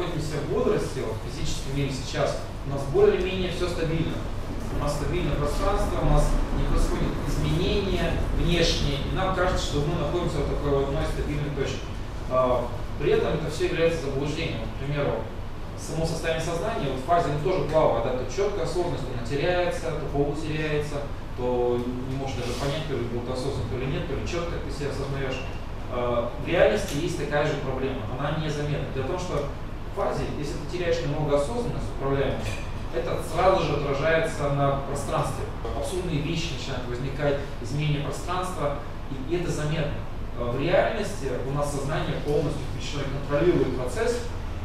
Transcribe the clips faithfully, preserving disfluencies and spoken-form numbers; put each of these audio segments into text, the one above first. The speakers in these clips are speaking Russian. находимся в возрасте, вот, в физическом мире сейчас, у нас более-менее все стабильно. У нас стабильное пространство, у нас не происходят изменения внешние, и нам кажется, что мы находимся в такой вот одной стабильной точке. При этом это все является заблуждением. К примеру, само состояние сознания, вот в фазе оно тоже плавает, да, то четкая осознанность, она теряется, то полутеряется, то не можешь даже понять, то ли будет осознанность, то ли нет, то ли четко ты себя осознаешь. В реальности есть такая же проблема, она незаметна. Дело в том, что в фазе, если ты теряешь немного осознанность, управляемость, это сразу же отражается на пространстве. Абсурдные вещи начинают возникать, изменение пространства, и это заметно. В реальности у нас сознание полностью включено и контролирует процесс,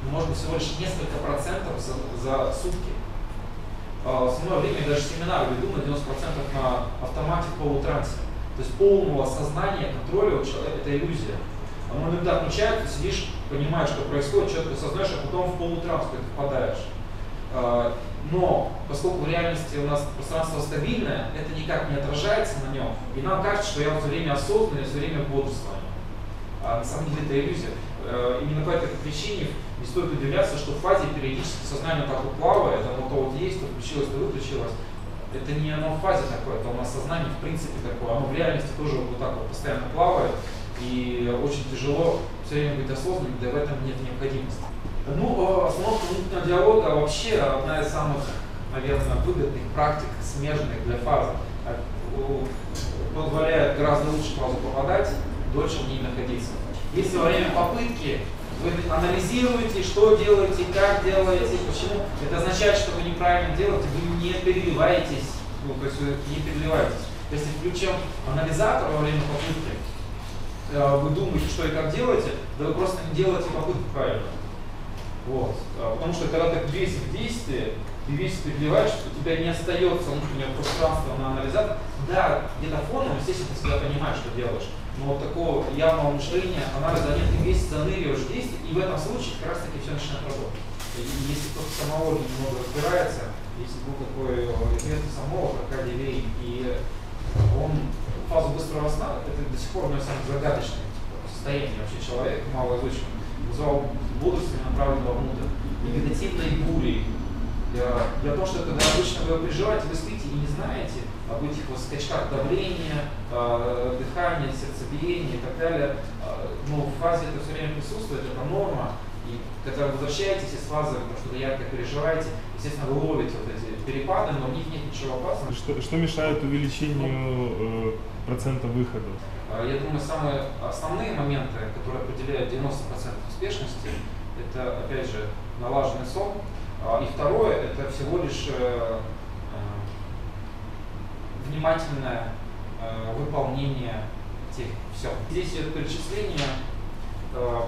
может быть, всего лишь несколько процентов за, за сутки. В основное время даже семинар веду на девяносто процентов на автомате в полутрансе. То есть полного сознания, контроля у человека – это иллюзия. Он иногда отмечает, ты сидишь, понимаешь, что происходит, четко сознаешь, а потом в полутранс ты впадаешь. Но поскольку в реальности у нас пространство стабильное, это никак не отражается на нем, и нам кажется, что я все время осознанный, все время бодрствовал. А на самом деле это иллюзия. Именно по этой причине не стоит удивляться, что в фазе периодически сознание так вот плавает, оно то вот есть, то включилось, то выключилось. Это не оно в фазе такое, это у нас сознание в принципе такое, оно в реальности тоже вот так вот постоянно плавает, и очень тяжело все время быть осознанным, да в этом нет необходимости. Ну, остановка внутреннего диалога вообще одна из самых, наверное, выгодных практик, смежных для фазы. Позволяет гораздо лучше в фазу попадать, дольше в ней находиться. Если во время попытки вы анализируете, что делаете, как делаете, почему, это означает, что вы неправильно делаете, вы не переливаетесь, ну, то есть вы не переливаетесь. Если включим анализатор во время попытки, э, вы думаете, что и как делаете, да вы просто не делаете попытку правильно. Вот. Потому что когда ты весь в действии, ты весь переливаешь, что у тебя не остается внутреннего пространства на анализатор. Да, где-то фоном, естественно, ты всегда понимаешь, что делаешь. Но вот такого явного мышления, анализа нет, ты весь заныриваешь в действие, и в этом случае как раз таки все начинает работать. И если кто-то самого немного разбирается, если был такой известный самого, как Аркадий, и он фазу быстрого сна, это до сих пор у него самое загадочное состояние вообще человека, мало изученное, называл бодрствование направленного внутрь, негативной бурей. Для того, что когда обычно вы переживаете, вы спите и не знаете об этих вот скачках давления, э, дыхания, сердцебиения и так далее, э, но в фазе это все время присутствует, это норма. И когда вы возвращаетесь из фазы, потому что вы ярко переживаете, естественно, вы ловите вот эти перепады, но в них нет ничего опасного. Что, что мешает увеличению э, процента выхода? Я думаю, самые основные моменты, которые определяют девяносто процентов успешности, это, опять же, налаженный сон. И второе, это всего лишь э, внимательное э, выполнение тех все. Здесь идет перечисление э,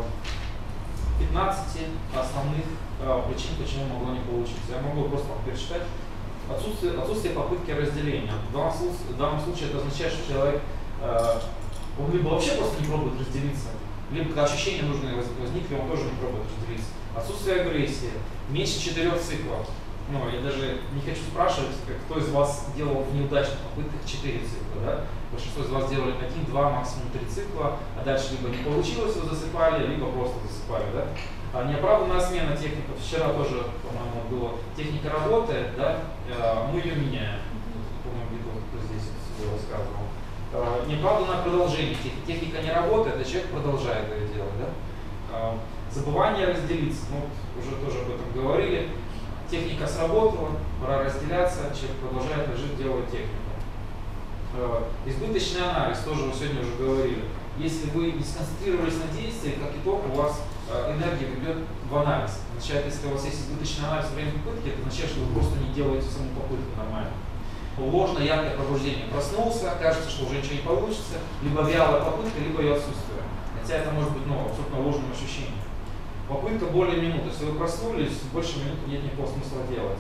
пятнадцати основных э, причин, почему могло не получиться. Я могу просто перечитать. Отсутствие, отсутствие попытки разделения. В данном, в данном случае это означает, что человек э, он либо вообще просто не пробует разделиться, либо когда ощущения нужны возникли, он тоже не пробует разделиться. Отсутствие агрессии. Меньше четырех циклов. Ну, я даже не хочу спрашивать, кто из вас делал в неудачных попытках четыре цикла. Да? Большинство из вас делали один, два, максимум три цикла, а дальше либо не получилось, вы засыпали, либо просто засыпали. Да? А неоправданная смена техника. Вчера тоже, по-моему, была техника работает, да? Мы ее меняем. По-моему, здесь было сказано. Неоправданное продолжение. Техника не работает, а человек продолжает ее делать. Да? Забывание разделиться, ну, уже тоже об этом говорили, техника сработала, пора разделяться, человек продолжает лежит делать технику. Избыточный анализ, тоже мы сегодня уже говорили. Если вы не сконцентрировались на действии, как итог у вас энергия ведет в анализ. Означает, если у вас есть избыточный анализ во время попытки, это означает, что вы просто не делаете саму попытку нормально. Ложное яркое пробуждение. Проснулся, кажется, что уже ничего не получится, либо вялая попытка, либо ее отсутствие. Хотя это может быть, ну, абсолютно ложным ощущением. Попытка более минуты. Если вы проснулись, больше минуты нет никакого смысла делать.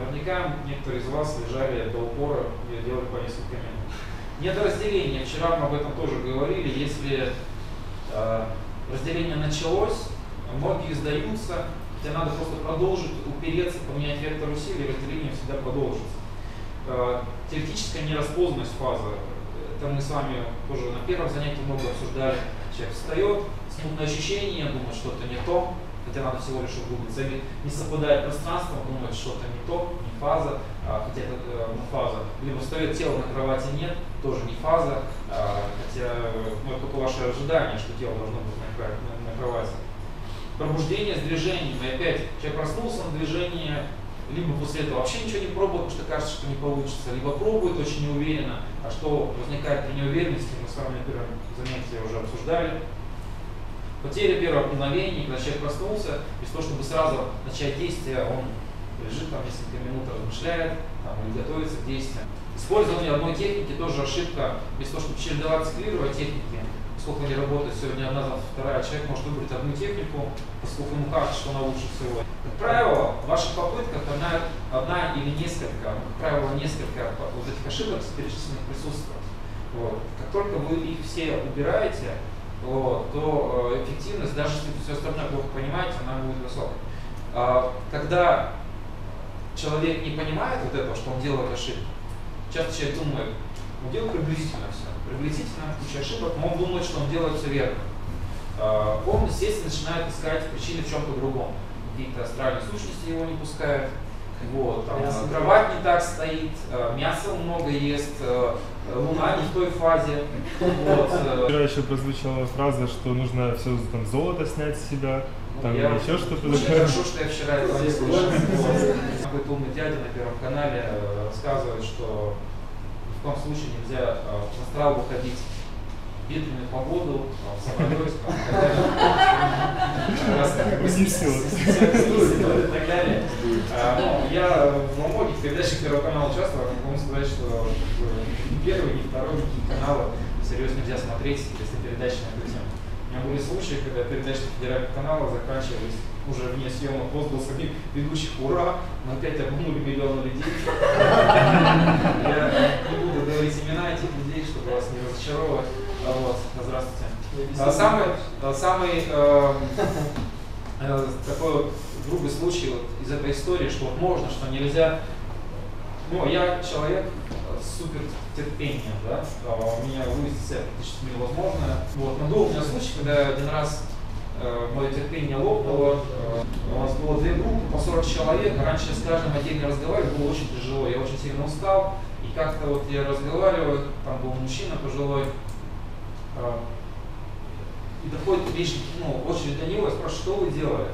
Наверняка некоторые из вас лежали до упора и делали по несколько минут. Нет разделения. Вчера мы об этом тоже говорили. Если разделение началось, многие сдаются, тебе надо просто продолжить, упереться, поменять вектор усилий, разделение всегда продолжится. Теоретическая нераспознанность фазы. Это мы с вами тоже на первом занятии много обсуждали. Человек встает, смутное ощущение, думает, что-то не то, хотя надо всего лишь углубиться, или не совпадает пространство, думает, что-то не то, не фаза, хотя это ну, фаза, либо встает тело на кровати, нет, тоже не фаза, хотя ну, только ваше ожидание, что тело должно быть на, на кровати. Пробуждение с движением, и опять человек проснулся на движении, либо после этого вообще ничего не пробует, потому что кажется, что не получится, либо пробует очень неуверенно, а что возникает при неуверенности, мы с вами на первом занятии уже обсуждали. Потеря первого мгновения, когда человек проснулся, без того, чтобы сразу начать действие, он лежит там несколько минут, размышляет, там, или готовится к действиям. Использование одной техники тоже ошибка, без того, чтобы чередовать, циклировать техники. Поскольку они работают сегодня одна, завтра вторая, человек может выбрать одну технику, поскольку ему кажется, что она лучше всего. Как правило, в ваших попытках одна, одна или несколько, как правило, несколько вот этих ошибок с перечисленных присутствует. Вот. Как только вы их все убираете, вот, то эффективность, даже если все остальное плохо понимаете, она будет высокой. А, когда человек не понимает вот этого, что он делает ошибку, часто человек думает, он делает приблизительно все. Приблизительно, куча ошибок, но он думает, что он делает все верно. А, он, естественно, начинает искать причины в чем-то другом. Какие-то астральные сущности его не пускают. Вот, там, кровать не так стоит, мясо много ест, луна не в той фазе. Вот. Вчера еще прозвучала фраза, что нужно все там, золото снять с себя, там я еще что-то. Хорошо, что я вчера это не слышал. Какой-то умный дядя на Первом канале рассказывает, что ни в коем случае нельзя в астрал выходить в ветреную погоду, в самолете, и так далее. Я во многих передачах Первого канала участвовал, могу сказать, что ни первый, ни второй, ни каналы всерьез нельзя смотреть, если передачи на эту тему. У меня были случаи, когда передачи Федерального канала заканчивались уже вне съемок, возглас каких ведущих «Ура!», мы опять обманули миллионы людей. Я не буду говорить имена этих людей, чтобы вас не разочаровывать. Вот, здравствуйте. Самый, самый э, э, такой грубый случай вот из этой истории, что можно, что нельзя. Ну, я человек с супер терпением, да, у меня вывести себя практически невозможно. Вот, но был у меня случай, когда один раз э, мое терпение лопнуло. Э, у нас было две группы по сорок человек, раньше с каждым отдельно разговаривал, было очень тяжело, я очень сильно устал. И как-то вот я разговариваю, там был мужчина пожилой, и доходит лишний, ну, очередь до него, я спрашиваю, что вы делали?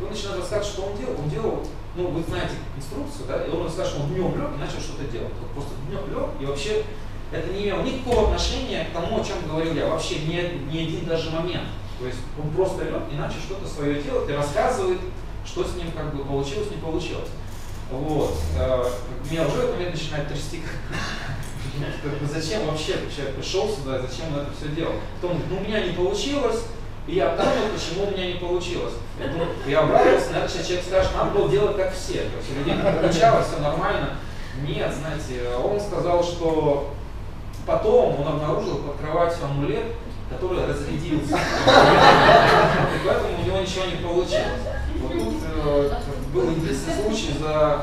И он начинает рассказывать, что он делал. Он делал, ну, вы знаете инструкцию, да, и он рассказывает, что он днем лег и начал что-то делать. Вот просто днем лег, и вообще это не имело никакого отношения к тому, о чем говорил я, вообще ни, ни один даже момент. То есть он просто лег и начал что-то свое делать и рассказывает, что с ним как бы получилось, не получилось. Вот. Меня уже в этот момент начинает трясти. Зачем вообще человек пришел сюда, зачем он это все делал? Потом говорит, ну у меня не получилось, и я понял, почему у меня не получилось. Я думаю, я обрадовался, наверное, человек скажет, надо было делать как все. То есть у людей не получалось, все нормально. Нет, знаете, он сказал, что потом он обнаружил под кроватью амулет, который разрядился. И поэтому у него ничего не получилось. Вот тут был интересный случай за...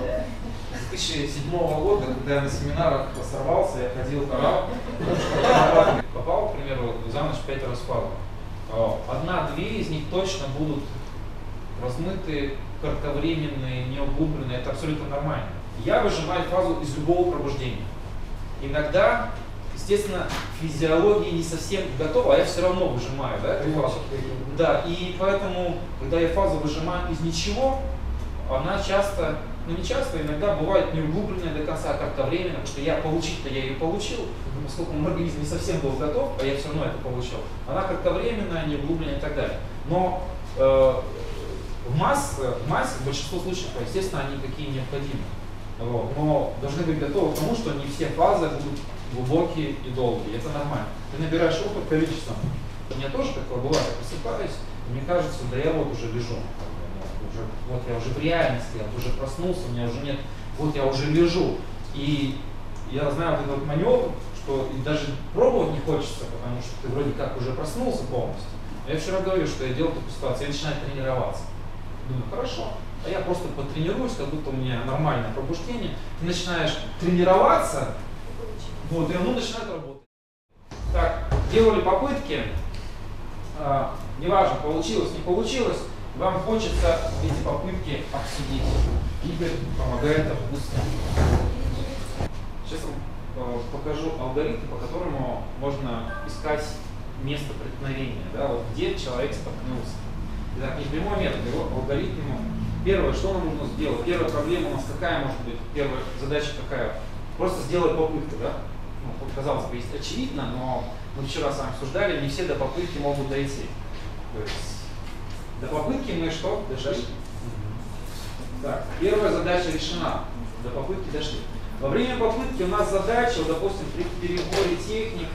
две тысячи седьмого года, когда я на семинарах сорвался, я ходил, орал, попал, к примеру, за ночь пять раз падал. Одна-две из них точно будут размыты, кратковременные, неуглубленные, это абсолютно нормально. Я выжимаю фазу из любого пробуждения. Иногда, естественно, физиология не совсем готова, а я все равно выжимаю, да, эту фазу. Да, и поэтому, когда я фазу выжимаю из ничего, она часто... Но не часто, иногда бывает неуглубленная до конца кратковременно, потому что я получить-то я ее получил, поскольку мой организм не совсем был готов, а я все равно это получил. Она кратковременная, неуглубленная и так далее. Но э, в, массе, в массе, в большинстве случаев, естественно, они такие необходимы. Вот. Но должны быть готовы к тому, что не все фазы будут глубокие и долгие. Это нормально. Ты набираешь опыт количеством. У меня тоже такое бывает, я просыпаюсь, и мне кажется, да я вот уже лежу. Вот я уже в реальности, я уже проснулся, у меня уже нет, вот я уже лежу. И я знаю вот этот маневр, что и даже пробовать не хочется, потому что ты вроде как уже проснулся полностью. Но я вчера говорил, что я делал такую ситуацию, я начинаю тренироваться. Думаю, хорошо, а я просто потренируюсь, как будто у меня нормальное пробуждение. Ты начинаешь тренироваться, вот, и оно начинает работать. Так, делали попытки. неважно, получилось, не получилось, вам хочется эти попытки обсудить. Игорь помогает обсудить. Сейчас вам покажу алгоритм, по которому можно искать место преткновения, да, вот где человек столкнулся. Итак, не прямой метод, его алгоритм. Первое, что нам нужно сделать? Первая проблема у нас какая может быть? Первая задача какая? Просто сделать попытку, да? Ну, казалось бы, есть очевидно, но мы вчера с вами обсуждали, не все до попытки могут дойти. То есть до попытки мы что? Дошли. Так, первая задача решена. До попытки дошли. Во время попытки у нас задача, допустим, при переборе техник,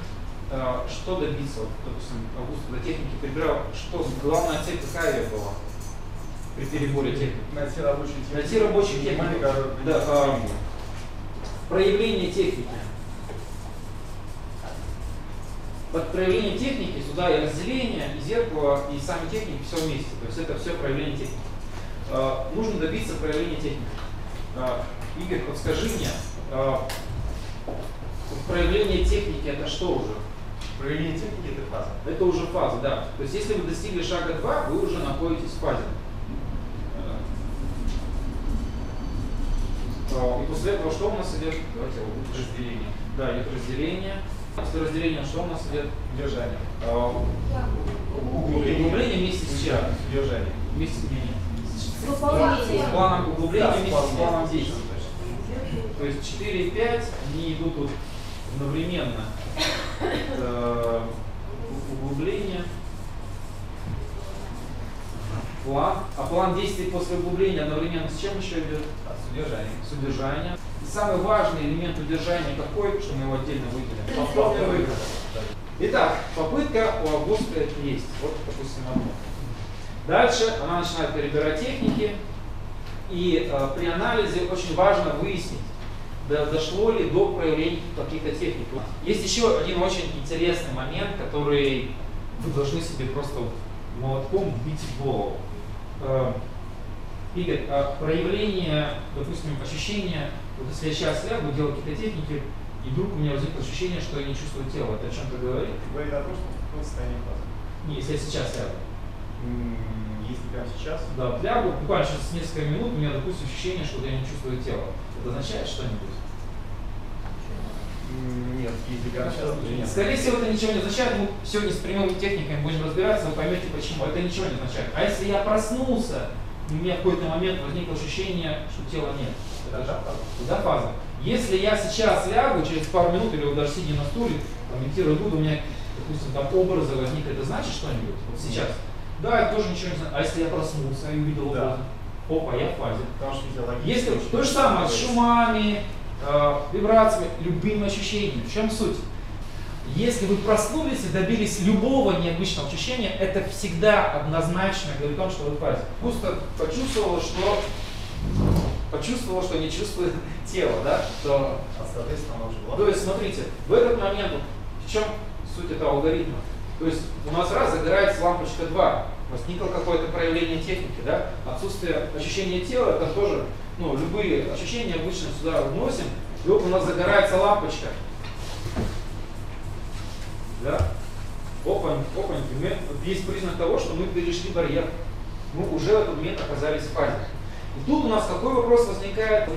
э, что добиться? Вот, допустим, Август до техники перебирал, что главная цель какая была? При переборе техники. Найти рабочую технику. Найти рабочую технику. Да, а, проявление техники. Под проявление техники сюда и разделение, и зеркало, и сами техники, все вместе. То есть это все проявление техники. А, нужно добиться проявления техники. А, Игорь, подскажи мне, а, проявление техники это что уже? Проявление техники это фаза. Это уже фаза, да. То есть если вы достигли шага два, вы уже находитесь в фазе. И после этого что у нас идет? Давайте разделение. Да, идет разделение. После разделения что у нас идет? Держание. Углубление. Углубление вместе с чем? Держание. Вместе с планом углубления вместе с планом действия. То есть четыре и пять, они идут вот одновременно. Это углубление. План. А план действий после углубления одновременно с чем еще идет? С удержанием. С удержанием. И самый важный элемент удержания какой, что мы его отдельно выделим? Повторный выход. Итак, попытка у Августа есть. Вот, допустим, одно. Дальше она начинает перебирать техники. И э, при анализе очень важно выяснить, да, дошло ли до проявления каких-то техник. Есть еще один очень интересный момент, который вы должны себе просто молотком бить в голову. Игорь, а проявление, допустим, ощущения, вот если я сейчас лягу, делаю какие-то техники, и вдруг у меня возникло ощущение, что я не чувствую тела. Это о чем-то говорит? Говорит о том, что в каком состоянии фазы. Не, если я сейчас лягу. Если прямо сейчас? Да, лягу, буквально через несколько минут у меня, допустим, ощущение, что я не чувствую тело. Это означает что-нибудь? Нет, нет. Скорее всего, это ничего не означает. Мы сегодня с прямыми техниками будем разбираться, вы поймете почему. Это ничего не означает. А если я проснулся, у меня в какой-то момент возникло ощущение, что тела нет. Это да, да, фаза. Если я сейчас лягу, через пару минут, или даже сидя на стуле, комментирую буду, у меня, допустим, там образы возникли, это значит что-нибудь? Вот сейчас. Нет. Да, это тоже ничего не значит. А если я проснулся и увидел образ? Да. Опа, я в фазе. Потому что если то же самое с шумами, вибрациями, любым ощущением. В чем суть? Если вы проснулись и добились любого необычного ощущения, это всегда однозначно говорит о том, что вы в фазе. Просто почувствовала, что почувствовала, что не чувствует тело, да? Что... А соответственно, она уже была. То есть, смотрите, в этот момент, в чем суть этого алгоритма? То есть у нас раз загорается лампочка два, возникло какое-то проявление техники, да? Отсутствие ощущения тела, это тоже. Ну, любые ощущения обычно сюда вносим, и вот у нас загорается лампочка. Да? Опаньки, опаньки. Есть признак того, что мы перешли барьер. Мы уже в этот момент оказались в фазе. И тут у нас какой вопрос возникает?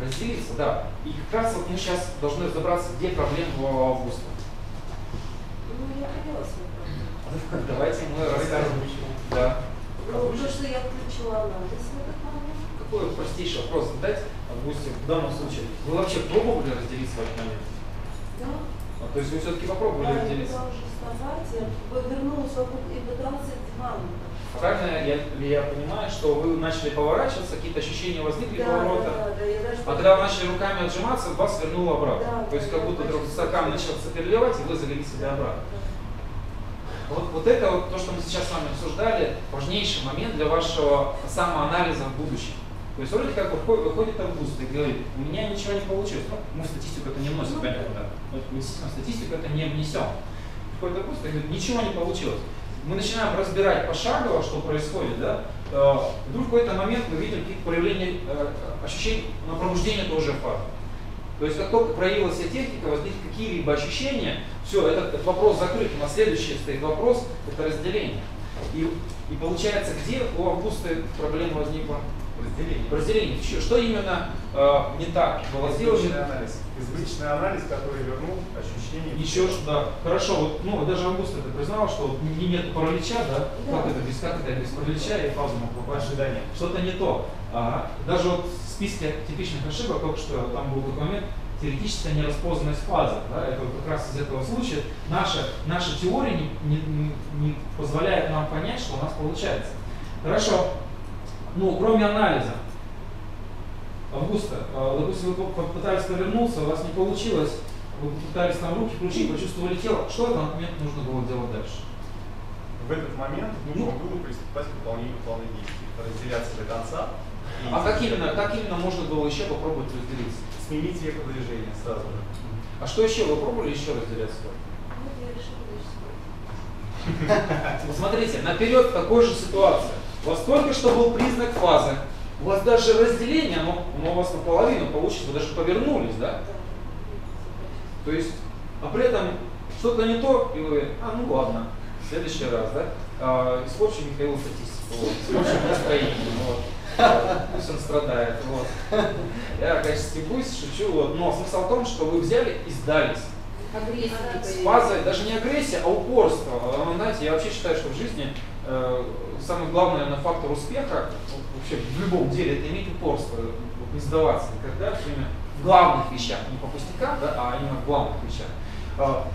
Разделиться, да. И как раз вот мы сейчас должны разобраться, где проблема у Августа. Ну, я поняла свою проблему. Давайте мы расскажем. Да. Ну, уже что я включила анализ в этот момент. Какой простейший вопрос задать, допустим, в данном случае. Вы вообще пробовали разделиться в этот момент? Да. А, то есть вы все-таки попробовали да, разделиться? Да, уже сказать. Я вернулась вокруг и пыталась в правильно я, я понимаю, что вы начали поворачиваться, какие-то ощущения возникли да, поворота? Да, да, я даже... А когда вы начали руками отжиматься, вас вернуло обратно. Да, то есть да, как будто вдруг стакан начал сопереливать, и вы завели себя обратно. Вот, вот это вот то, что мы сейчас с вами обсуждали, важнейший момент для вашего самоанализа в будущем. То есть вроде как выходит, выходит Август и говорит, у меня ничего не получилось. Ну, мы статистику это не вносим, понятно, да. Мы статистику это не внесем. Выходит Август и говорит, ничего не получилось. Мы начинаем разбирать пошагово, что происходит, да. Вдруг в какой-то момент мы видим какие-то проявления ощущений на пробуждение тоже фазы. То есть как только проявилась вся техника, возникли какие-либо ощущения, все, этот, этот вопрос закрыт. На следующий стоит вопрос, это разделение. И, и получается, где у Августа проблема возникла? Разделение. Разделение. Что именно э, не так было сделано? Избыточный анализ. Избыточный анализ, который вернул ощущение. Еще что, да. Хорошо, вот, ну, даже Август это признал, что нет паралича, да? да. Как это без, как это, без паралича и фазу мог попасть ожидание. Что-то не то. Ага. Даже вот в списке типичных ошибок, только что там был такой момент, теоретическая нераспознанность фазы. Да? Это вот как раз из этого случая. Наша, наша теория не, не, не позволяет нам понять, что у нас получается. Хорошо. Ну, кроме анализа, Августа, допустим, вы попытались повернуться, у вас не получилось, вы попытались там руки включить, почувствовали тело. Что в этот момент нужно было делать дальше? В этот момент нужно было приступать к выполнению плана действий, разделяться до конца. А как именно, как именно можно было еще попробовать разделиться? Сменить веко движения сразу же. А что еще? Вы пробовали еще разделяться? Посмотрите, наперед такой же ситуации. У вас только что был признак фазы. У вас даже разделение, оно, оно у вас наполовину получится, вы даже повернулись, да? То есть, а при этом что-то не то, и вы, а ну ладно, в следующий раз, да? А, испорчу Михаилу статистику, испорчу настроение, вот. Пусть он страдает, вот. Я, конечно, пусть шучу, вот. Но смысл в том, что вы взяли и сдались. Агрессия. С фазой, даже не агрессия, а упорство. Вы знаете, я вообще считаю, что в жизни самый главный, наверное, фактор успеха вообще в любом деле — это иметь упорство, не сдаваться никогда, все время в главных вещах, не по пустякам, да, а именно в главных вещах.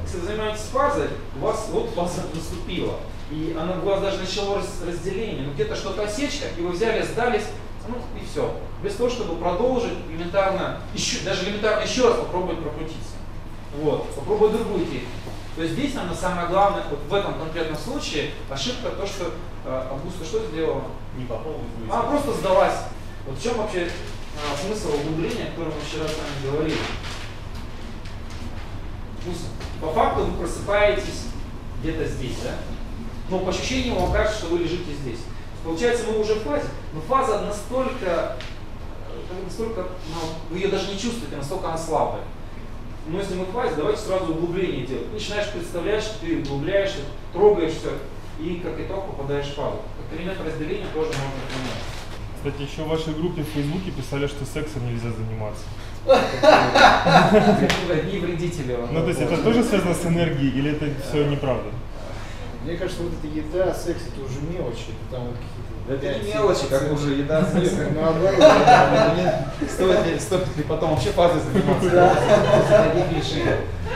Если вы занимаетесь фазой, у вас вот фаза наступила, и она, у вас даже начало разделение, ну где-то что-то осечка, и вы взяли, сдались, ну и все. Без того, чтобы продолжить элементарно, еще, даже элементарно еще раз попробовать прокрутиться. Вот, попробуй другую идти. То есть здесь, наверное, самое главное, вот в этом конкретном случае, ошибка то, что э, Августа что сделала? Не по поводу. Она просто сдалась. Вот в чем вообще э, смысл углубления, о котором мы вчера с вами говорили. Пусть по факту вы просыпаетесь где-то здесь, да? Но по ощущениям вам кажется, что вы лежите здесь. Получается, мы уже в фазе, но фаза настолько, настолько ну, вы ее даже не чувствуете, настолько она слабая. Но если мы в фазе, давайте сразу углубление делать. Начинаешь представлять, что ты углубляешься, трогаешь все, и как итог попадаешь в фазу. Как элемент разделения тоже можно поменять. Кстати, еще в вашей группе в Фейсбуке писали, что сексом нельзя заниматься. Одни вредители. Ну, то есть это тоже связано с энергией, или это все неправда? Мне кажется, вот эта еда, секс — это уже мелочи. Это не мелочи, как уже еда, секс. Стоит ли потом вообще фазой заниматься? Да.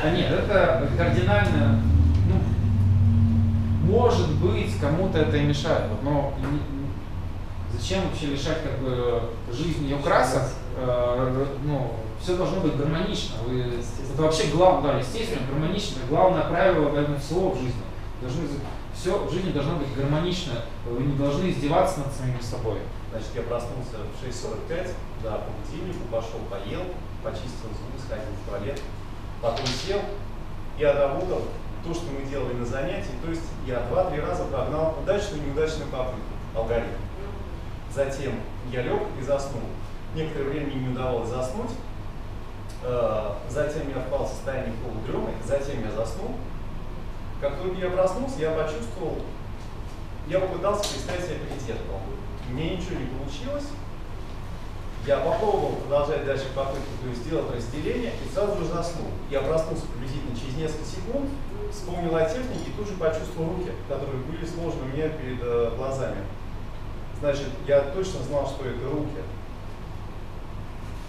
А нет, это кардинально, ну, может быть, кому-то это и мешает. Но зачем вообще лишать как бы жизнь ее красок? Ну, все должно быть гармонично. Это вообще главное, да, естественно, гармонично. Главное правило, наверное, всего в жизни. Должны, все в жизни должно быть гармонично, вы не должны издеваться над самим собой. Значит, я проснулся в шесть сорок пять, да, по будильнику, пошел, поел, почистил зубы, сходил в туалет, потом сел и отработал то, что мы делали на занятии, то есть я два-три раза прогнал удачную и неудачную попытку, алгоритм. Затем я лег и заснул. Некоторое время не удавалось заснуть, затем я впал в состояние полудремы, затем я заснул. Как только я проснулся, я почувствовал, я попытался представить себе перед зеркалом. Мне ничего не получилось. Я попробовал продолжать дальше попытку, то есть сделать разделение, и сразу же заснул. Я проснулся приблизительно через несколько секунд, вспомнил о технике и тут же почувствовал руки, которые были сложены у меня перед э, глазами. Значит, я точно знал, что это руки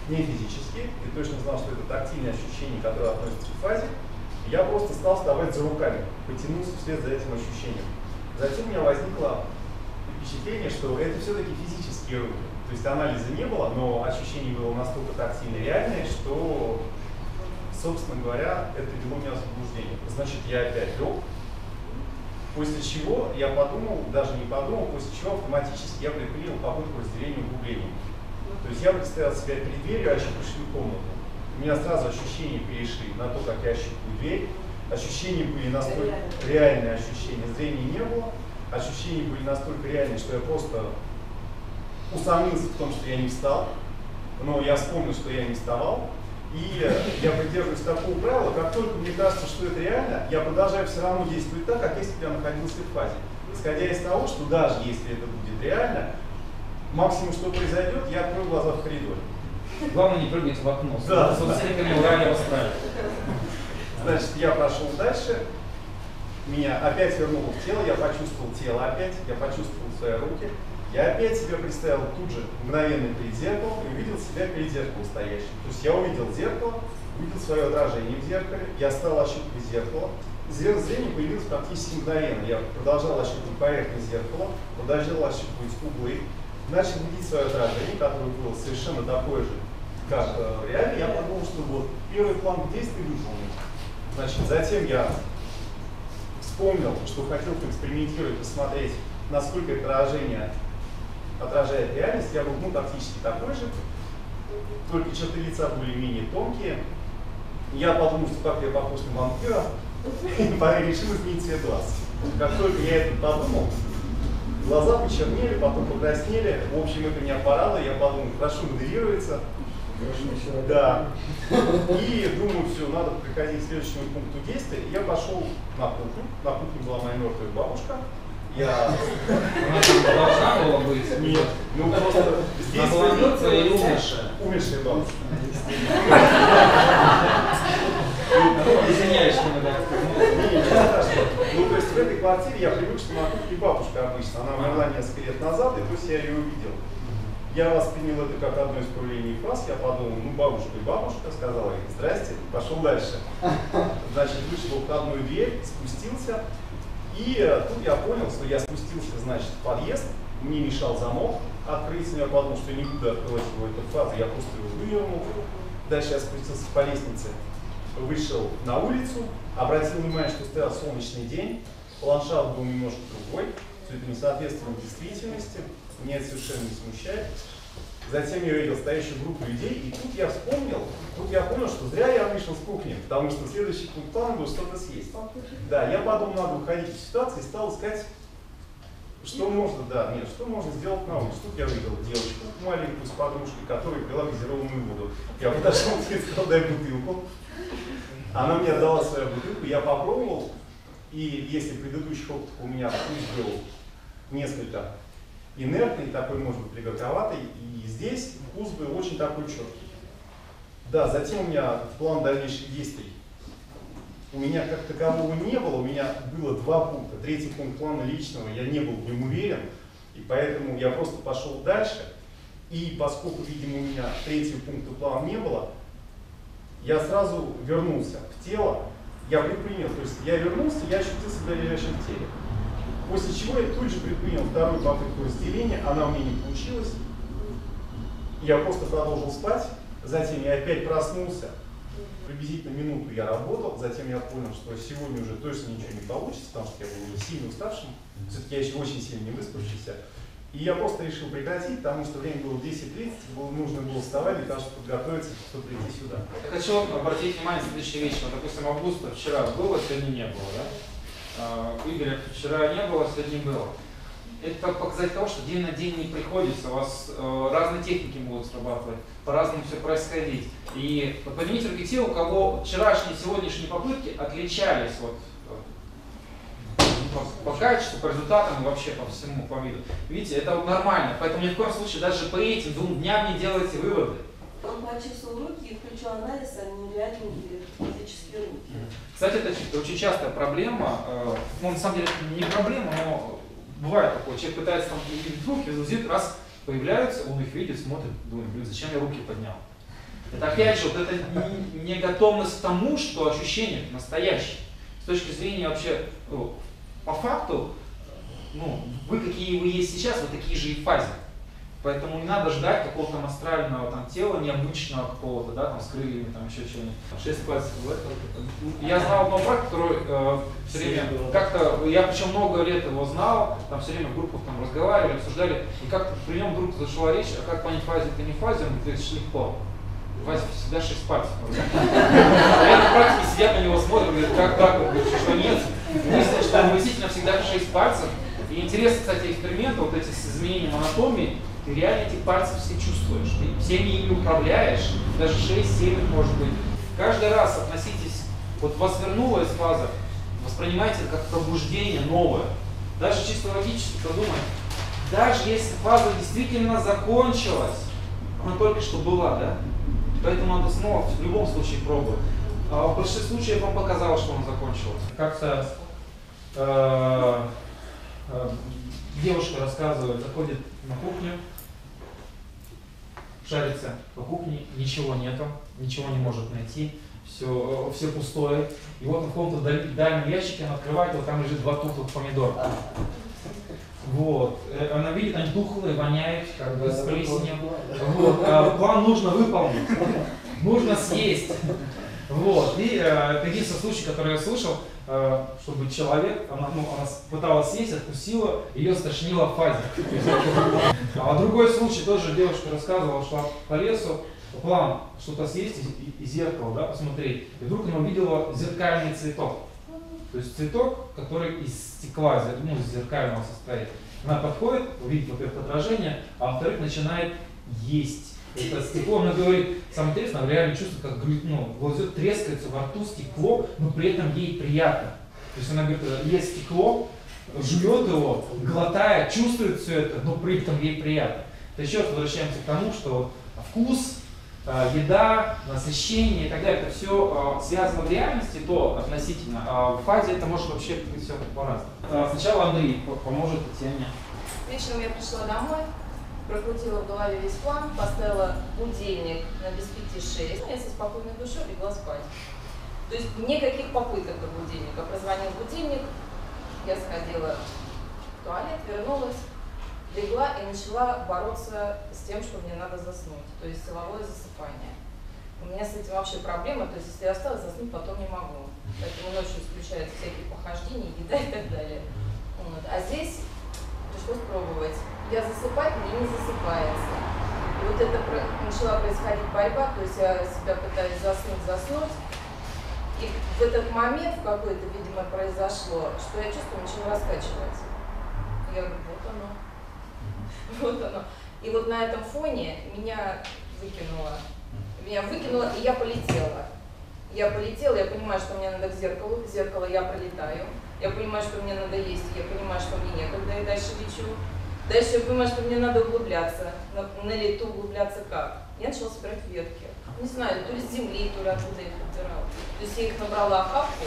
не физические, я точно знал, что это тактильные ощущения, которые относятся к фазе. Я просто стал вставать за руками, потянулся вслед за этим ощущением. Затем у меня возникло впечатление, что это все-таки физические руки. То есть анализа не было, но ощущение было настолько тактильно реальное, что, собственно говоря, это привело меня в заблуждение. Значит, я опять лег, после чего я подумал, даже не подумал, после чего автоматически я припылил попытку разделения углублением. То есть я представил себя перед дверью, а еще пришли в комнату. У меня сразу ощущения перешли на то, как я ощупаю дверь. Ощущения были настолько реальные ощущения, зрения не было. Ощущения были настолько реальные, что я просто усомнился в том, что я не встал. Но я вспомнил, что я не вставал. И я придерживаюсь такого правила, как только мне кажется, что это реально, я продолжаю все равно действовать так, как если бы я находился в фазе. исходя из того, что даже если это будет реально, максимум, что произойдет, я открою глаза в коридоре. Главное не прыгнуть в окно. Да, с собственниками ура не оставили. Значит, я пошел дальше, меня опять вернуло в тело, я почувствовал тело опять, я почувствовал свои руки. Я опять себя представил тут же, мгновенно перед зеркалом, и увидел себя перед зеркалом стоящим. То есть я увидел зеркало, увидел свое отражение в зеркале, я стал ощупывать зеркало. Зрение появилось практически мгновенно. Я продолжал ощупывать поверхность зеркала, продолжал ощупывать углы, начал видеть свое отражение, которое было совершенно такое же, как э, реально. Я подумал, что вот первый план действий выполнен. Значит, затем я вспомнил, что хотел поэкспериментировать, посмотреть, насколько это отражение отражает реальность. Я был, ну, практически такой же, только черты лица были менее тонкие. Я подумал, что так я похож на вампира, и решил изменить цвет глаз. Как только я это подумал, глаза почернели, потом покраснели. В общем, это меня порадовало. Я подумал, хорошо моделируется. Да. И думаю, все, надо приходить к следующему пункту действия. Я пошел на кухню. На кухне была моя мертвая бабушка. Я... Должна была быть? Нет. Ну просто... Здесь была мертвая и умершая. Умершая бабушка. Извиняюсь, что мы так... Ну то есть в этой квартире я привык, что на кухне бабушка обычно. Она умерла несколько лет назад, и то есть я ее увидел. Я воспринял это как одно из проявлений фраз. Я подумал, ну бабушка и бабушка, сказала ей здрасте, пошел дальше. Значит, вышел в входную дверь, спустился. И тут я понял, что я спустился, значит, в подъезд, мне мешал замок открыться, я подумал, что я не буду открывать его эту фазу, я просто его вывернул. Дальше я спустился по лестнице, вышел на улицу, обратил внимание, что стоял солнечный день, ландшафт был немножко другой, все это не соответствовало действительности, меня это совершенно не смущает. Затем я увидел стоящую группу людей, и тут я вспомнил, тут я понял, что зря я вышел с кухни, потому что следующий пункт плана был что-то съесть. Да, я подумал, надо уходить из ситуации, стал искать, что можно, да, нет, что можно сделать на улице. Тут я увидел девочку маленькую с подружкой, которая пила газированную воду. Я подошел к ней, сказал, дай бутылку. Она мне отдала свою бутылку, я попробовал, и если предыдущих опытов у меня вкус был несколько инертный, такой, может быть, пригорковатый, и здесь вкус был очень такой четкий. Да, затем у меня план дальнейших действий у меня как такового не было, у меня было два пункта. Третий пункт плана личного, я не был в нем уверен, и поэтому я просто пошел дальше. И поскольку, видимо, у меня третьего пункта плана не было, я сразу вернулся в тело, я предпринял, то есть я вернулся, я ощутил себя лежащим в теле. После чего я тут же предпринял вторую попытку разделения, она у меня не получилась. Я просто продолжил спать, затем я опять проснулся. Приблизительно минуту я работал, затем я понял, что сегодня уже точно ничего не получится, потому что я был уже сильно уставшим, все-таки я еще очень сильно не выспавшийся. И я просто решил прекратить, потому что время было десять тридцать, нужно было вставать для того, чтобы подготовиться, чтобы прийти сюда. Я хочу обратить внимание на следующую вещь. Вот, допустим, августа вчера было, сегодня не было, да? У Игоря вчера не было, сегодня было. Это показатель того, что день на день не приходится, у вас э, разные техники будут срабатывать, по-разному все происходить. И вот, поднимите руки те, у кого вчерашние и сегодняшние попытки отличались вот, по, по качеству, по результатам и вообще по всему, по виду. Видите, это вот нормально, поэтому ни в коем случае даже по этим двум дням не делайте выводы. Он почистил руки и включил анализ, а не реальные физические руки. Кстати, это очень частая проблема. Ну, на самом деле, не проблема, но бывает такое. Человек пытается там увидеть руки, зазит, раз появляются, он их видит, смотрит, думает, блин, зачем я руки поднял? Это опять же, вот это не готовность к тому, что ощущение настоящее. С точки зрения вообще, ну, по факту, ну, вы какие вы есть сейчас, вы такие же и в фазе. Поэтому не надо ждать какого-то астрального там, тела, необычного какого-то, да, там, с крыльями, там, еще чего-нибудь. Шесть пальцев бывает только. Я знал одного брата, который э, все время как-то, я причем много лет его знал, там все время в группах там, разговаривали, обсуждали, и как-то при нем вдруг зашла речь, а как понять фазе, это не фазе, он говорит, это легко. Фазе всегда шесть пальцев. Я на практике сидят на него смотрят, говорят, как так, он говорит, что нет. Выяснилось, что он действительно всегда шесть пальцев. И интересно, кстати, эксперименты, вот эти с изменением анатомии, ты реально эти пальцы все чувствуешь, ты всеми ими управляешь, даже шесть-семь может быть. Каждый раз относитесь, вот вас вернуло из фазы, воспринимайте это как пробуждение новое. даже чисто логически подумать, даже если фаза действительно закончилась, она только что была, да? Поэтому надо снова в любом случае пробовать. А в большинстве случаев вам показалось, что она закончилась. Как-то э, э, девушка рассказывает, заходит на кухню, шарится по кухне, ничего нету, ничего не может найти, все, все пустое. И вот в каком-то дальнем ящике она открывает, вот там лежит два тухлых помидора. Вот. Она видит, они тухлые, воняют, как бы с плесенью. Вот. А, план нужно выполнить, нужно съесть. Вот. И э, это единственный случай, который я слышал, э, чтобы человек, она, ну, она пыталась съесть, откусила, ее стошнило в фазе. А другой случай, тоже девушка рассказывала, шла по лесу, план что-то съесть и, и зеркало, да, посмотреть. И вдруг она увидела зеркальный цветок. То есть цветок, который из стекла, ну, из зеркального состоит. Она подходит, увидит, во-первых, отражение, а во-вторых, начинает есть. Это стекло, она говорит, самое интересное, она реально чувствует, как ну, глазет, трескается во рту стекло, но при этом ей приятно. То есть она говорит, ест стекло, жует его, глотает, чувствует все это, но при этом ей приятно. То еще раз возвращаемся к тому, что вкус, еда, насыщение и так далее, это все связано в реальности, то относительно. А в фазе это может вообще быть все по-разному. Сначала Андрей поможет Татьяне. Вечером я пришла домой. Прокрутила в голове весь план, поставила будильник на без пяти шесть. Я со спокойной душой легла спать. То есть никаких попыток до будильника. Прозвонил будильник, я сходила в туалет, вернулась, легла и начала бороться с тем, что мне надо заснуть. То есть силовое засыпание. У меня с этим вообще проблема. То есть если я осталась, заснуть потом не могу. Поэтому ночью исключают всякие похождения, еда и так далее. Вот. А здесь пришлось пробовать. Я засыпать, мне не засыпается. И вот это про... начала происходить борьба, то есть я себя пытаюсь заснуть, заснуть. И в этот момент какой-то, видимо, произошло, что я чувствую, начала раскачиваться. Я говорю, вот оно, вот оно. И вот на этом фоне меня выкинуло. Меня выкинуло, и я полетела. Я полетела, я понимаю, что мне надо к зеркалу, к зеркалу я пролетаю. Я понимаю, что мне надо есть, я понимаю, что мне некогда, и дальше лечу. Дальше я понимаю, что мне надо углубляться, на, на лету углубляться как. Я начала собирать ветки. Не знаю, то ли с земли, то ли откуда я их подбирала. То есть я их набрала хапку,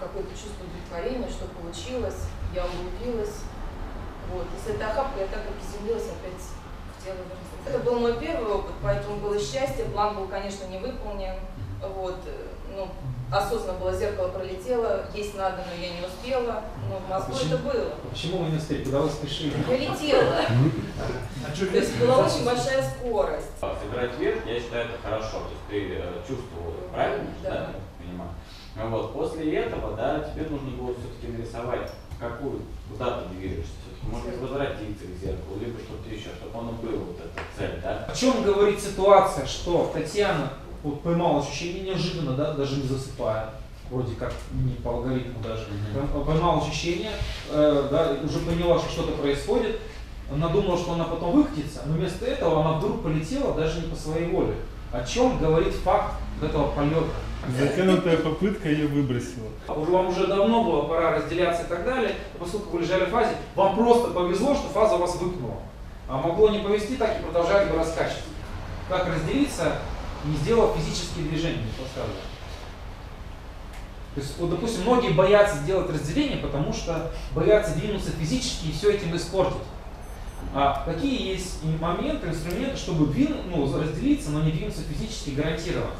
какое-то чувство удовлетворения, что получилось, я углубилась. Вот. И с этой охапкой я так и приземлилась опять в тело. Это был мой первый опыт, поэтому было счастье, план был, конечно, не выполнен. Вот. Ну, осознанно было, зеркало пролетело, есть надо, но я не успела, но в Москве это было. Почему вы не успели? Куда вы спешили? Я летела. То есть была очень большая скорость. Собирать вверх, я считаю, это хорошо. То есть ты чувствовал, правильно? Да. Понимаю. После этого, да, тебе нужно было все-таки нарисовать, какую, куда ты движешься. Может возвратиться к зеркалу, либо что-то еще, чтобы оно было, вот эта цель, да? О чем говорит ситуация, что Татьяна вот поймал ощущение неожиданно, да, даже не засыпая, вроде как не по алгоритму даже. Mm-hmm. Поймал ощущение, э, да, уже поняла, что что-то происходит, она думала, что она потом выкатится, но вместо этого она вдруг полетела даже не по своей воле. О чем говорит факт этого полета? Затянутая попытка ее выбросила. Вам уже давно было пора разделяться и так далее, поскольку вы лежали в фазе, вам просто повезло, что фаза вас выкнула. А могло не повезти, так и продолжали бы раскачивать. Как разделиться, не сделав физические движения, не подсказываю. То есть, вот, допустим, многие боятся делать разделение, потому что боятся двинуться физически и все этим испортить. А какие есть моменты, инструменты, чтобы двину, ну, разделиться, но не двинуться физически гарантированно?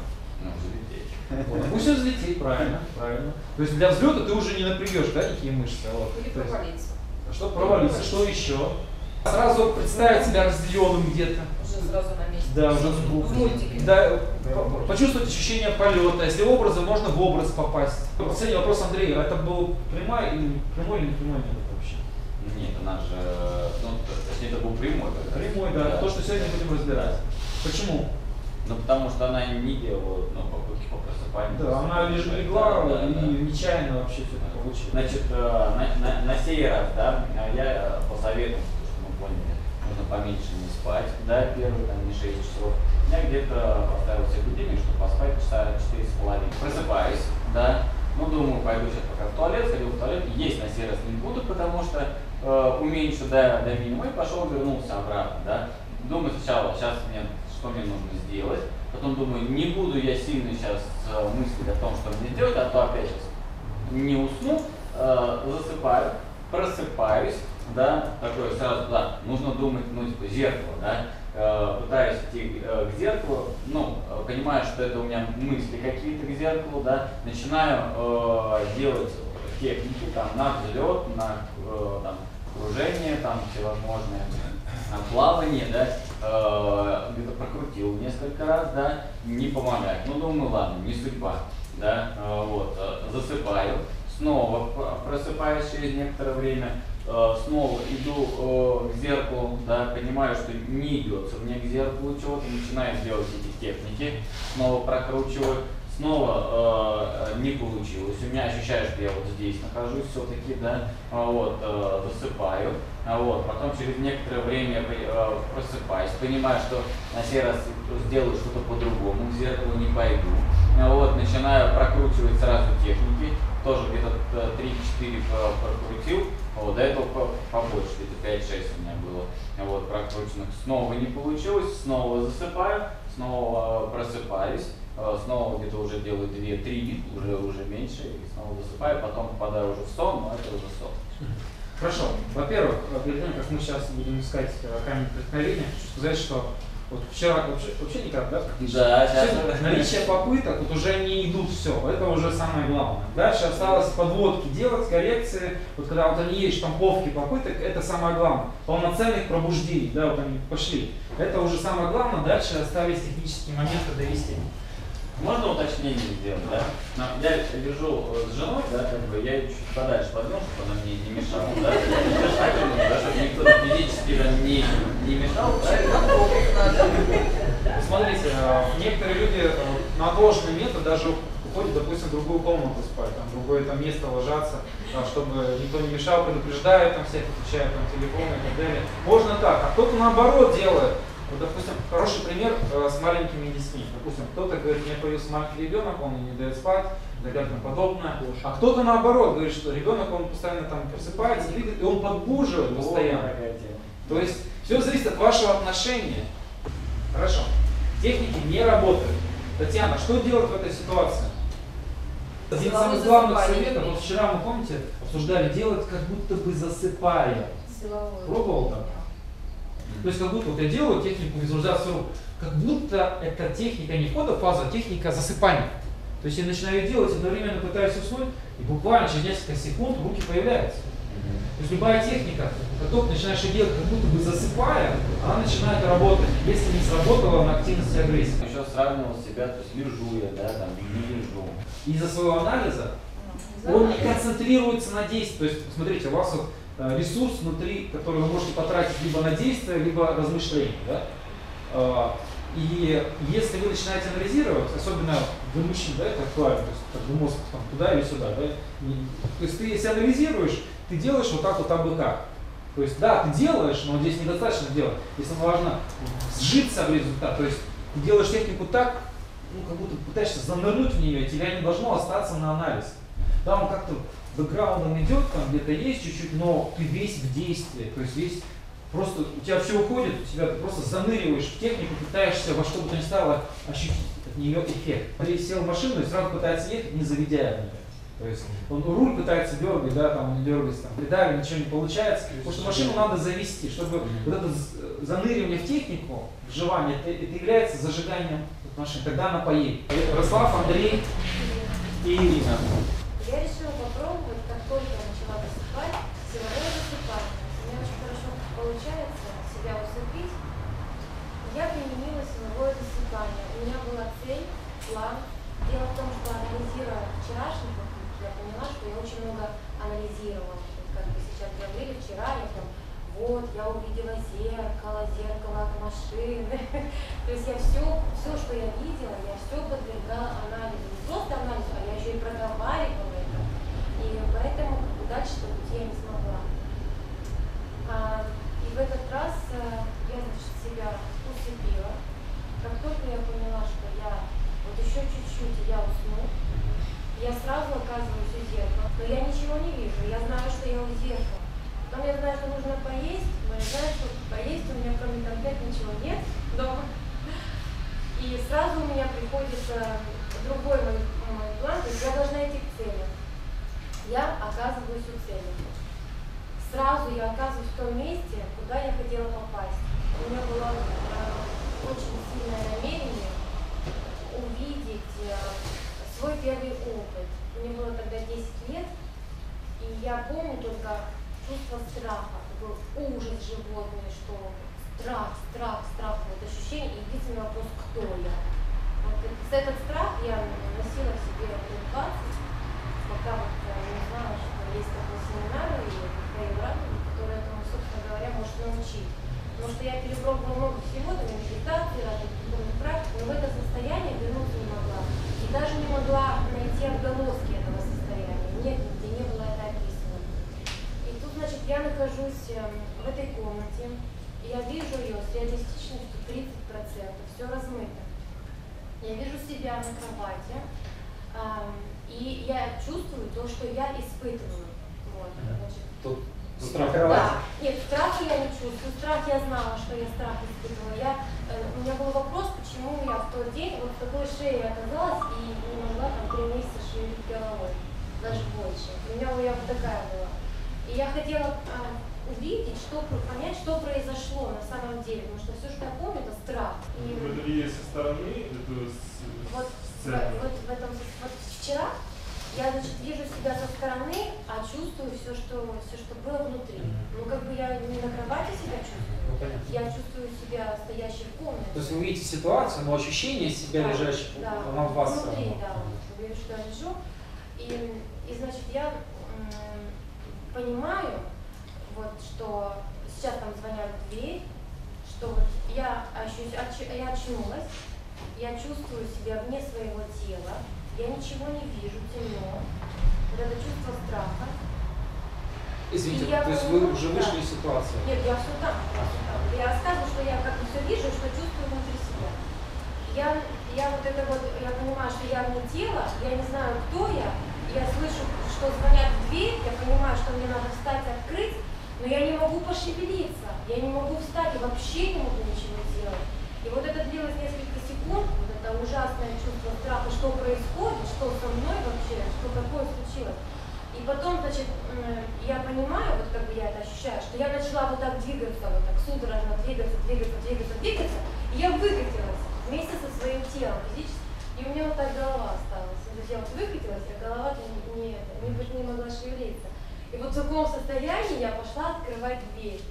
Ну, взлететь. Вот, допустим, взлететь, правильно, правильно. То есть для взлета ты уже не напрягешь, да, никакие мышцы. Вот. Или провалиться. Чтобы провалиться, что еще? Сразу представить себя разделенным где-то. Уже сразу на месте. Да, уже в мультике. Да, да. Почувствовать ощущение полета. Если образы, можно в образ попасть. Последний вопрос Андрею. Это был прямой или прямой или прямой метод вообще? Нет, она же... Ну, точнее, это был прямой. Прямой, да. да. То, что сегодня будем разбирать. Почему? Ну, потому что она не делала ну, попытки по просыпанию. Да, она лишь легла да, и да. нечаянно вообще все это получилось. Значит, на, на, на сей раз, да, я посоветую. Поняли, нужно поменьше не спать, да, первые, там, не шесть часов. Я где-то поставил себе будильник, чтобы поспать часа четыре с половиной. Просыпаюсь, да, Ну, думаю, пойду сейчас пока в туалет, сходил в туалет, есть на сервис не буду, потому что э, уменьшу до, до минимума, и пошел, вернулся обратно, да. Думаю сначала, сейчас мне, что мне нужно сделать, потом думаю, не буду я сильно сейчас э, мыслить о том, что мне делать, а то опять сейчас не усну, э, засыпаю, просыпаюсь, да, такое сразу, да, нужно думать, ну, типа, зеркало, да, э, пытаюсь идти э, к зеркалу, ну, понимаю, что это у меня мысли какие-то к зеркалу, да, начинаю э, делать техники, там, на взлет, на, э, там, кружение, там, всевозможные, на плавание, да, э, где-то прокрутил несколько раз, да, не помогает, ну, думаю, ладно, не судьба, да, э, вот, э, засыпаю, снова просыпаюсь через некоторое время, снова иду к зеркалу, да, понимаю, что не идется мне к зеркалу чего-то, начинаю делать эти техники, снова прокручиваю, снова э, не получилось, у меня ощущаю, что я вот здесь нахожусь все-таки, да, вот, э, засыпаю, вот, потом через некоторое время э, просыпаюсь, понимаю, что на сей раз сделаю что-то по-другому, к зеркалу не пойду, вот, начинаю прокручивать сразу техники, тоже где-то три-четыре прокрутил, вот, до этого побольше, где-то пять-шесть у меня было вот, прокрученных. Снова не получилось, снова засыпаю, снова просыпаюсь, снова где-то уже делаю две-три, уже, уже меньше, и снова засыпаю, потом попадаю уже в сон, но это уже сон. Хорошо. Во-первых, перед тем, как мы сейчас будем искать камень преткновения, хочу сказать, что вот вчера вообще, вообще никак, да, практически? Да, сейчас наличие попыток вот уже не идут, все, это уже самое главное. Дальше осталось подводки делать, коррекции, вот когда вот они есть, штамповки попыток, это самое главное. Полноценных пробуждений, да, вот они пошли, это уже самое главное, дальше остались технические моменты довести. Можно уточнение сделать, да? Но я лежу с женой, да, как бы я ее чуть подальше подвел, чтобы она мне не мешала, да? Да, чтобы никто физически нам не, не мешал, да? Смотрите, некоторые люди на должный метод даже уходят, допустим, в другую комнату спать, там, в другое там, место ложатся, чтобы никто не мешал, предупреждают там всех, отвечают на телефон и так далее. Можно так, а кто-то наоборот делает. Вот, допустим, хороший пример э, с маленькими детьми. Допустим, кто-то говорит, мне появился маленький ребенок, он не дает спать, и так подобное. А кто-то наоборот говорит, что ребенок, он постоянно там просыпается, двигает, и он подбуживает постоянно. То есть все зависит от вашего отношения. Хорошо. Техники не работают. Татьяна, что делать в этой ситуации? Один из самых главных советов, вот вчера мы, помните, обсуждали, делать как будто бы засыпая. Силовой. Пробовал так? То есть как будто вот я делаю технику визуализации рук, как будто это техника не входа в фазу, а техника засыпания. То есть я начинаю делать, одновременно пытаюсь уснуть, и буквально через несколько секунд руки появляются. То есть любая техника, как только начинаешь делать, как будто бы засыпая, она начинает работать, если не сработала на активность и агрессии. Еще сравнивал себя, то есть лежу я, да, там, не лежу. Из-за своего анализа он не концентрируется на действии. То есть, смотрите, у вас вот ресурс внутри, который вы можете потратить либо на действие, либо размышление. Да? И если вы начинаете анализировать, особенно для мужчин, да, это актуально, то есть как бы мозг там, туда или сюда, да? То есть ты если анализируешь, ты делаешь вот так вот, а бы как. То есть да, ты делаешь, но здесь недостаточно делать. Если важно сжиться в результат, то есть ты делаешь технику так, ну, как будто пытаешься занырнуть в нее, и тебя не должно остаться на анализ. Да, он как-то бэкграундом идет, там где-то есть чуть-чуть, но ты весь в действии, то есть весь просто, у тебя все уходит, у тебя ты просто заныриваешь в технику, пытаешься во что бы то ни стало ощутить от нее эффект. Андрей сел в машину и сразу пытается ехать, не заведя ее. То есть он руль пытается дергать, да, там он не дергается, там придавил, ничего не получается, потому что машину надо завести, чтобы вот это заныривание в технику, вживание, это, это является зажиганием машины, тогда она поедет. Рослав, Андрей и Ирина. Я решила попробовать, как только я начала засыпать, силовое засыпание. У меня очень хорошо получается себя усыпить. Я применила силовое засыпание. У меня была цель, план. Дело в том, что анализируя вчерашние попытки, я поняла, что я очень много анализировала. Как бы сейчас говорили, вчера я там, вот, я увидела зеркало, зеркало от машины. То есть я все, все, что я видела, я все подвергала анализу. Не просто анализу, а я еще и проговаривала. И поэтому дальше я не смогла. А, и в этот раз а, я, значит, себя усыпила. Как только я поняла, что я вот еще чуть-чуть я усну, я сразу оказывалась уехала. Потом я знаю, что нужно поесть, но я знаю, что поесть у меня кроме конфет ничего нет дома. И сразу у меня приходит другой мой, мой план, то есть я должна идти к цели. Я оказываюсь у цели. Сразу я оказываюсь в том месте, куда я хотела попасть. У меня было э, очень сильное намерение увидеть э, свой первый опыт. Мне было тогда десять лет, и я помню только чувство страха. Это был ужас животный, что страх, страх, страх. Вот ощущение, и единственный вопрос, кто я. Вот этот страх я носила в себе лет двадцать, пока вот не знала, что есть такой семинар, и Михаил, который этому, собственно говоря, может научить. Потому что я перепробовала много всего, там, медитации, разных духовных практик, но в это состояние вернуться не могла. И даже не могла найти отголоски этого состояния. Нет, нигде не было это описано. И тут, значит, я нахожусь в этой комнате, и я вижу ее с реалистичностью тридцать процентов, все размыто. Я вижу себя на кровати, и я чувствую то, что я испытываю. Вот, значит, тут страх. Да. Нет, страха я не чувствую. Страх я знала, что я страх испытывала. Я, э, у меня был вопрос, почему я в тот день вот в такой шее оказалась и не могла там три месяца шевелить головой, даже больше. У меня я вот такая была. И я хотела э, увидеть, что, понять, что произошло на самом деле, потому что все, что я помню, это страх. И... Вы другие со стороны, это вот, в, вот в этом вот вчера. Я, значит, вижу себя со стороны, а чувствую все, что, все, что было внутри. Ну, как бы я не на кровати себя чувствую, ну, я чувствую себя стоящей в комнате. То есть вы видите ситуацию, но ощущение себя да, лежащего да, на вас. Внутри, да, вот, я сюда лежу. И, и значит, я м, понимаю, вот, что сейчас там звонят в дверь, что вот я, ощу, оч, я очнулась, я чувствую себя вне своего тела. Я ничего не вижу, темно. Вот это чувство страха. Извините, я то есть вы уже вышли из ситуации? Нет, я все там. Я рассказываю, что я как бы все вижу, что чувствую внутри себя. Я, я вот это вот, я понимаю, что я вне тела, я не знаю, кто я. Я слышу, что звонят в дверь, я понимаю, что мне надо встать, открыть, но я не могу пошевелиться, я не могу встать, я вообще не могу ничего делать. И вот это длилось несколько секунд, вот это ужасное чувство страха, что происходит, что со мной вообще, что такое случилось. И потом, значит, я понимаю, вот как бы я это ощущаю, что я начала вот так двигаться, вот так судорожно двигаться, двигаться, двигаться, двигаться, и я выкатилась вместе со своим телом физически, и у меня вот так голова осталась. То есть я вот выкатилась, а голова не, не, не могла шевелиться. И вот в таком состоянии я пошла открывать дверь.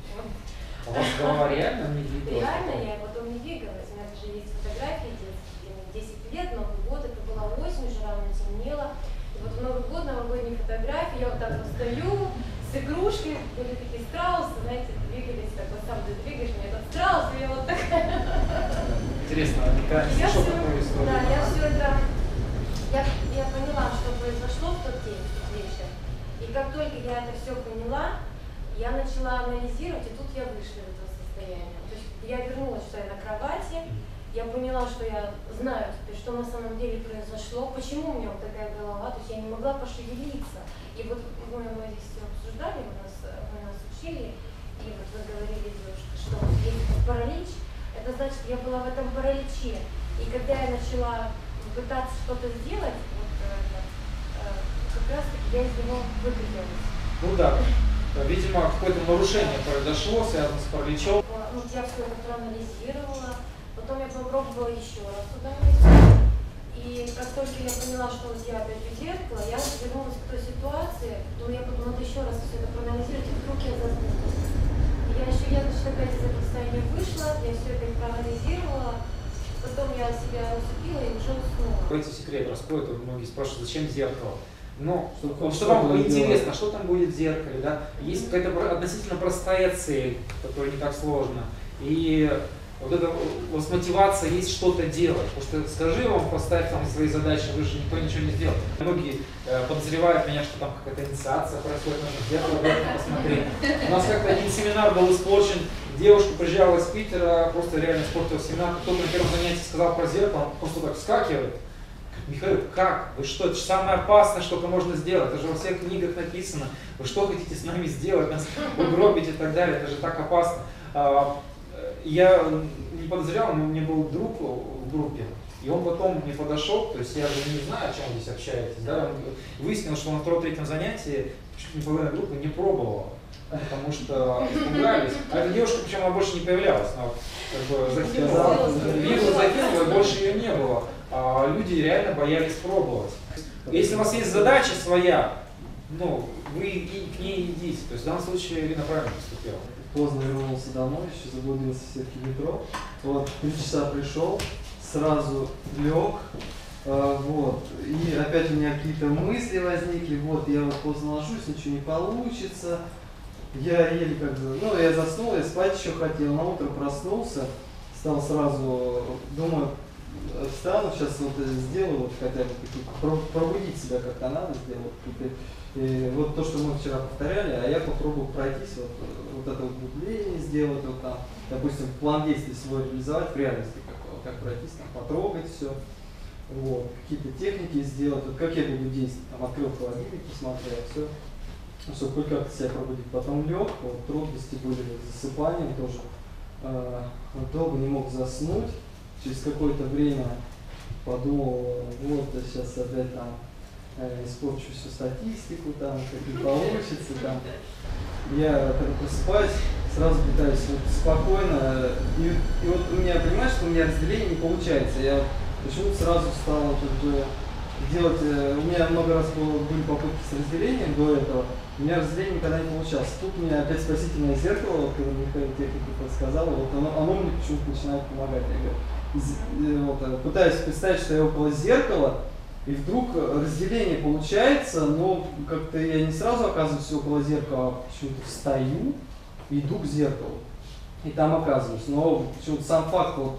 У вас голова реально не двигалась? Реально, я потом не двигалась. У меня даже есть фотографии, десять лет, Новый год, это была осень, уже рано темнело. И вот в Новый год, новогодние фотографии, я вот так вот стою с игрушкой, были такие страусы, знаете, двигались, так вот сам ты двигаешь, у меня этот страус, и я вот такая. Интересно, а мне кажется, я что все, такое история? Да, я все это, я, я поняла, что произошло в тот день, в тот вечер. И как только я это все поняла, я начала анализировать, и тут я вышла из этого состояния. То есть я вернулась, что я на кровати, я поняла, что я знаю теперь, что на самом деле произошло, почему у меня вот такая голова, то есть я не могла пошевелиться. И вот мы, мы здесь обсуждали, вы нас, вы нас учили, и вот вы говорили, что есть паралич, это значит, я была в этом параличе. И когда я начала пытаться что-то сделать, вот, как раз таки я из него выкатилась. Ну да. Видимо, какое-то нарушение произошло, связано с параличом. Вот я все это проанализировала, потом я попробовала еще раз туда идти. И как только я поняла, что вот я опять у зеркала, я вернулась к той ситуации, но я подумала, вот еще раз все это проанализировать, и вдруг я зазнаюсь. Я еще, я значит, опять из этого состояния вышла, я все это проанализировала, потом я себя усыпила и уже уснула. Какой-то секрет раскроет, многие спрашивают, зачем зеркало? Ну, что, что вам было интересно, что там будет в зеркале, да? Есть какая-то относительно простая цель, которая не так сложно. И вот эта у вас мотивация есть что-то делать. Потому что скажи вам, поставь там свои задачи, вы же никто ничего не сделает. Многие э, подозревают меня, что там какая-то инициация происходит, нужно зеркало обязательно посмотреть. У нас как-то один семинар был испорчен, девушка приезжала из Питера, просто реально испортила семинар. Кто-то на первом занятии сказал про зеркало, он просто так вскакивает. Михаил, как? Вы что? Это же самое опасное, что можно сделать. Это же во всех книгах написано. Вы что хотите с нами сделать? Нас угробить и так далее. Это же так опасно. Я не подозревал, но у меня был друг в группе. И он потом мне подошел, то есть я же не знаю, о чем вы здесь общаетесь, да, выяснил, что на втором-третьем занятии чуть не половина группы не пробовала, потому что испугались. А эта девушка, причем, она больше не появлялась, она как бы закинула, вилла закинула, и больше ее не было. А люди реально боялись пробовать. Если у вас есть задача своя, ну, вы к ней идите. То есть в данном случае Ирина правильно поступила. Поздно вернулся домой, еще заблудился в сетке метро. Вот, три часа пришел, сразу лег, э, вот, и опять у меня какие-то мысли возникли, вот, я вот поздно ложусь, ничего не получится. Я еле как-то, ну, я заснул, я спать еще хотел, на утро проснулся, стал сразу, думаю, встану, сейчас вот сделаю, вот, хотя бы пробудить себя как-то надо сделать. И вот то, что мы вчера повторяли, а я попробую пройтись, вот, вот это углубление сделать, вот там, допустим, план действий свой реализовать в реальности, как, как пройтись, там, потрогать все, вот, какие-то техники сделать, вот, как я буду действовать, там, открыл холодильник, посмотрел, все, чтобы хоть как-то себя пробудить. Потом лег, вот, трудности были с засыпанием тоже, э, долго не мог заснуть, через какое-то время подумал, вот, я сейчас опять там, испорчу всю статистику, там, как не получится, там. Я просыпаюсь, сразу пытаюсь вот, спокойно, и, и вот у меня, понимаешь, что у меня разделение не получается, я почему-то сразу стал тут же делать, у меня много раз было, были попытки с разделением до этого, у меня разделение никогда не получалось. Тут у меня опять спасительное зеркало, когда Михаил технику подсказал, вот оно, оно мне почему-то начинает помогать, я говорю, вот, пытаюсь представить, что я около зеркала, и вдруг разделение получается, но как-то я не сразу оказываюсь около зеркала, а почему-то встаю и иду к зеркалу. И там оказываюсь. Но почему-то сам факт вот,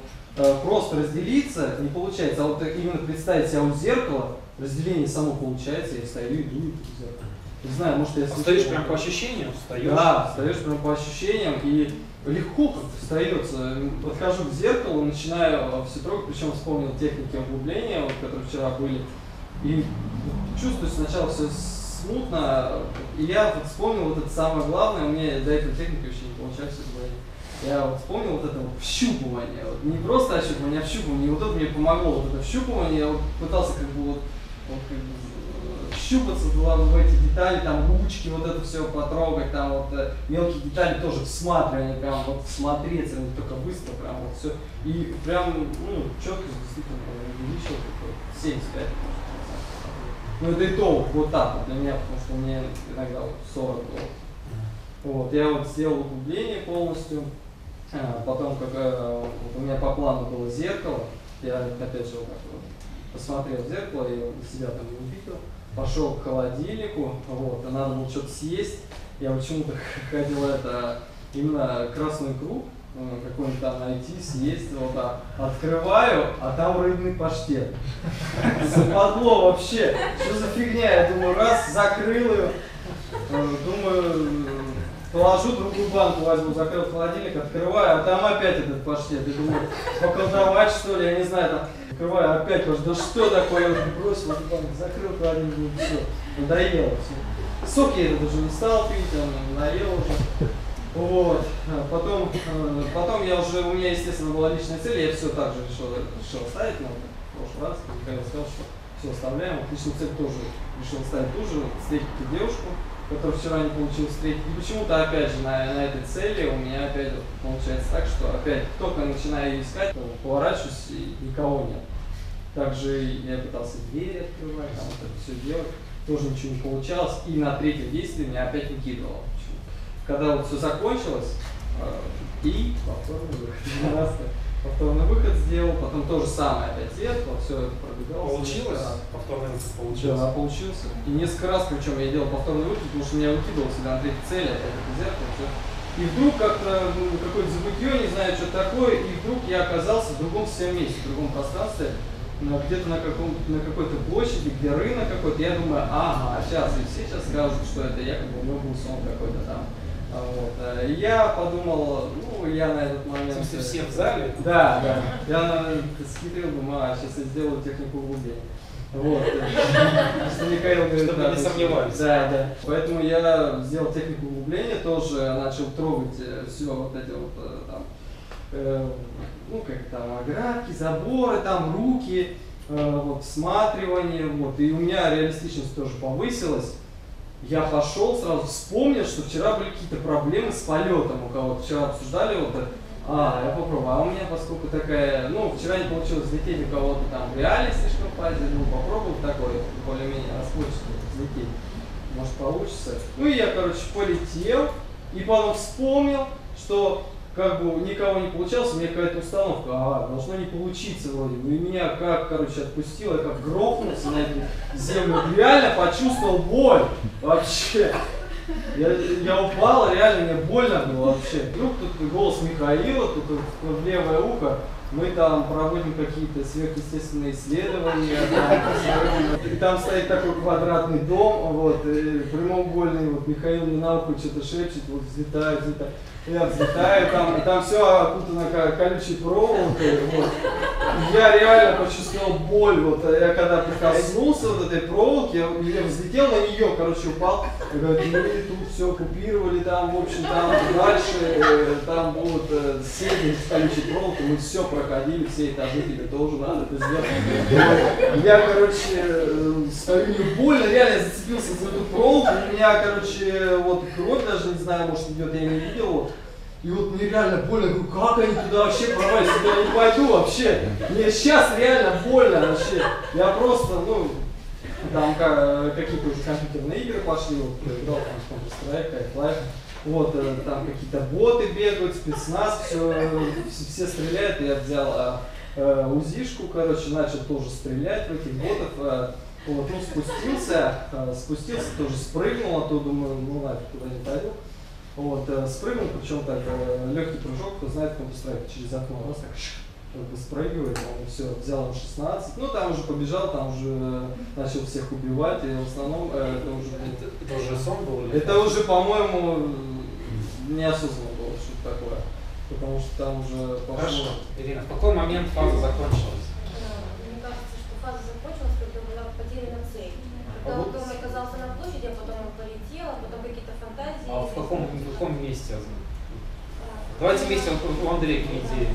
просто разделиться не получается. А вот именно представить себя у зеркала, разделение само получается, я встаю и иду к зеркалу. Не знаю, может я... Встаешь прям по ощущениям? Встаешь. Да, встаешь прям по ощущениям и легко как-то встается. Подхожу к зеркалу, начинаю все трогать, причем вспомнил техники углубления, вот, которые вчера были. И чувствую сначала все смутно, и я вот вспомнил вот это самое главное, у меня до этой техники вообще не получалось углубление. Я вот вспомнил вот это вот вщупывание, вот, не просто ощупывание, а вщупывание, и вот это мне помогло, вот это вщупывание, я вот пытался как бы вот, вот как бы щупаться в эти детали, там ручки, вот это все потрогать, там вот мелкие детали тоже всматривание, прям вот всмотреться, не только быстро, прям вот все. И прям, ну, четкость действительно увеличила, как семьдесят пять процентов. Ну это и то, вот так вот для меня, потому что у меня иногда вот сорок было. Вот, я вот сделал углубление полностью, потом как вот у меня по плану было зеркало, я опять же вот так вот посмотрел в зеркало, я себя там не увидел. Пошел к холодильнику, вот, а надо было что-то съесть. Я почему-то хотел это, именно красный круг какой-нибудь там найти, съесть, вот так. Открываю, а там рыбный паштет. Западло вообще, что за фигня, я думаю, раз, закрыл ее, думаю, положу другую банку, возьму, закрыл холодильник, открываю, а там опять этот паштет. Я думаю, поколдовать что ли, я не знаю, там. Открываю опять, да что такое, бросил, закрыл холодильник, все, надоело все. Сок я даже не стал пить, он наел уже. Вот. Потом, потом я уже, у меня, естественно, была личная цель, я все так же решил, решил оставить, но в прошлый раз Михаил сказал, что все оставляем. Вот личную цель тоже решил оставить ту же, встретить ту девушку, которую вчера не получилось встретить. И почему-то опять же на, на этой цели у меня опять вот получается так, что опять только начинаю искать, поворачиваюсь и никого нет. Также я пытался двери открывать, там вот это все делать, тоже ничего не получалось. И на третьем действии меня опять выкидывало. Когда вот все закончилось, и повторный выход. Повторный выход сделал, потом то же самое опять зеркало, все пробегало. Получилось? Повторный выход получился? Да, получился. И несколько раз, причем я делал повторный выход, потому что меня выкидывал всегда на третьей цели, опять это зеркало, все. И вдруг как-то ну, какое-то забытье, не знаю, что такое, и вдруг я оказался в другом всем месте, в другом пространстве, где-то на, на какой-то площади, где рынок какой-то, я думаю, ага, сейчас, и все сейчас скажут, что это якобы у него был сон какой-то там. Вот. Я подумал, ну я на этот момент... Все, все в зале? Да, да. Я схитрил, думаю, а сейчас я сделаю технику углубления. Вот. Что Михаил говорит, чтобы не сомневались. Да, да. Поэтому я сделал технику углубления тоже, начал трогать все вот эти вот там, э, ну как там, оградки, заборы, там руки, э, вот, всматривание, вот. И у меня реалистичность тоже повысилась. Я пошел, сразу вспомнил, что вчера были какие-то проблемы с полетом у кого-то. Вчера обсуждали вот это. А, я попробую. А у меня, поскольку такая, ну, вчера не получилось взлететь у кого-то там в реале слишком фазе, ну, попробовал такой, более-менее расплывчатый взлететь. Может, получится. Ну, и я, короче, полетел, и потом вспомнил, что, как бы, никого не получалось, у меня какая-то установка, а, должно не получиться вроде бы. И меня как, короче, отпустило, я как грохнулся на эту землю, реально почувствовал боль вообще. Я, я упал, реально мне больно было вообще. Вдруг тут голос Михаила, тут в левое ухо. Мы там проводим какие-то сверхъестественные исследования. Там, и там стоит такой квадратный дом, вот, прямоугольный. Вот Михаил мне на ухо что-то шепчет, вот взлетаю, взлетаю. Я взлетаю, там, там все окутано колючей проволокой. Вот. Я реально почувствовал боль. Вот. Я когда прикоснулся вот этой проволоки, я, я взлетел на нее, короче, упал. Я говорю, ну и тут все оккупировали, там, в общем, там дальше, там будут э, сеть с колючей проволокой, мы все проходили, все этажи, тебе тоже надо это сделать. Я, короче, стою не больно, реально зацепился за эту проволоку, у меня, короче, вот кровь даже, не знаю, может идет, я не видел. И вот мне реально больно, говорю, как они туда вообще провалились, я не пойду вообще. Мне сейчас реально больно вообще. Я просто, ну, там какие-то уже компьютерные игры пошли, вот, играл там Counter-Strike, Half-Life. Вот, там какие-то боты бегают, спецназ, все, все стреляют. Я взял а, а, УЗИшку, короче, начал тоже стрелять в этих ботов. А, вот, ну, спустился, а, спустился, тоже спрыгнул, а то думаю, ну ладно, куда не пойду. Вот, а, спрыгнул, причем так, а, легкий прыжок, кто знает, Counter-Strike через окно, раз так, как бы спрыгивает, он все, взял шестнадцать, ну там уже побежал, там уже начал всех убивать, и в основном э, это уже... Это, это уже сон был? Это уже, по-моему, неосознанно было, что-то такое, потому что там уже... Пошло. Хорошо, Ирина, в какой момент фаза закончилась? Мне кажется, что фаза закончилась, когда была потеряна цель. Когда он дома оказался на площади, а потом он полетел, а потом какие-то фантазии... А в каком, в каком месте? Давайте вместе у Андрея к идее.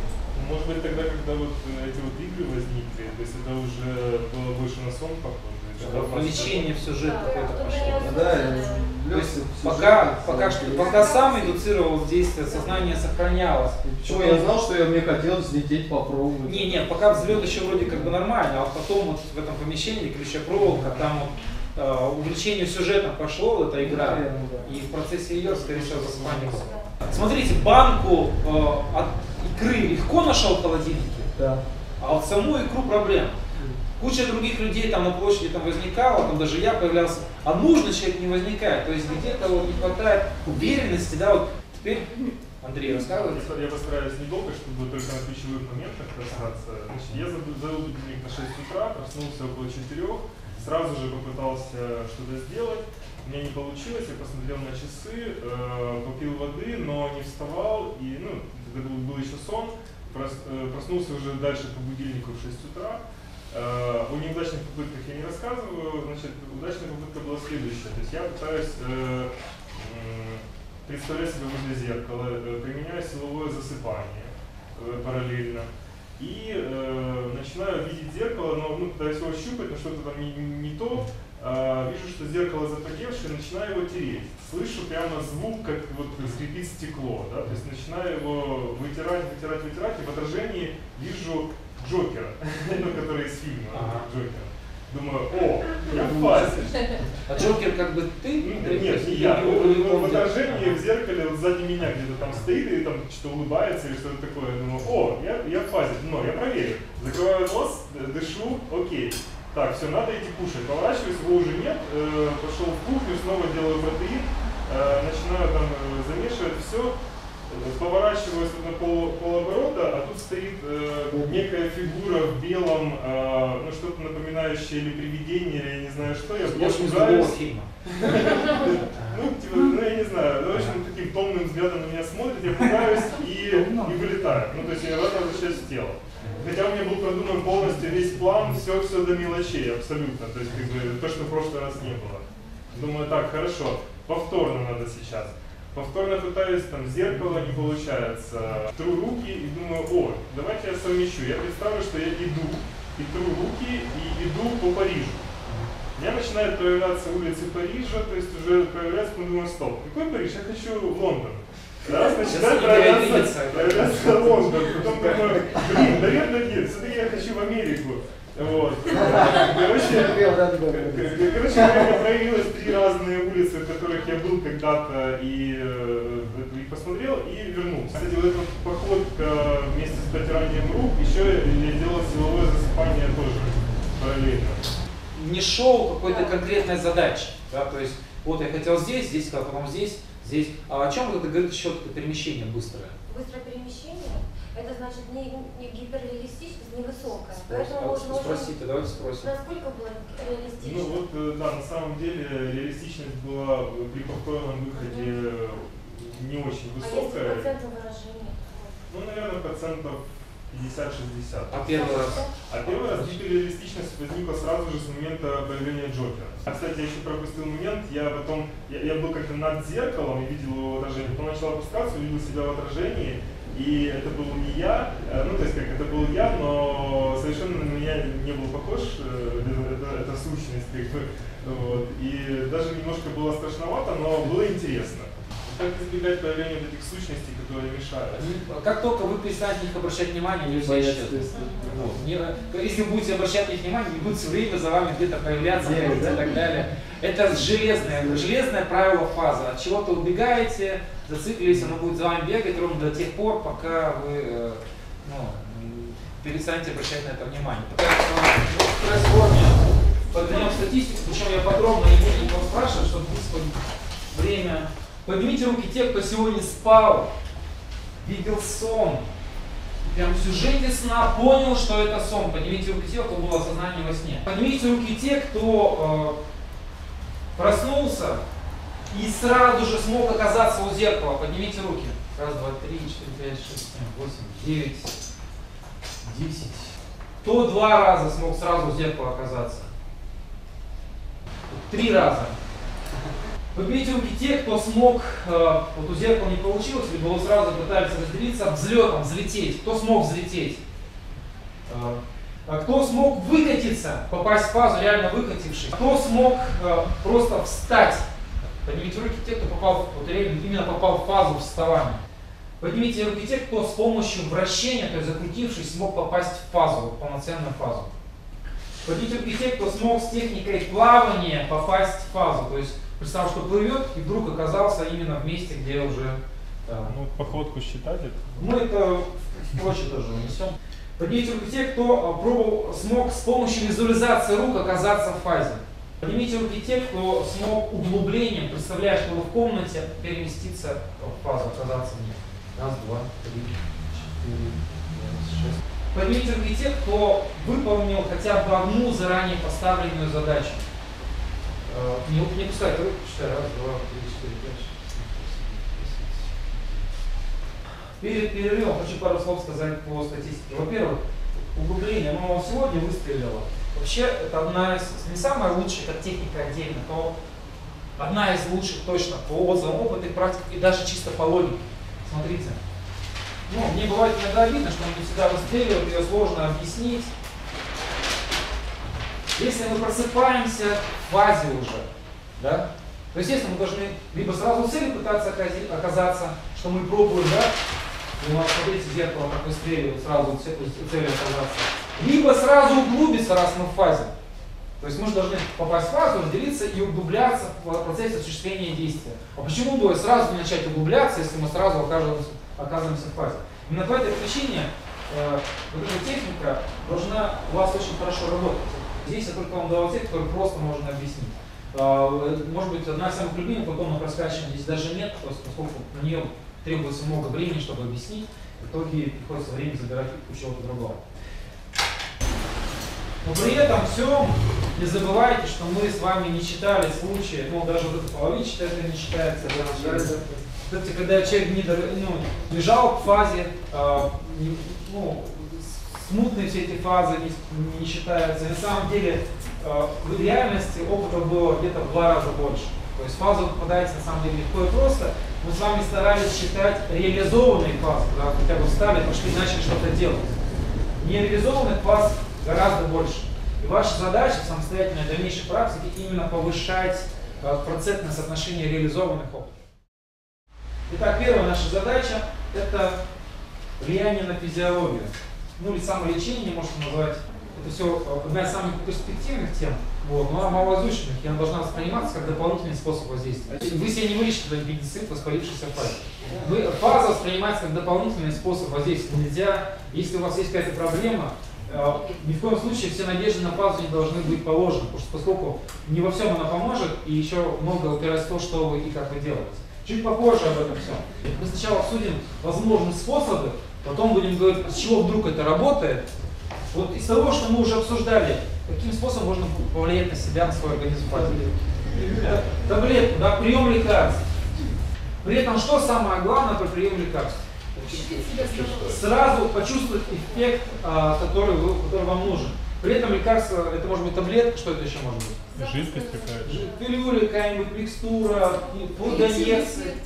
Может быть, тогда, когда вот эти вот игры возникли, то есть это уже было больше на сон похоже. Увлечение в сюжет какой-то пошло. Да, то есть пока, пока, пока сам индуцировал действие, сознание сохранялось. Почему я знал, что я, мне хотелось взлететь, попробовать? Не, не, пока взлет еще вроде как бы нормально, а потом вот в этом помещении колючая проволока, там вот э, увлечение сюжетом пошло, эта игра, да, да. И в процессе ее, скорее всего, заспанился. Смотрите, банку э, от икры легко нашел в холодильнике, да. А вот саму икру проблема. Куча других людей там на площади там возникала, там даже я появлялся, а нужно человек не возникает, то есть где-то вот не хватает уверенности, да, вот теперь Андрей рассказывает. Я постараюсь недолго, чтобы только на ключевых моментах касаться. Значит, я завел будильник на шесть утра, проснулся около четырёх, сразу же попытался что-то сделать. У меня не получилось, я посмотрел на часы, э, попил воды, но не вставал, и, ну, это был, был еще сон, прос, э, проснулся уже дальше по будильнику в шесть утра. Э, о неудачных попытках я не рассказываю, значит, удачная попытка была следующая. То есть я пытаюсь э, э, представлять себя возле зеркала, э, применяю силовое засыпание э, параллельно. И э, начинаю видеть зеркало, но ну, пытаюсь его щупать, но что-то там не, не то. Uh, вижу, что зеркало запотевшее, начинаю его тереть. Слышу прямо звук, как вот скрипит стекло. Да? То есть начинаю его вытирать, вытирать, вытирать, и в отражении вижу Джокера, который из фильма Джокера. Думаю, о, я в фазе. А Джокер как бы ты? Нет, не я. В отражении в зеркале сзади меня где-то там стоит и там что-то улыбается или что-то такое. Думаю, о, я в фазе. Но я проверю. Закрываю нос, дышу, окей. Так, все, надо идти кушать. Поворачиваюсь, его уже нет. Э, пошел в кухню, снова делаю протеин. Э, начинаю там замешивать все. Поворачиваюсь на пол, полоборота, а тут стоит э, некая фигура в белом, э, ну что-то напоминающее или привидение, или я не знаю что. Я пугаюсь. Ну, я не знаю. В общем, таким томным взглядом на меня смотрит, я пугаюсь и вылетаю. Ну, то есть я возвращаюсь в тело. Хотя у меня был продуман полностью весь план, все, все до мелочей абсолютно. То есть то, что в прошлый раз не было. Думаю, так, хорошо, повторно надо сейчас. Повторно пытаюсь, там, зеркало не получается. Тру руки и думаю, о, давайте я совмещу. Я представлю, что я иду, и тру руки, и иду по Парижу. У меня начинают проявляться улицы Парижа, то есть уже проявляется, мы думаем, стоп, какой Париж? Я хочу в Лондон. Раз начинает проявляться, проявляться Лондон, потом думаю, блин, наверное, нет, все-таки я хочу в Америку. Вот. Короче, короче, у меня проявилось три разные улицы, в которых я был когда-то и, и посмотрел, и вернулся. Кстати, вот этот поход вместе с потиранием рук, еще я делал силовое засыпание тоже параллельно. Не шоу какой-то конкретной задачи. Да? То есть, вот я хотел здесь, здесь, а потом здесь, здесь. А о чем это говорит еще перемещение быстрое? Быстрое перемещение? Это значит не, не гиперреалистичность, не высокая. Поэтому спроси, можем... ты, давайте спросим. Насколько была реалистичность? Ну вот, да, на самом деле реалистичность была при повторном выходе mm-hmm. не очень высокая. А если процентом выражения? Ну, наверное, процентов пятьдесят-шестьдесят. А первый раз? А первый раз гиперреалистичность возникла сразу же с момента появления Джокера. А, кстати, я еще пропустил момент. Я потом, я, я был как-то над зеркалом и видел его отражение. Потом начал опускаться, увидел себя в отражении. И это был не я, ну то есть как это был я, но совершенно на меня не был похож, это, это сущность, как бы, вот. И даже немножко было страшновато, но было интересно. Как избегать появления вот этих сущностей, которые мешают? Как только вы перестанете на них обращать внимание, нельзя исчезнуть. Вот. Если будете обращать на них внимание, не будут все время за вами где-то появляться, появляться и так далее. Это железное, железное правило фазы. От чего-то убегаете, зациклились, оно будет за вами бегать ровно до тех пор, пока вы ну, перестанете обращать на это внимание. Подведем статистику, причем я подробно не буду никого спрашивать, чтобы время. Поднимите руки те, кто сегодня спал, видел сон, прям в сюжете сна понял, что это сон. Поднимите руки те, кто был в сознании во сне. Поднимите руки те, кто э, проснулся и сразу же смог оказаться у зеркала. Поднимите руки. Раз, два, три, четыре, пять, шесть, семь, восемь, девять, десять. Кто два раза смог сразу у зеркала оказаться? Три раза. Поднимите руки те, кто смог, вот у зеркала не получилось, либо вы сразу пытались разделиться, взлетом, взлететь. Кто смог взлететь? Кто смог выкатиться, попасть в фазу, реально выкатившись? Кто смог просто встать? Поднимите руки те, кто попал, вот именно попал в фазу вставания. Поднимите руки те, кто с помощью вращения, то есть закрутившись, смог попасть в фазу, в полноценную фазу. Поднимите руки те, кто смог с техникой плавания попасть в фазу, то есть представил, что плывет, и вдруг оказался именно в месте, где уже... Да. Ну, походку считать это... Ну, это прочее тоже унесем. Поднимите руки те, кто пробовал, смог с помощью визуализации рук оказаться в фазе. Поднимите руки те, кто смог углублением, представляя, что вы в комнате, переместиться в фазу, оказаться в ней. Раз, два, три, четыре, пять, шесть. Поднимите руки те, кто выполнил хотя бы одну заранее поставленную задачу. Не, не пускай руки, считай, раз, два, три, четыре, пять, шесть, семь, восемь, девять. Перед перерывом хочу пару слов сказать по статистике. Во-первых, углубление, но сегодня выстрелило. Вообще, это одна из, не самая лучшая, как техника отдельно, но одна из лучших точно по отзывам, опыт и практик, и даже чисто по логике. Смотрите. Ну, мне бывает иногда видно, что он не всегда выстреливает, ее сложно объяснить. Если мы просыпаемся в фазе уже, да, то естественно мы должны либо сразу целью пытаться оказаться, что мы пробуем, да, и у нас, смотрите, зеркало как быстрее сразу целью оказаться, либо сразу углубиться, раз мы в фазе. То есть мы же должны попасть в фазу, разделиться и углубляться в процессе осуществления действия. А почему бы сразу не начать углубляться, если мы сразу окажемся, оказываемся в фазе? Именно по этой причине э, вот эта техника должна у вас очень хорошо работать. Здесь я только вам дал ответ, который просто можно объяснить. Может быть, одна из самых любимых, потом на проскачивании здесь даже нет, поскольку на нее требуется много времени, чтобы объяснить. В итоге приходится время забирать у чего-то другого. Но при этом все, не забывайте, что мы с вами не читали случаи, ну даже вот эта половина читает, это не считается. Кстати, когда человек не, ну, лежал в фазе, ну, с смутные все эти фазы не, не считаются. И на самом деле э, в реальности опыта было где-то в два раза больше. То есть фазы попадаются на самом деле легко и просто. Мы с вами старались считать реализованные фазы, да, хотя бы встали, пошли, начали что-то делать. Нереализованных фаз гораздо больше. И ваша задача в самостоятельной дальнейшей практике именно повышать э, процентное соотношение реализованных опытов. Итак, первая наша задача – это влияние на физиологию. Ну или самолечение, можно назвать. Это все одна из самых перспективных тем, вот, но она малоизученных, и она должна восприниматься как дополнительный способ воздействия. Вы себе не вылечите аппендицит, воспалившийся фаза. Фаза воспринимается как дополнительный способ воздействия. Нельзя, если у вас есть какая-то проблема, ни в коем случае все надежды на фазу не должны быть положены, потому что поскольку не во всем она поможет, и еще много упирается в то, что вы и как вы делаете. Чуть попозже об этом все. Мы сначала обсудим возможные способы, потом будем говорить, с чего вдруг это работает. Вот из того, что мы уже обсуждали, каким способом можно повлиять на себя, на свой организм. Таблетку, да, прием лекарств. При этом что самое главное при приеме лекарств? Сразу почувствовать эффект, который, вы, который вам нужен. При этом лекарство, это может быть таблетка, что это еще может быть? Жидкость какая-то. Пилюля какая-нибудь, микстура, инъекции.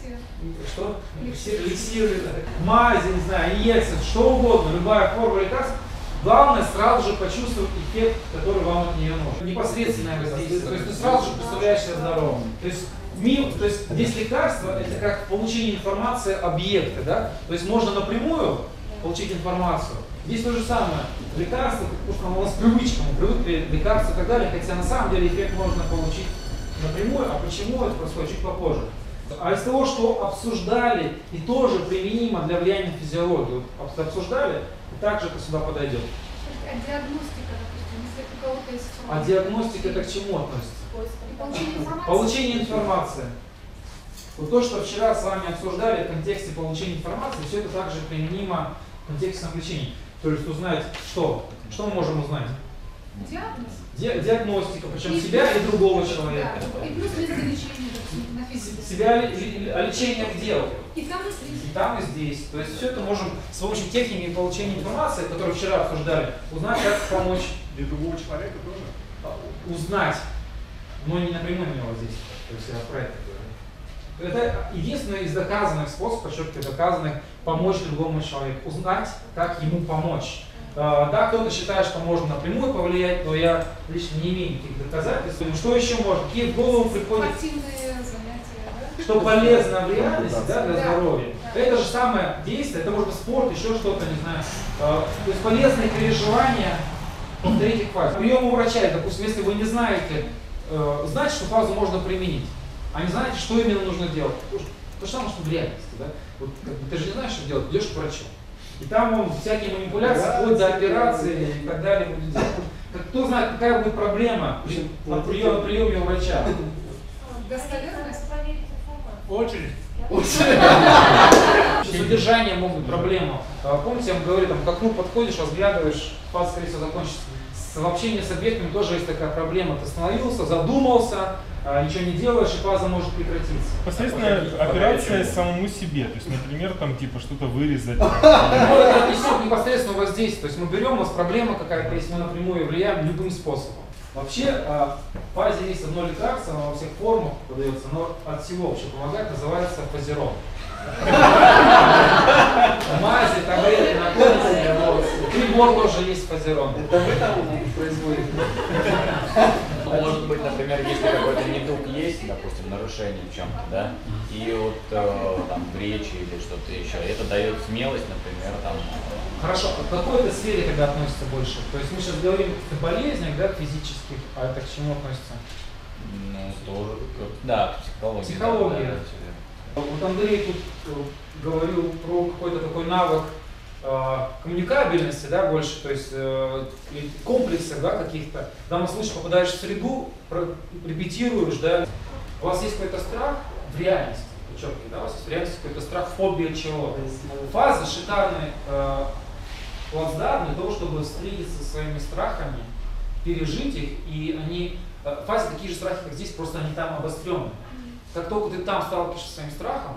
Что? Эликсиры, мази, не знаю, инъекции, что угодно, любая форма лекарств. Главное сразу же почувствовать эффект, который вам от нее нужен. Непосредственное воздействие. То есть ты сразу же представляешь себя здоровым. То есть, мимо, то есть здесь лекарство – это как получение информации объекта. Да? То есть можно напрямую получить информацию. Здесь то же самое. Лекарство, потому что у нас привычка, мы привыкли лекарства и так далее, хотя на самом деле эффект можно получить напрямую, а почему это происходит чуть попозже. А из того, что обсуждали и тоже применимо для влияния на физиологию, обсуждали, и также это сюда подойдет. А диагностика, допустим, если у кого-то есть... А диагностика это к чему относится? Получение информации. Получение информации. Вот то, что вчера с вами обсуждали в контексте получения информации, все это также применимо в контексте самолечения. То есть узнать что? Что мы можем узнать? Диагноз. Ди диагностика, причем и себя и другого человека. Да. И плюс лечение на физике. Себя, а лечение в дело. И там и здесь. И там и здесь. То есть все это можем с помощью техники получения информации, которую вчера обсуждали, узнать, как помочь. Для другого человека тоже? Узнать, но не напрямую на него здесь. То есть я про это говорю. Это единственный из доказанных способов, подчеркиваю, доказанных, помочь другому человеку, узнать, как ему помочь. Да, кто-то считает, что можно напрямую повлиять, но я лично не имею никаких доказательств. Что еще можно? Какие в голову приходят? Спортивные занятия, да? Что полезно в реальности, да, для да, здоровья. Да. Это же самое действие, это может быть спорт, еще что-то, не знаю. То есть полезные переживания повторить их фазу. Прием у врача, допустим, если вы не знаете, знаете, что фазу можно применить, а не знаете, что именно нужно делать. То же самое, что в реальности, да? Вот, ты же не знаешь, что делать, идешь к врачу. И там он всякие манипуляции, вплоть до операции и так далее. Кто знает, какая будет проблема на приеме, приеме у врача? Достоверность? Очередь. Очередь. Содержание могут быть проблема. Помните, я вам говорю, там, к окну подходишь, разглядываешь, фаза, скорее всего, закончится. В общении с объектами тоже есть такая проблема. Ты остановился, задумался, ничего не делаешь, и фаза может прекратиться. Непосредственно операция самому себе, то есть, например, там типа что-то вырезать. Ну, это несет непосредственно воздействие. То есть мы берем, у нас проблема какая-то, если мы напрямую влияем любым способом. Вообще, в фазе есть одно лекарство, оно во всех формах подается, но от всего вообще помогает, называется фазерон. Мази, таблетки, наконцы, прибор тоже есть фазерон. Это вы там производите? Может быть, например, если какой-то недуг есть, допустим, нарушение в чем-то, да, и вот э, там в речи или что-то еще, это дает смелость, например, там. Хорошо, а к какой-то сфере тогда относится больше? То есть мы сейчас говорим о болезнях, да, физических, а это к чему относится? Ну, тоже, да, психология. Психология. Да, да. Вот Андрей тут говорил про какой-то такой навык коммуникабельности, да, больше, то есть э, комплексов, да, каких-то. Когда мы слышим, попадаешь в среду, репетируешь, да, у вас есть какой-то страх в реальности, подчеркиваю, да, у вас есть в реальности какой-то страх, фобия чего-то. Фаза шикарный э, плацдарм для того, чтобы встретиться со своими страхами, пережить их, и они, э, фазы такие же страхи, как здесь, просто они там обострены. Как только ты там сталкиваешься со своим страхом,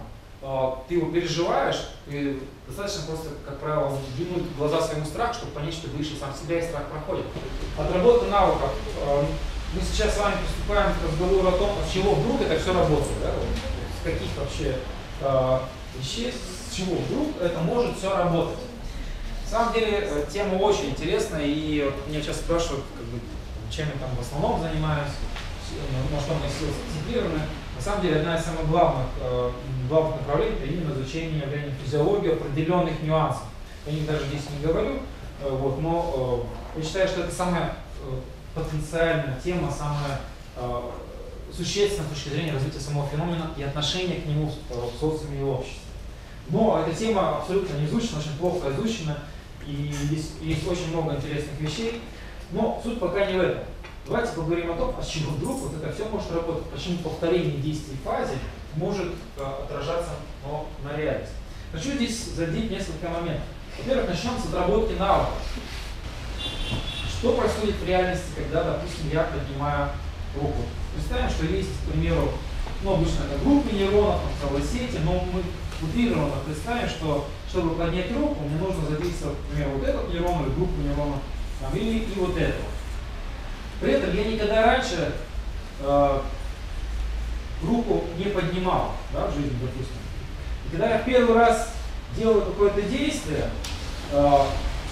ты его переживаешь, и достаточно просто, как правило, взглянуть в глаза своему страху, чтобы понять, что ты вышел сам себя, и страх проходит. Отработка навыков. Мы сейчас с вами приступаем к разговору о том, от чего вдруг это все работает. Да? С каких вообще э, вещей, с чего вдруг это может все работать. На самом деле, тема очень интересная, и вот меня сейчас спрашивают, как бы, чем я там в основном занимаюсь, на что мои силы сконцентрированы. На самом деле, одна из самых главных, э, главных направлений – это именно изучение явления физиологии определенных нюансов. Я о них даже здесь не говорю, э, вот, но э, я считаю, что это самое… Э, потенциальная тема, самая э, существенная с точки зрения развития самого феномена и отношения к нему в социуме и обществе. Но эта тема абсолютно не изучена, очень плохо изучена, и здесь есть очень много интересных вещей, но суть пока не в этом. Давайте поговорим о том, от чего вдруг вот это все может работать, почему повторение действий в фазе может э, отражаться но на реальности. Хочу здесь задеть несколько моментов. Во-первых, начнем с отработки навыков. Что происходит в реальности, когда, допустим, я поднимаю руку? Представим, что есть, к примеру, ну, обычно это группы нейронов, целые сети, но мы утрированно представим, что, чтобы поднять руку, мне нужно задействовать, например, вот этот нейрон или группу нейронов, там, или и вот этого. При этом я никогда раньше э, руку не поднимал, да, в жизни, допустим. И когда я в первый раз делаю какое-то действие, э,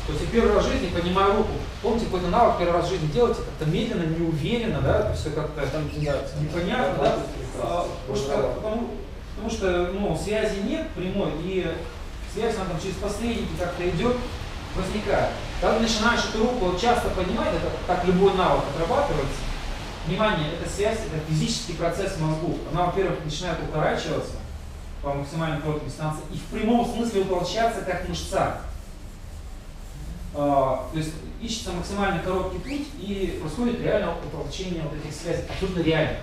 то есть я первый раз в жизни поднимаю руку. Помните, какой-то навык первый раз в жизни делаете, как-то медленно, неуверенно, да, это все как-то непонятно, да? А, потому что, потому, потому что ну, связи нет прямой, и связь она там через посредники как-то идет, возникает. Когда начинаешь эту руку часто поднимать, это как любой навык отрабатывается, внимание, эта связь, это физический процесс в мозгу. Она, во-первых, начинает укорачиваться по максимально короткой дистанции и в прямом смысле утолщаться, как мышца. То есть ищется максимально короткий путь и происходит реально утолщение вот этих связей, абсолютно реально.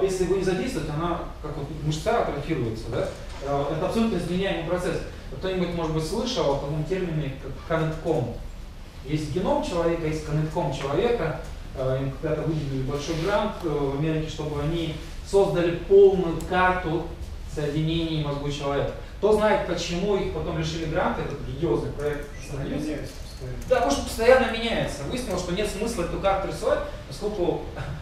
Если его не задействовать, она как вот мышца атрофируется, да? Это абсолютно изменяемый процесс. Кто-нибудь, может быть, слышал о таком термине, как коннектком. Есть геном человека, есть коннектком человека. Им когда-то выделили большой грант в Америке, чтобы они создали полную карту соединений мозгу человека. Кто знает, почему их потом лишили гранта, этот грандиозный проект становится? Да, потому что постоянно меняется. Выяснилось, что нет смысла эту карту рисовать, поскольку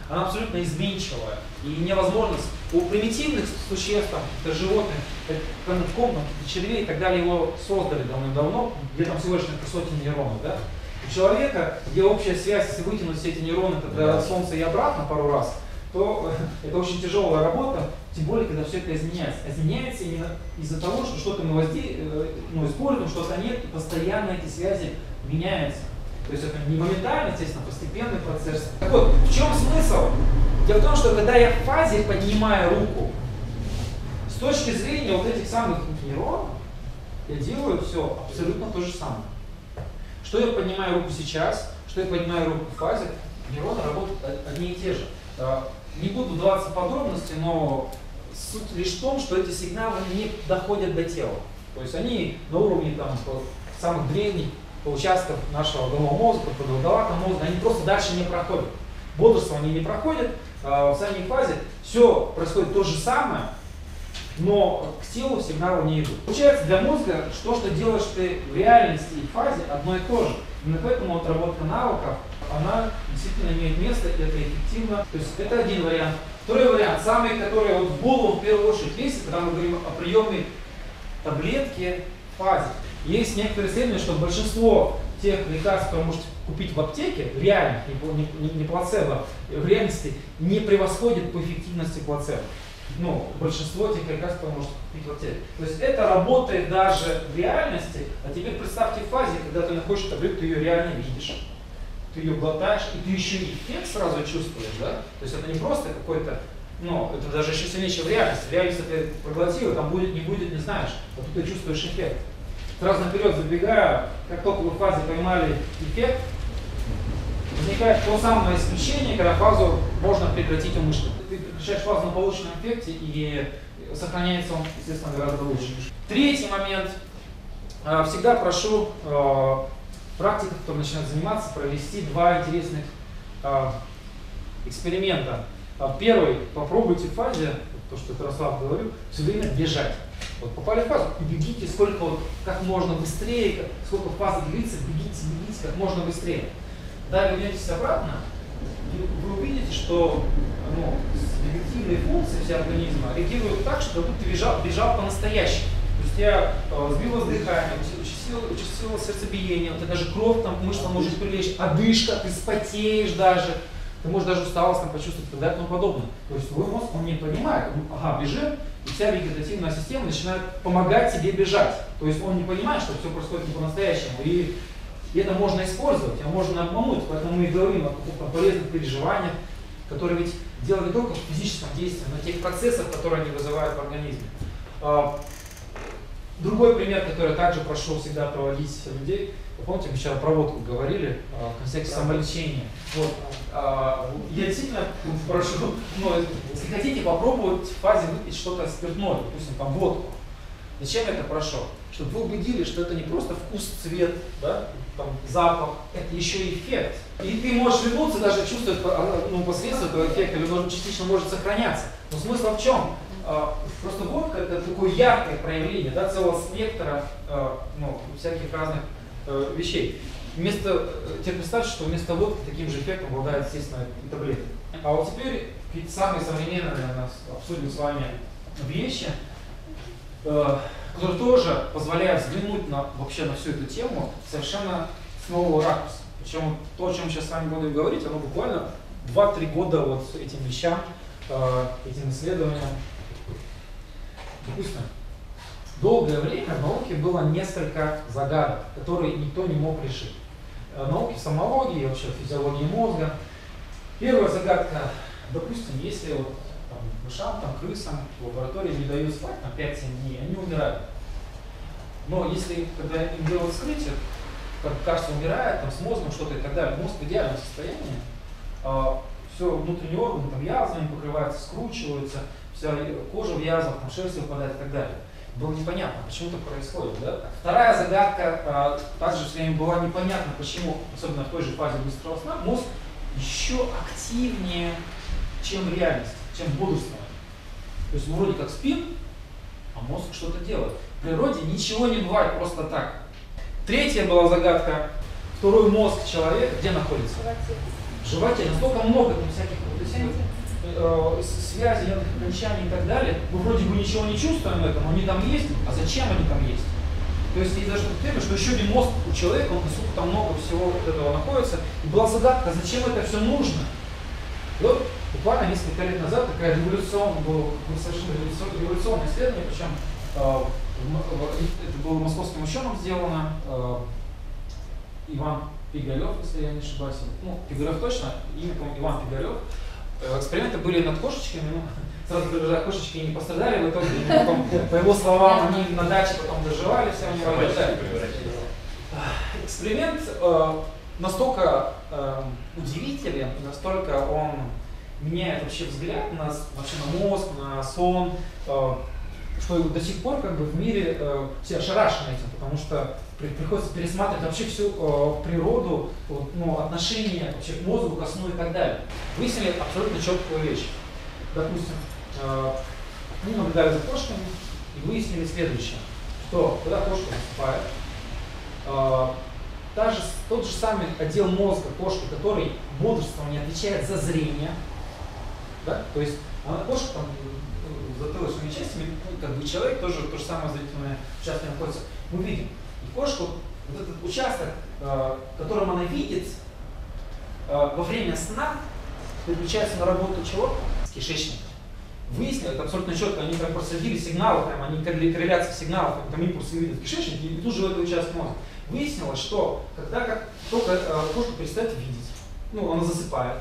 она абсолютно изменчивая. И невозможно у примитивных существ, там, животных, коннектком, червей и так далее, его создали давным-давно, где там всего лишь несколько сотен нейронов. Да? У человека, где общая связь, если вытянуть все эти нейроны тогда от Солнца и обратно пару раз, то это очень тяжелая работа, тем более, когда все это изменяется. Изменяется именно из-за того, что что-то мы возди... ну, используем, что-то нет, и постоянно эти связи меняются. То есть это не моментально, естественно, постепенный процесс. Так вот, в чем смысл? Дело в том, что когда я в фазе поднимаю руку, с точки зрения вот этих самых нейронов, я делаю все абсолютно то же самое. Что я поднимаю руку сейчас, что я поднимаю руку в фазе, нейроны работают одни и те же. Не буду вдаваться в подробности, но суть лишь в том, что эти сигналы не доходят до тела. То есть они на уровне там, самых древних участков нашего головного мозга, продолговатого мозга, они просто дальше не проходят. Бодрствование не проходит, в самой фазе все происходит то же самое, но к телу сигналы не идут. Получается, для мозга то, что делаешь ты в реальности и в фазе, одно и то же. Именно поэтому отработка навыков, она действительно имеет место, это эффективно. То есть это один вариант. Второй вариант, самый, который вот в голову в первую очередь лезет, когда мы говорим о приеме таблетки в фазе. Есть некоторые исследования, что большинство тех лекарств, которые вы можете купить в аптеке, реальных, не, не, не плацебо, в реальности не превосходит по эффективности плацебо. Ну, большинство тех лекарств, которые вы можете купить в аптеке. То есть это работает даже в реальности, а теперь представьте в фазе, когда ты находишь таблетку, ты ее реально видишь. Ты ее глотаешь, и ты еще и эффект сразу чувствуешь, да? То есть это не просто какой-то, ну, это даже еще сильнее, чем в реальности. В реальности ты проглотил, там будет, не будет, не знаешь. А тут ты чувствуешь эффект. Сразу наперед забегаю, как только вы в фазе поймали эффект, возникает то самое исключение, когда фазу можно прекратить умышленно. Ты прекращаешь фазу на полученном эффекте, и сохраняется он, естественно, гораздо лучше. Третий момент. Всегда прошу практиков, кто начинает заниматься, провести два интересных э, эксперимента. Первый, попробуйте в фазе, то, что я Рослав говорил, все время бежать. Вот попали в фазу и бегите сколько вот, как можно быстрее, как, сколько фаза длится, бегите, бегите как можно быстрее. Когда вернетесь обратно, вы увидите, что ну, вегетативные функции всего организма реагируют так, что как будто бежал, бежал по-настоящему. То есть я э, сбилось дыхание, участилось, участилось сердцебиение, вот, даже кровь там, мышцам может прилечь, одышка, ты спотеешь даже. Ты можешь даже усталость там почувствовать, когда и тому подобное. То есть твой мозг, он не понимает, он, ага, бежим, и вся вегетативная система начинает помогать тебе бежать. То есть он не понимает, что все происходит не по-настоящему. И, и это можно использовать, а можно обмануть. Поэтому мы и говорим о каких-то полезных переживаниях, которые ведь делают не только в физическом действии, но и тех процессах, которые они вызывают в организме. Другой пример, который также прошу всегда проводить людей, вы помните, мы вчера про водку говорили, в контексте самолечения. Вот. Я действительно прошу, но если хотите попробовать в фазе выпить что-то спиртное, допустим, там водку. Зачем я это прошу? Чтобы вы убедились, что это не просто вкус, цвет, да, там, запах, это еще и эффект. И ты можешь вернуться, даже чувствовать ну, последствия этого эффекта, или он частично может сохраняться. Но смысл в чем? Просто водка это такое яркое проявление, да, целого спектра ну, всяких разных вещей. Вместо, теперь представьте, что вместо водки таким же эффектом обладает, естественно, и таблетки. А вот теперь самые современные у нас обсудим с вами вещи, которые тоже позволяют взглянуть на, вообще на всю эту тему совершенно с нового ракурса. Причем то, о чем сейчас с вами буду говорить, оно буквально два-три года вот этим вещам, этим исследованиям. Допустим, долгое время в науке было несколько загадок, которые никто не мог решить. Науки сомнологии, вообще физиологии мозга. Первая загадка, допустим, если вот, там, мышам, там, крысам в лаборатории не дают спать на пять-семь дней, они умирают. Но если когда им делают вскрытие, как кажется, умирает, там, с мозгом что-то и так далее, мозг в идеальном состоянии, э, все внутренние органы там, язвами покрываются, скручиваются, вся кожа в язвах, там, шерсть выпадает и так далее. Было непонятно, почему так происходит. Да? Вторая загадка а, также все время была непонятна, почему, особенно в той же фазе быстрого сна, мозг еще активнее, чем реальность, чем бодрствование. То есть мы вроде как спим, а мозг что-то делает. В природе ничего не бывает просто так. Третья была загадка. Второй мозг человека где находится? В животе. Настолько много там всяких вот, связи, окончаний и так далее, мы вроде бы ничего не чувствуем в этом, они там есть, а зачем они там есть? То есть есть даже такое время, что еще один мозг у человека, он, насколько там много всего вот этого находится, и была загадка, зачем это все нужно? И вот буквально несколько лет назад такая революционная, было совершенно революционное исследование, причем это было московским ученым сделано, Иван Пигарев, если я не ошибаюсь, ну, Пигарев точно, имя, по-моему, Иван Пигарев. Эксперименты были над кошечками, ну, сразу говорю, кошечки не пострадали, в итоге, потом, по его словам, они на даче потом доживали, все они превратились. Эксперимент э, настолько э, удивителен, настолько он меняет вообще взгляд на, вообще на мозг, на сон, э, что до сих пор как бы, в мире э, все ошарашены этим, потому что приходится пересматривать вообще всю э, природу, вот, ну, отношение вообще к мозгу, ко сну и так далее. Выяснили абсолютно четкую вещь. Допустим, э, мы наблюдали за кошками и выяснили следующее, что когда кошка засыпает, э, та же, тот же самый отдел мозга кошки, который бодрством не отвечает за зрение, да? То есть она кошка там, затылочными частями, как бы человек тоже то же самое зрительное участие находится. Мы видим. И кошку, вот этот участок, э, которым она видит, э, во время сна переключается на работу чего? С кишечником. Выяснилось, это абсолютно четко, они прям проследили сигналы, прям, они корреляции сигналов, там импульсы видят кишечник и тут же в этот участок мозга. Выяснилось, что когда как, только э, кошку перестает видеть, ну, она засыпает,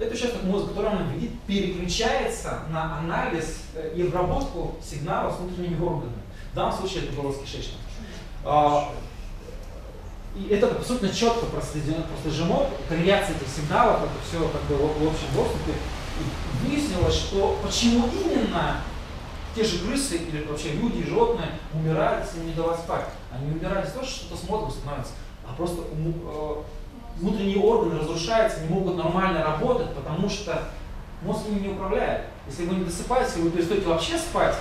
этот участок мозга, который она видит, переключается на анализ и обработку сигналов с внутренними органами. В данном случае это было с кишечником. А, и это абсолютно четко прослежено, прослежено корреляция этих сигналов, это все как бы в общем доступе. И выяснилось, что почему именно те же крысы или вообще люди и животные умирают, если не давать спать. Они умирают не то, что что-то с мозгом становится, а просто внутренние органы разрушаются, не могут нормально работать, потому что мозг ими не управляет. Если вы не досыпаете, если вы перестаете вообще спать,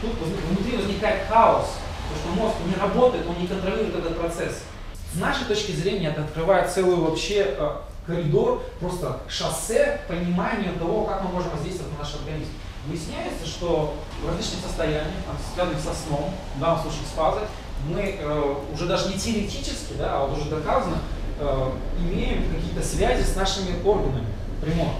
Тут внутри возникает хаос, потому что мозг не работает, он не контролирует этот процесс. С нашей точки зрения это открывает целый вообще коридор, просто шоссе понимания того, как мы можем воздействовать на наш организм. Выясняется, что в различных состояниях, связанных со сном, в данном случае с фазой, мы э, уже даже не теоретически, да, а вот уже доказано, э, имеем какие-то связи с нашими органами прямого.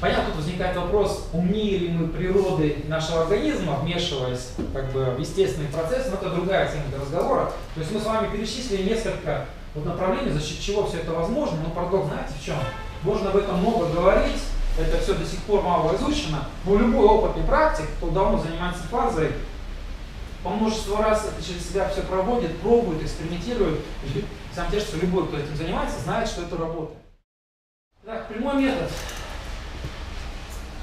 Понятно, тут возникает вопрос, умнее ли мы природы нашего организма, вмешиваясь как бы, в естественный процесс, но это другая тема для разговора. То есть мы с вами перечислили несколько вот направлений, за счет чего все это возможно, но парадокс, знаете, в чем? Можно об этом много говорить, это все до сих пор мало изучено, но любой опытный практик, кто давно занимается фазой, по множеству раз это через себя все проводит, пробует, экспериментирует. Сам те, что любой, кто этим занимается, знает, что это работает. Так, прямой метод.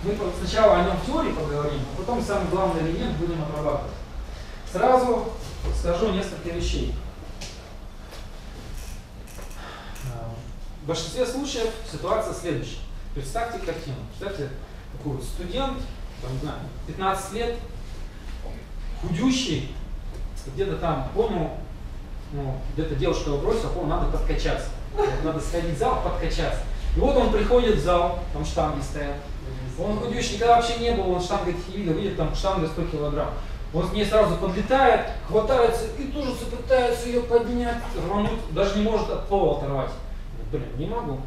Мы сначала о нем в теории поговорим, а потом самый главный элемент будем отрабатывать. Сразу скажу несколько вещей. В большинстве случаев ситуация следующая. Представьте картину. Представьте, такой вот студент, там, не знаю, пятнадцать лет, худющий, где-то там, понял, ну, где-то девушка его бросила, понял, надо подкачаться. Надо сходить в зал, подкачаться. И вот он приходит в зал, там штанги стоят. Он худющий, никогда вообще не был, он штанги не видел, видит там штанга сто килограмм. Он к ней сразу подлетает, хватается и тоже пытается ее поднять, рвануть, даже не может от пола оторвать. Блин, не могу.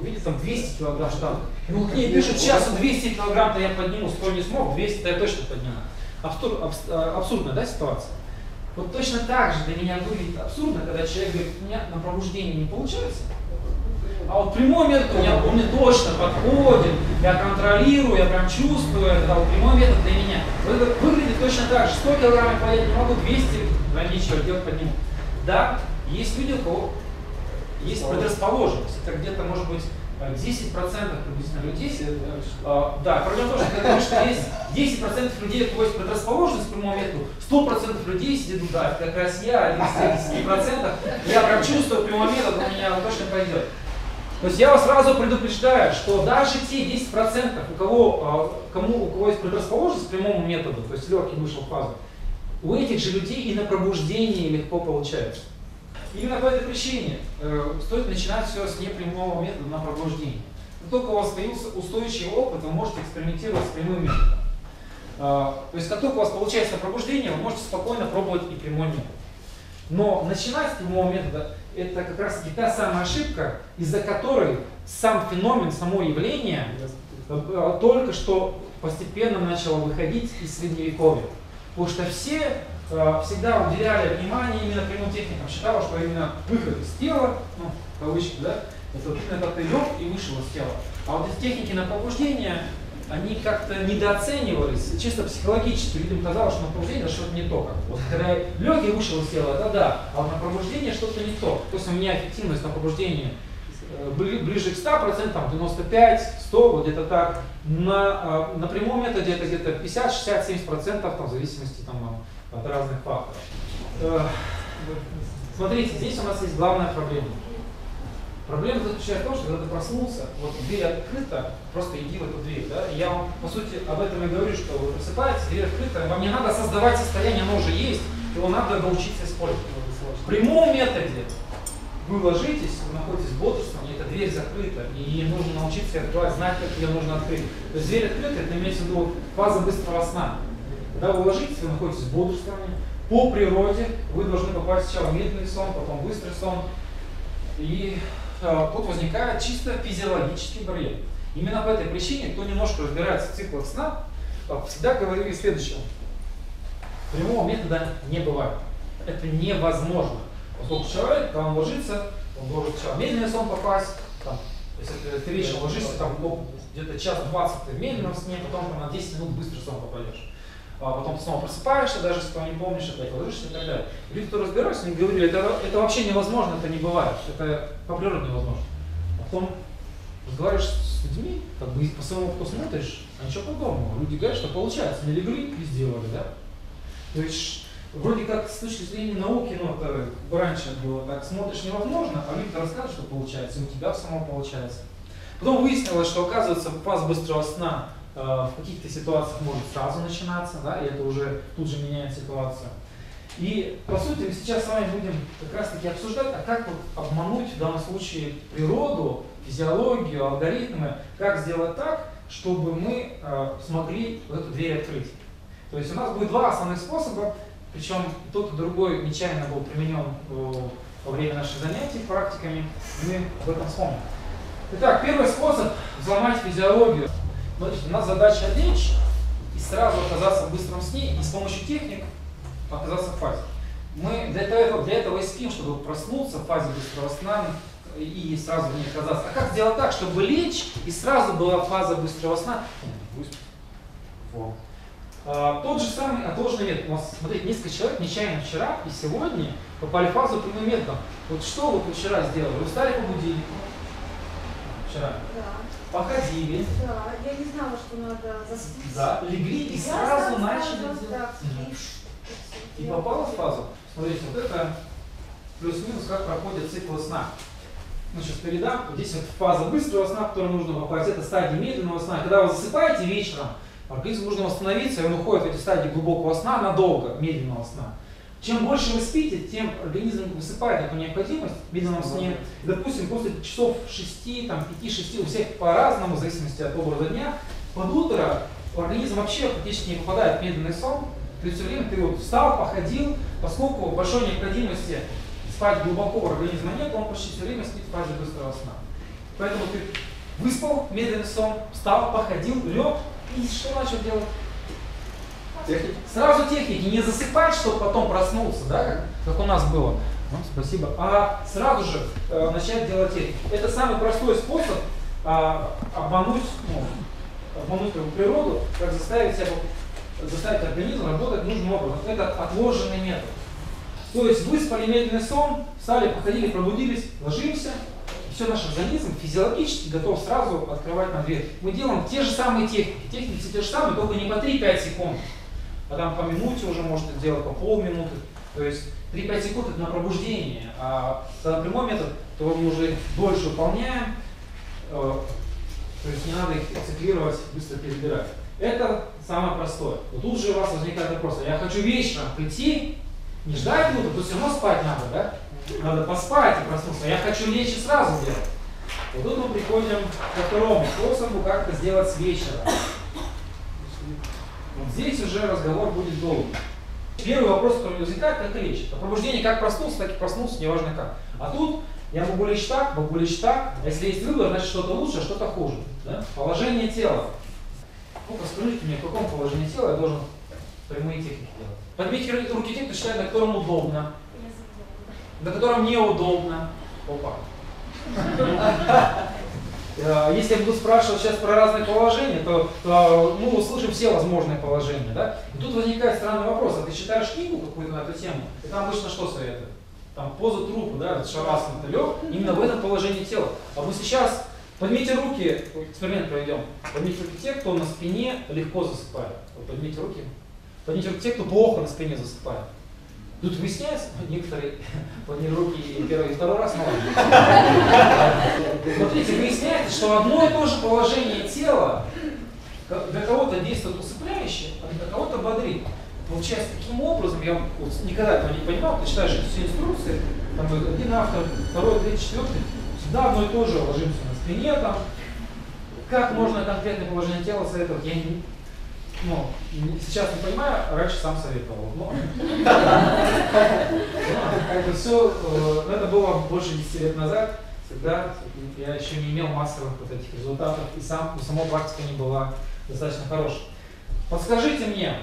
Видит там двести килограмм штанг. Ну к ней пишут, сейчас двести килограмм-то я подниму, сто не смог, двести-то я точно подниму. Абсур, абс, абсурдная, да, ситуация? Вот точно так же для меня выглядит абсурдно, когда человек говорит, у меня на пробуждение не получается, а вот прямой метод у меня, он мне точно подходит, я контролирую, я прям чувствую, это вот прямой метод для меня. Вот выглядит точно так же, сто килограмм я поднять не могу, двести, да ничего, делать подниму. Да, есть люди, у кого есть предрасположенность, это где-то может быть десять процентов приблизительно людей, а, да, проблема в том, что, потому что есть десять процентов людей, у кого есть предрасположенность к прямому методу, сто процентов людей сидят, да, как раз я, десять процентов, я прям чувствую прямой метод, у меня точно пойдет. То есть я вас сразу предупреждаю, что даже те десять процентов, у кого, кому, у кого есть предрасположенность к прямому методу, то есть легкий вышел в фазу, у этих же людей и на пробуждении легко получается. Именно по этой причине э, стоит начинать все с непрямого метода на пробуждение. Как только у вас появился устойчивый опыт, вы можете экспериментировать с прямым методом. Э, то есть как только у вас получается пробуждение, вы можете спокойно пробовать и прямой метод. Но начинать с прямого метода – это как раз и та самая ошибка, из-за которой сам феномен, само явление э, только что постепенно начало выходить из Средневековья. Потому что все всегда уделяли внимание именно прямым техникам. Считала, что именно выход из тела, ну, кавычки, да, это вот именно как ты лег и вышел из тела. А вот эти техники на пробуждение, они как-то недооценивались, чисто психологически. Людям казалось, что на пробуждение что-то не то. Как вот когда я лег и вышел из тела, это да, а вот на пробуждение что-то не то. То есть у меня эффективность на пробуждение ближе к ста процентам, там, девяносто пять — сто, вот где-то так. На, на прямом методе это где-то пятьдесят — шестьдесят — семьдесят процентов, там, в зависимости там, от разных факторов. Смотрите, здесь у нас есть главная проблема. Проблема заключается в том, что когда ты проснулся, вот дверь открыта, просто иди в эту дверь. Да? Я вам, по сути, об этом и говорю, что вы просыпаетесь, дверь открыта, вам не надо создавать состояние, оно уже есть, его надо научиться использовать. В прямом методе вы ложитесь, вы находитесь в бодрствовании, эта дверь закрыта, и ей нужно научиться открывать, знать, как ее нужно открыть. То есть дверь открыта, это имеется в виду фаза быстрого сна. Когда вы ложитесь, вы находитесь в бодрствовании, по природе вы должны попасть сначала в медленный сон, потом в быстрый сон. И э, тут возникает чисто физиологический барьер. Именно по этой причине, кто немножко разбирается в циклах сна, всегда говорили следующее. Прямого метода не бывает. Это невозможно. Поскольку человек, когда он ложится, он должен сначала в медленный сон попасть. Там, если ты, ты вечером ложишься, там где-то час двадцать ты в медленном сне, потом там, на десять минут в быстрый сон попадешь. А потом ты снова просыпаешься, даже если ты не помнишь, опять ложишься и так далее. Люди, кто разбираются, они говорили, это, это вообще невозможно, это не бывает, это по природе невозможно. А потом разговариваешь с людьми, как бы по самому, кто смотришь, а ничего подобного. Люди говорят, что получается, они легли и сделали, да? То есть, вроде как с точки зрения науки, ну это раньше было так, смотришь невозможно, а люди рассказывают, что получается, и у тебя самого получается. Потом выяснилось, что оказывается фаза быстрого сна в каких-то ситуациях может сразу начинаться, да, и это уже тут же меняет ситуацию. И, по сути, мы сейчас с вами будем как раз-таки обсуждать, а как вот обмануть в данном случае природу, физиологию, алгоритмы, как сделать так, чтобы мы э, смогли вот эту дверь открыть. То есть у нас будет два основных способа, причем тот и другой нечаянно был применен э, во время наших занятий практиками, и мы об этом вспомним. Итак, первый способ – взломать физиологию. Значит, у нас задача лечь и сразу оказаться в быстром сне, и с помощью техник оказаться в фазе. Мы для этого, для этого и спим, чтобы проснуться в фазе быстрого сна и сразу в ней оказаться. А как сделать так, чтобы лечь и сразу была фаза быстрого сна? Вот. А, тот же самый отложенный метод. У нас, смотрите, несколько человек нечаянно вчера и сегодня попали в фазу прямым методом. Вот что вы вчера сделали? Вы встали по будильнику? Вчера? Да. Походили? Да, я не знала, что надо заснуть. Да, легли и я сразу начали делать. И попала в фазу. Смотрите, вот это плюс-минус, как проходит цикл сна. Ну, сейчас передам. Вот здесь вот фаза быстрого сна, в которую нужно попасть. Это стадия медленного сна. Когда вы засыпаете вечером, организм нужно восстановиться, и он уходит в эти стадии глубокого сна надолго, медленного сна. Чем больше вы спите, тем организм высыпает эту необходимость в медленном сне. Допустим, после часов шести, пяти-шести, у всех по-разному, в зависимости от образа дня, под утро организм вообще практически не попадает в медленный сон. То есть все время ты вот встал, походил, поскольку большой необходимости спать глубоко в организме нет, он почти все время спит в фазе быстрого сна. Поэтому ты выспал медленный сон, встал, походил, лег и что начал делать? Техники. Сразу техники. Не засыпать, чтобы потом проснулся, да, как, как у нас было. Ну, спасибо. А сразу же э, начать делать техники. Это самый простой способ э, обмануть, ну, обмануть природу, как заставить себя заставить организм работать нужным образом. Это отложенный метод. То есть выспали медленный сон, встали, походили, пробудились, ложимся, и все, наш организм физиологически готов сразу открывать нам дверь. Мы делаем те же самые техники. Техники все те же самые, только не по три-пять секунд, а там по минуте уже можно делать, по полминуты. То есть три-пять секунд это на пробуждение, а когда прямой метод, то мы уже дольше выполняем, то есть не надо их циклировать, быстро перебирать. Это самое простое. Вот тут же у вас возникает вопрос. Я хочу вечером прийти, не ждать буду, то все равно спать надо, да? Надо поспать и проснуться. Я хочу лечь и сразу делать. Вот тут мы приходим ко второму способу, как это сделать с вечера. Вот здесь уже разговор будет долгий. Первый вопрос, который возникает, как лечь. А пробуждение как проснулся, так и проснулся, неважно как. А тут я могу лечь так, могу лечь так. А если есть выбор, значит что-то лучше, а что-то хуже. Да? Положение тела. Ну, расскажите мне, в каком положении тела я должен прямые техники делать. Поднимите руки те, кто считает, на котором удобно. На котором неудобно. Опа. Если я буду спрашивать сейчас про разные положения, то мы услышим все возможные положения. Да? И тут возникает странный вопрос. А ты читаешь книгу какую-то на эту тему, и там обычно что советуют? Там позу трупа, да, шавасана, лег, именно в этом положении тела. А мы сейчас... Поднимите руки, эксперимент проведем. Поднимите руки те, кто на спине легко засыпает. Поднимите руки. Поднимите руки те, кто плохо на спине засыпает. Тут выясняется, некоторые подняли руки и первый и второй раз. Смотрите, выясняется, что одно и то же положение тела для кого-то действует усыпляюще, а для кого-то бодрит. Получается, таким образом, я вот никогда этого не понимал, ты читаешь все инструкции, там будет один автор, второй, третий, четвертый, всегда одно и то же ложимся на спине там. Как можно конкретное положение тела советовать? Я не, ну, сейчас не понимаю, раньше сам советовал. Но это было больше десяти лет назад, когда я еще не имел массовых вот этих результатов, и сам, сама практика не была достаточно хорошей. Подскажите мне,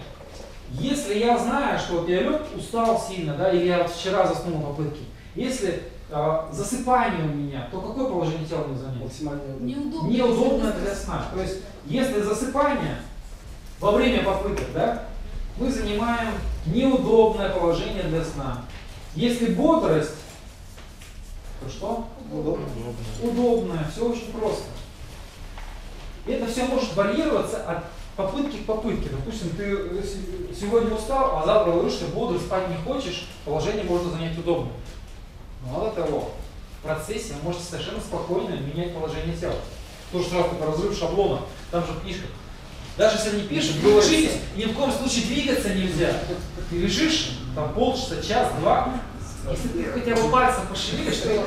если я знаю, что вот я лег, устал сильно, да, или я вот вчера заснул в попытке, если э, засыпание у меня, то какое положение тела мне занять? Неудобно, Неудобно для сна. То есть, если засыпание во время попыток, да, мы занимаем неудобное положение для сна. Если бодрость, то что? Удобно. Удобное. Все очень просто. Это все может варьироваться от попытки к попытке. Допустим, ты сегодня устал, а завтра ложишься, бодро, спать не хочешь, положение можно занять удобно. Мало того, в процессе вы можете совершенно спокойно менять положение тела. То, что раз это разрыв шаблона, там же в книжках Даже если они пишут, вы ложитесь, ни в коем случае двигаться нельзя. Ты лежишь там полчаса, час, два. Если ты хотя бы пальцем пошевелишь, ты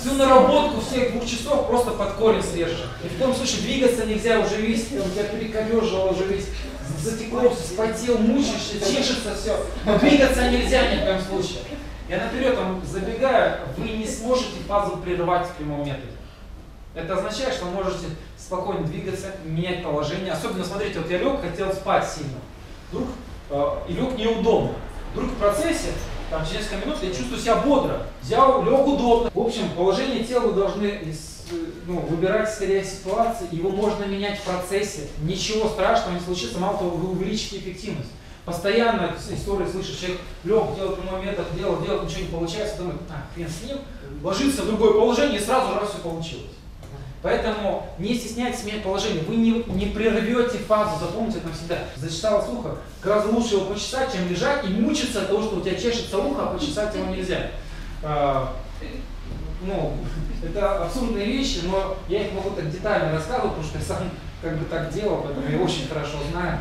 всю наработку всех двух часов просто под корень срежешь. И в том случае двигаться нельзя, уже весь, у тебя перекорежила, уже весь затекло, вспотел, мучаешься, чешется, все. Но двигаться нельзя ни в коем случае. Я наперед там забегаю, вы не сможете фазу прервать в прямом методе. Это означает, что можете спокойно двигаться, менять положение. Особенно, смотрите, вот я лег, хотел спать сильно. Вдруг э, и лег неудобно. Вдруг в процессе, там, через несколько минут, я чувствую себя бодро. Взял, лег удобно. В общем, положение тела вы должны ну, выбирать скорее ситуации. Его можно менять в процессе. Ничего страшного не случится. Мало того, вы увеличите эффективность. Постоянно историю слышишь, человек лег, делал прямой метод, делал, делал, ничего не получается. Думает, а, хрен с ним. Ложится в другое положение и сразу раз все получилось. Поэтому не стесняйтесь менять положение. Вы не, не прервете фазу, запомните это навсегда. Зачесалось ухо, гораздо лучше его почесать, чем лежать и мучиться от того, что у тебя чешется ухо, а почесать его нельзя. А, ну, это абсурдные вещи, но я их могу так детально рассказывать, потому что я сам как бы так делал, поэтому я очень хорошо знаю,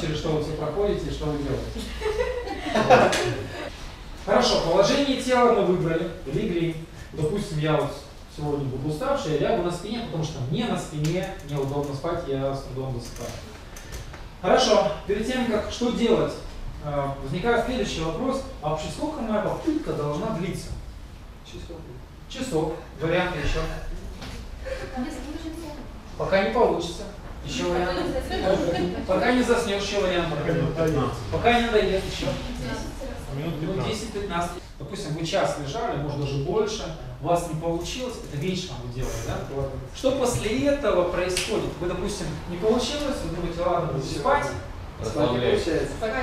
через что вы все проходите и что вы делаете. Хорошо, положение тела мы выбрали, легли. Допустим, я вот сегодня буду уставший, я лягу на спине, потому что мне на спине неудобно спать, я с трудом засыпаю. Хорошо, перед тем, как что делать, возникает следующий вопрос, а вообще сколько моя попытка должна длиться? Часок. Часок. Варианты еще? Пока не получится. Еще вариант. Пока не заснешь, еще вариант. Пока не надоест еще. Минут десять-пятнадцать. Допустим, вы час лежали, может даже больше, у вас не получилось, это вечером вы делаете, да? Что после этого происходит? Вы, допустим, не получилось, вы думаете, ладно, буду спать,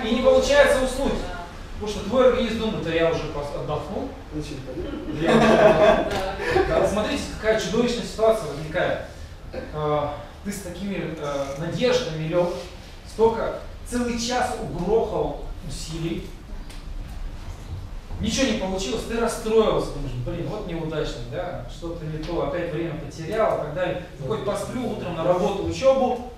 и не получается уснуть. Потому что твой организм думает, а я уже отдохнул. Смотрите, какая чудовищная ситуация возникает. Ты с такими надеждами лег, столько, целый час угрохал усилий. Ничего не получилось, ты расстроился, думаешь, блин, вот неудачник, да, что-то не то, опять время потерял и так далее. Хоть посплю, утром на работу, учебу,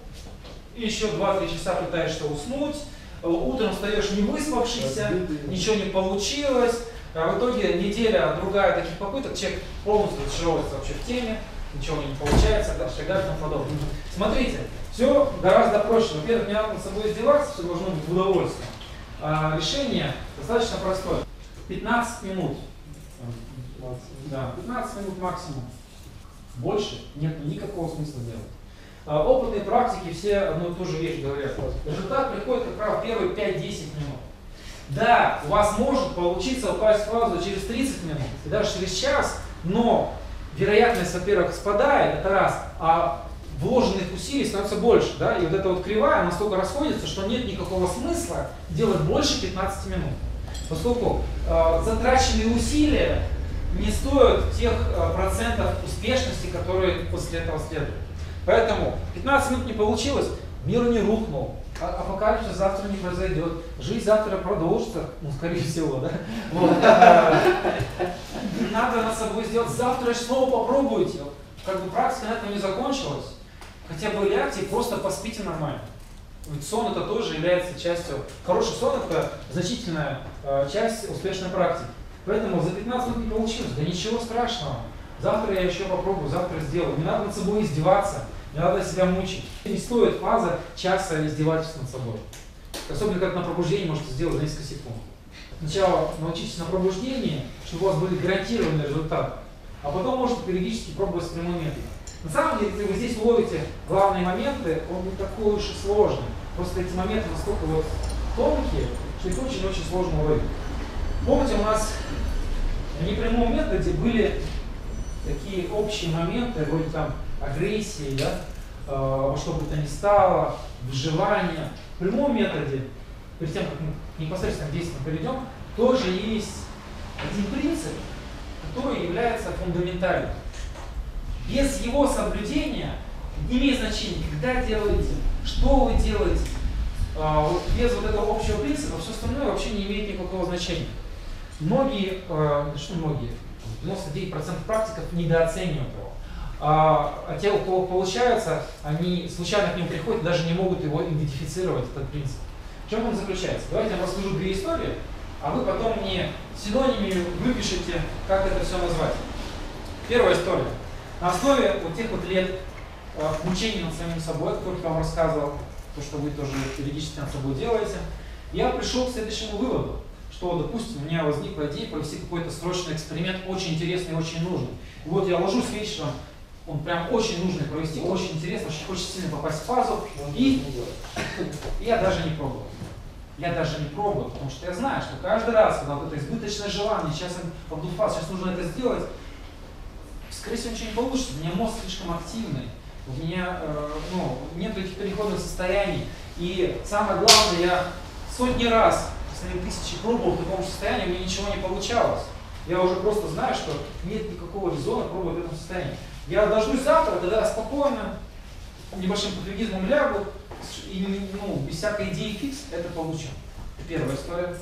и еще два-три часа пытаешься уснуть, утром встаешь не выспавшийся, ничего не получилось, а в итоге неделя, другая таких попыток, человек полностью разочаровывается вообще в теме, ничего не получается, да, шагать и тому подобное. Смотрите, все гораздо проще. Во-первых, не надо над собой издеваться, все должно быть в удовольствие. А решение достаточно простое. пятнадцать минут. пятнадцать. Да, пятнадцать минут максимум. Больше нет никакого смысла делать. Опытные практики все одну и ту же вещь говорят. Результат приходит как раз в первые пять-десять минут. Да, у вас может получиться упасть в фазу через тридцать минут, и даже через час, но вероятность, во-первых, спадает, это раз, а вложенных усилий становится больше. Да? И вот эта вот кривая настолько расходится, что нет никакого смысла делать больше пятнадцати минут. Поскольку э, затраченные усилия не стоят тех э, процентов успешности, которые после этого следуют. Поэтому пятнадцать минут не получилось, мир не рухнул, а апокалипсис завтра не произойдет, жизнь завтра продолжится, ну, скорее всего, да? Вот. Надо над собой сделать, завтра снова попробуйте. Как бы практика на этом не закончилась, хотя бы лягте и просто поспите нормально. Ведь сон это тоже является частью, хороший сон это значительная э, часть успешной практики. Поэтому за пятнадцать минут не получилось, да ничего страшного. Завтра я еще попробую, завтра сделаю. Не надо над собой издеваться, не надо себя мучить. Не стоит фаза часа издевательства над собой. Особенно как на пробуждении можете сделать за несколько секунд. Сначала научитесь на пробуждении, чтобы у вас были гарантированные результаты, а потом можете периодически пробовать с прямым методом. На самом деле, если вы здесь ловите главные моменты, он не такой уж и сложный. Просто эти моменты настолько вот тонкие, что их очень-очень сложно уловить. Помните, у нас в непрямом методе были такие общие моменты, вроде там агрессии, да, во что бы то ни стало, выживания. В прямом методе, перед тем, как мы непосредственно к действиям перейдем, тоже есть один принцип, который является фундаментальным. Без его соблюдения не имеет значения, когда делаете, что вы делаете. Без вот этого общего принципа все остальное вообще не имеет никакого значения. Многие, что многие, девяносто девять процентов практиков недооценивают его. а те, у кого получается, они случайно к нему приходят и даже не могут его идентифицировать, этот принцип. В чем он заключается? Давайте я вам расскажу две истории, а вы потом мне синонимами выпишите, как это все назвать. Первая история. На основе вот тех вот лет мучений над самим собой, о которых я вам рассказывал, то, что вы тоже периодически над собой делаете, я пришел к следующему выводу, что, допустим, у меня возникла идея провести какой-то срочный эксперимент, очень интересный и очень нужный. И вот я ложусь вечером, он прям очень нужный провести, очень интересно, очень, очень сильно попасть в фазу, и я даже не пробовал. Я даже не пробовал, потому что я знаю, что каждый раз, когда вот это избыточное желание, сейчас я попаду в фазу, сейчас нужно это сделать, скорее всего, ничего не получится, у меня мозг слишком активный, у меня э, ну, нет этих переходных состояний, и самое главное, я сотни раз, если тысячи пробовал в таком состоянии, у меня ничего не получалось. Я уже просто знаю, что нет никакого резона пробовать в этом состоянии. Я дождусь завтра, тогда спокойно, небольшим пофигизмом лягу, и ну, без всякой идеи фикс это получим. Первая история.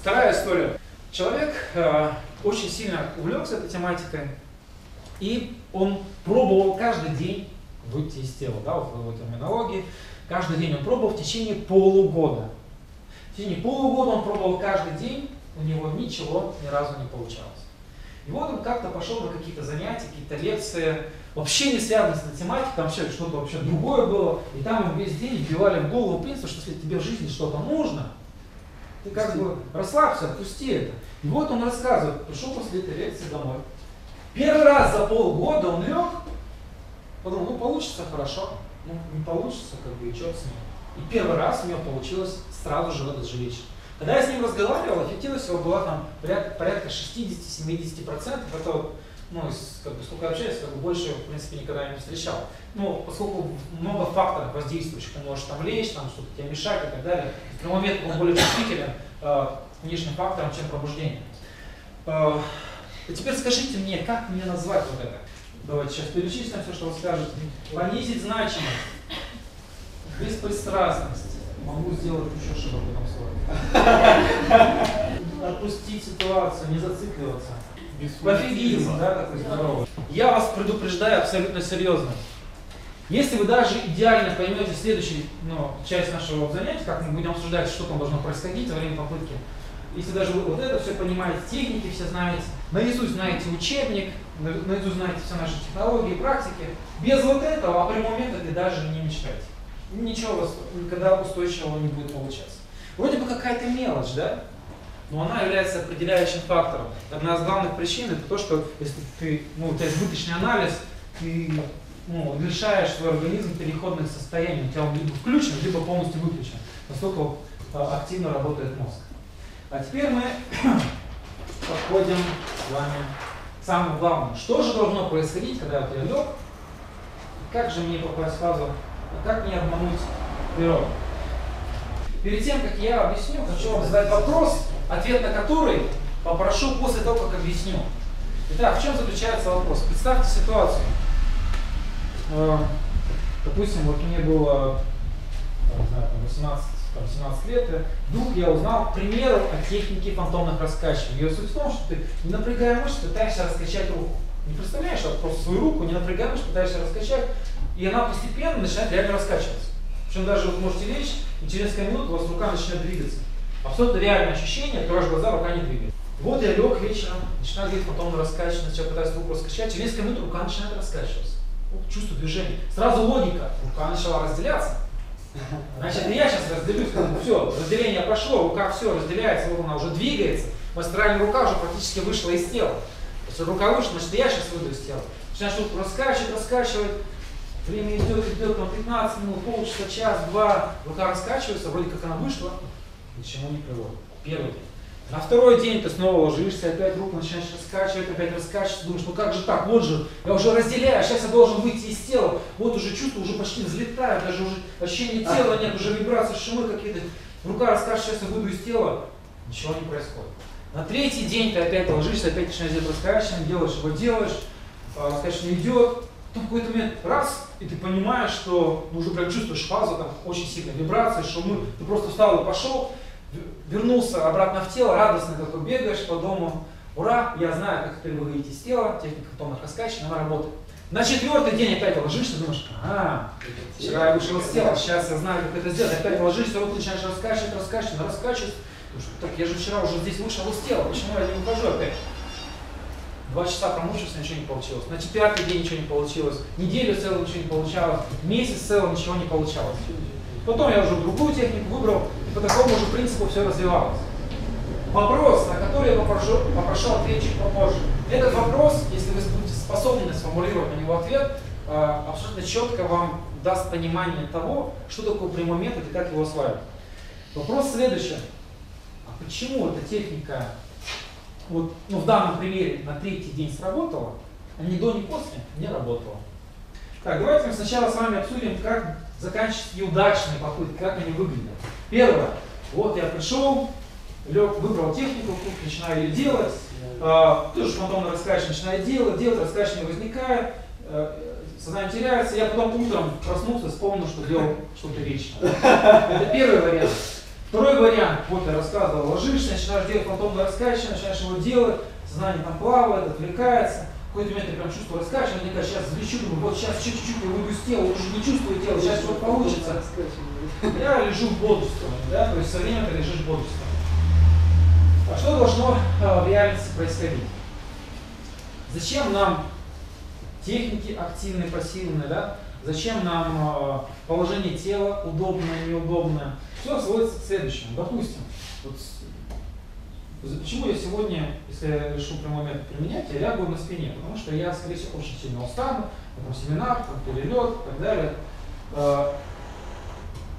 Вторая история. Человек э, очень сильно увлекся этой тематикой, и он пробовал каждый день выйти из тела, да, вот в этой терминологии. Каждый день он пробовал в течение полугода. В течение полугода он пробовал каждый день, у него ничего ни разу не получалось. И вот он как-то пошел на какие-то занятия, какие-то лекции, вообще не связаны с этой тематикой, там вообще что-то вообще другое было, и там ему весь день вбивали в голову принцип, что если тебе в жизни что-то нужно, ты как пусти. бы расслабься, отпусти это. И вот он рассказывает, пришел после этой лекции домой. Первый раз за полгода он лег, подумал, ну получится хорошо, ну не получится, как бы и черт с ним. И первый раз у него получилось сразу же в этот же вечер. Когда я с ним разговаривал, эффективность его была там порядка, порядка шестидесяти-семидесяти процентов. Это вот, ну, как бы, сколько общаюсь, как бы больше в принципе никогда не встречал. Ну, поскольку много факторов воздействующих, он может там лечь, там что-то тебе мешать и так далее. В прямом момент он более чувствителен э, внешним фактором, чем пробуждение. Э, а теперь скажите мне, как мне назвать вот это? Давайте сейчас перечислим все, что вы скажете. Понизить значимость. Беспристрастность. Могу сделать еще шаг в этом слове. Отпустить ситуацию, не зацикливаться. Пофигизм, да, такой здоровый. Я вас предупреждаю абсолютно серьезно. Если вы даже идеально поймете следующую ну, часть нашего занятия, как мы будем обсуждать, что там должно происходить во время попытки, если даже вы вот это все понимаете, техники все знаете, наизусть знаете учебник, наизусть знаете все наши технологии, практики, без вот этого, а прямого метода даже не мечтайте. Ничего у вас никогда устойчивого не будет получаться. Вроде бы какая-то мелочь, да? Но она является определяющим фактором. Одна из главных причин это то, что если ты, ну, у тебя избыточный анализ, ты ну, лишаешь свой организм переходных состояний. У тебя он либо включен, либо полностью выключен. Настолько активно работает мозг. А теперь мы подходим с вами к самому главному. Что же должно происходить, когда я лег? Как же мне попасть в фазу? Как не обмануть природу? Перед тем, как я объясню, хочу вам задать вопрос, ответ на который попрошу после того, как объясню. Итак, в чем заключается вопрос? Представьте ситуацию. Допустим, вот мне было восемнадцать, семнадцать лет, и вдруг я узнал, к примеру, о технике фантомных раскачиваний. Ее суть в том, что ты, не напрягая мышцы, пытаешься раскачать руку. Не представляешь, а просто свою руку, не напрягая мышцы, пытаешься раскачать, и она постепенно начинает реально раскачиваться. Причем даже вы можете лечь, и через несколько минут у вас рука начинает двигаться. Абсолютно реальное ощущение, открываешь глаза, рука не двигается. Вот я лег вечером, начинаю двигать, потом раскачиваться, начинаю пытаться руку раскачать, через несколько минут рука начинает раскачиваться. Вот, чувство движения. Сразу логика. Рука начала разделяться. Значит, я сейчас разделюсь, как бы все, разделение прошло, рука все разделяется, вот она уже двигается, мастеральная рука уже практически вышла из тела. Если рука вышла, значит, я сейчас выйду из тела. Начинаешь руку раскачивать, раскачивать. Время идет, идет, там пятнадцать минут, полчаса, час, два, рука раскачивается, вроде как она вышла, ничему не приводит. Первый день. На второй день ты снова ложишься, опять руку начинаешь раскачивать, опять раскачивать, думаешь, ну как же так, вот же, я уже разделяю, сейчас я должен выйти из тела, вот уже чувство, уже почти взлетает, даже уже ощущение тела нет, уже вибрации, шумы какие-то, рука раскачивается, сейчас я выйду из тела, ничего не происходит. На третий день ты опять ложишься, опять начинаешь делать раскачивание, делаешь его, делаешь, раскачивание идет. В какой-то момент раз, и ты понимаешь, что ну, уже прям чувствуешь фазу, там очень сильные вибрации, шумы, ты просто встал и пошел, вернулся обратно в тело, радостно такой бегаешь по дому, ура, я знаю, как ты выходить из тела, техника фантомных раскачиваний, она работает. На четвертый день опять ложишься, думаешь, а, вчера я вышел с тела, сейчас я знаю, как это сделать. Опять ложишься, вот начинаешь раскачивать, раскачивать, раскачивать. Так, я же вчера уже здесь вышел из тела, почему я не ухожу опять? Два часа промучился, ничего не получилось. На четвертый день ничего не получилось. Неделю целую ничего не получалось. Месяц целый ничего не получалось. Потом я уже другую технику выбрал, и по такому же принципу все развивалось. Вопрос, на который я попрошу, попрошу ответчик попозже. Этот вопрос, если вы будете способны сформулировать на него ответ, абсолютно четко вам даст понимание того, что такое прямой метод и как его осваивать. Вопрос следующий. А почему эта техника, вот, ну, в данном примере на третий день сработала, а ни до, ни после не работала? Так, давайте мы сначала с вами обсудим, как заканчиваются неудачные попытки, как они выглядят. Первое. Вот я пришел, лег, выбрал технику, начинаю ее делать, э, тоже фантомно раскачивание начинает делать, делать раскачивание возникает, э, сознание теряется, я потом утром проснулся, вспомнил, что делал что-то вечно. Это первый вариант. Второй вариант, вот я рассказывал, ложишься, начинаешь делать фантомное раскачивание, начинаешь его делать, сознание там плавает, отвлекается, в какой-то момент я прям чувствую раскачивание, я сейчас взлечу, думаю, вот сейчас чуть-чуть я выйду с тела, уже не чувствую тело, сейчас что-то получится. Я лежу в бодрствовании, да, то есть все время ты лежишь в бодрствовании. А что должно в реальности происходить? Зачем нам техники активные, пассивные, да? Зачем нам положение тела удобное, неудобное? Все сводится к следующему. Допустим, вот, почему я сегодня, если я решу прямой метод применять, я лягу на спине? Потому что я, скорее всего, очень сильно устану, потом семинар, потом перелет и так далее.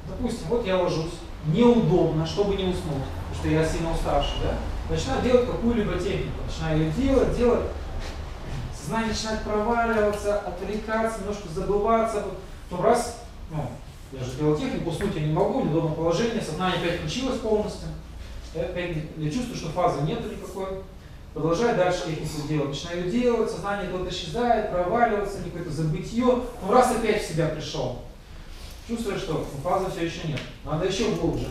Допустим, вот я ложусь, неудобно, чтобы не уснуть, потому что я сильно уставший, да? Начинаю делать какую-либо технику, начинаю ее делать, делать. Сознание начинает проваливаться, отвлекаться, немножко забываться. Потом раз, ну, я же делал технику, уснуть я не могу, неудобное положение, сознание опять включилось полностью. Я опять я чувствую, что фазы нету никакой. Продолжаю дальше технику делать. Начинаю делать, сознание куда-то исчезает, проваливается, какое-то забытье. Ну, раз опять в себя пришел. Чувствую, что фазы все еще нет. Надо еще глубже.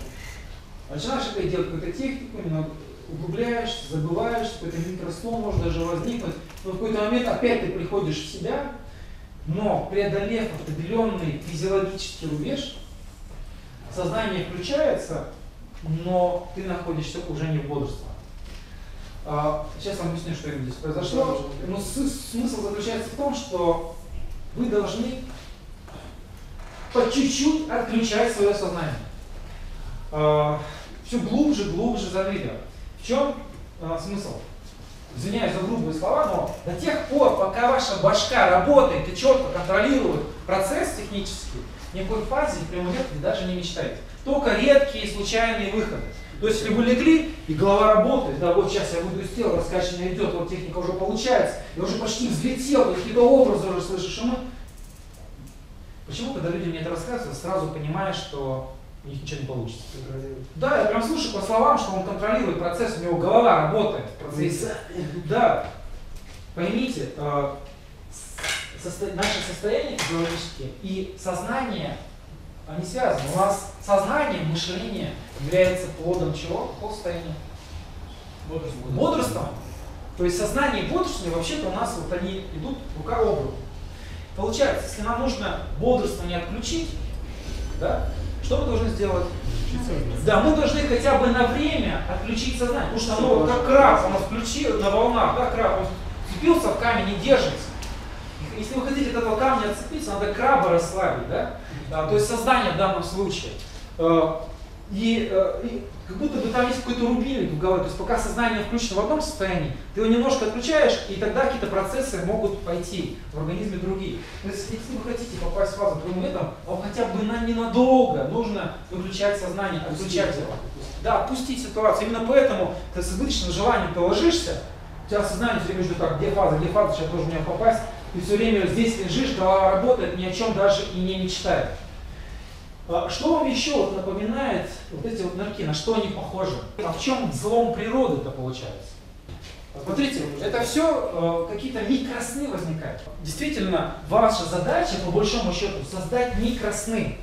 Начинаешь опять делать какую-то технику, немного углубляешься, забываешь, какой-то микрослом может даже возникнуть, но в какой-то момент опять ты приходишь в себя, но преодолев определенный физиологический рубеж, сознание включается, но ты находишься уже не в бодрстве. А, сейчас вам объясню, что здесь произошло. Но смысл заключается в том, что вы должны по чуть-чуть отключать свое сознание. А, все глубже, глубже завидовать. В чем э, смысл? Извиняюсь за грубые слова, но до тех пор, пока ваша башка работает и четко контролирует процесс технический, никакой фазе и прямой методе даже не мечтайте. Только редкие случайные выходы. То есть, если вы легли, и голова работает, да, вот сейчас я выйду из тела, раскачивание идет, вот техника уже получается, я уже почти взлетел, какие-то образы уже слышишь, и мы... Почему, когда люди мне это рассказывают, сразу понимаешь, что... у них ничего не получится. Да, я прям слушаю по словам, что он контролирует процесс, у него голова работает в процессе. Да. Поймите, э, состо... наше состояние физиологическое и сознание, они связаны. У нас сознание, мышление является плодом чего? Какого состояния? Бодрством. Бодрством. То есть сознание и бодрствование вообще-то у нас вот они идут рука об руку. Получается, если нам нужно бодрствование отключить, да, что мы должны сделать? Да, мы должны хотя бы на время отключить сознание. Потому что оно как краб, оно включило на волнах, да, краб, он вцепился в камень и держится. Если вы хотите от этого камня отцепиться, надо краба расслабить, да? А, то есть сознание в данном случае. И, и как будто бы там есть какой-то рубильник в голове. То есть пока сознание включено в одном состоянии, ты его немножко отключаешь, и тогда какие-то процессы могут пойти в организме другие. То есть если вы хотите попасть в фазу прямым методом, вам хотя бы на ненадолго нужно выключать сознание, отключать его. Да, отпустить ситуацию. Именно поэтому ты с избыточным желанием ты ложишься, у тебя сознание все время ждет, так, где фаза, где фаза, сейчас должен в нее попасть. Ты все время здесь лежишь, голова работает, ни о чем даже и не мечтает. Что вам еще вот напоминает вот эти вот нарки, на что они похожи? А в чем злом природы-то получается? Смотрите, это все э, какие-то микросны возникают. Действительно, ваша задача, по большому счету, создать микросны.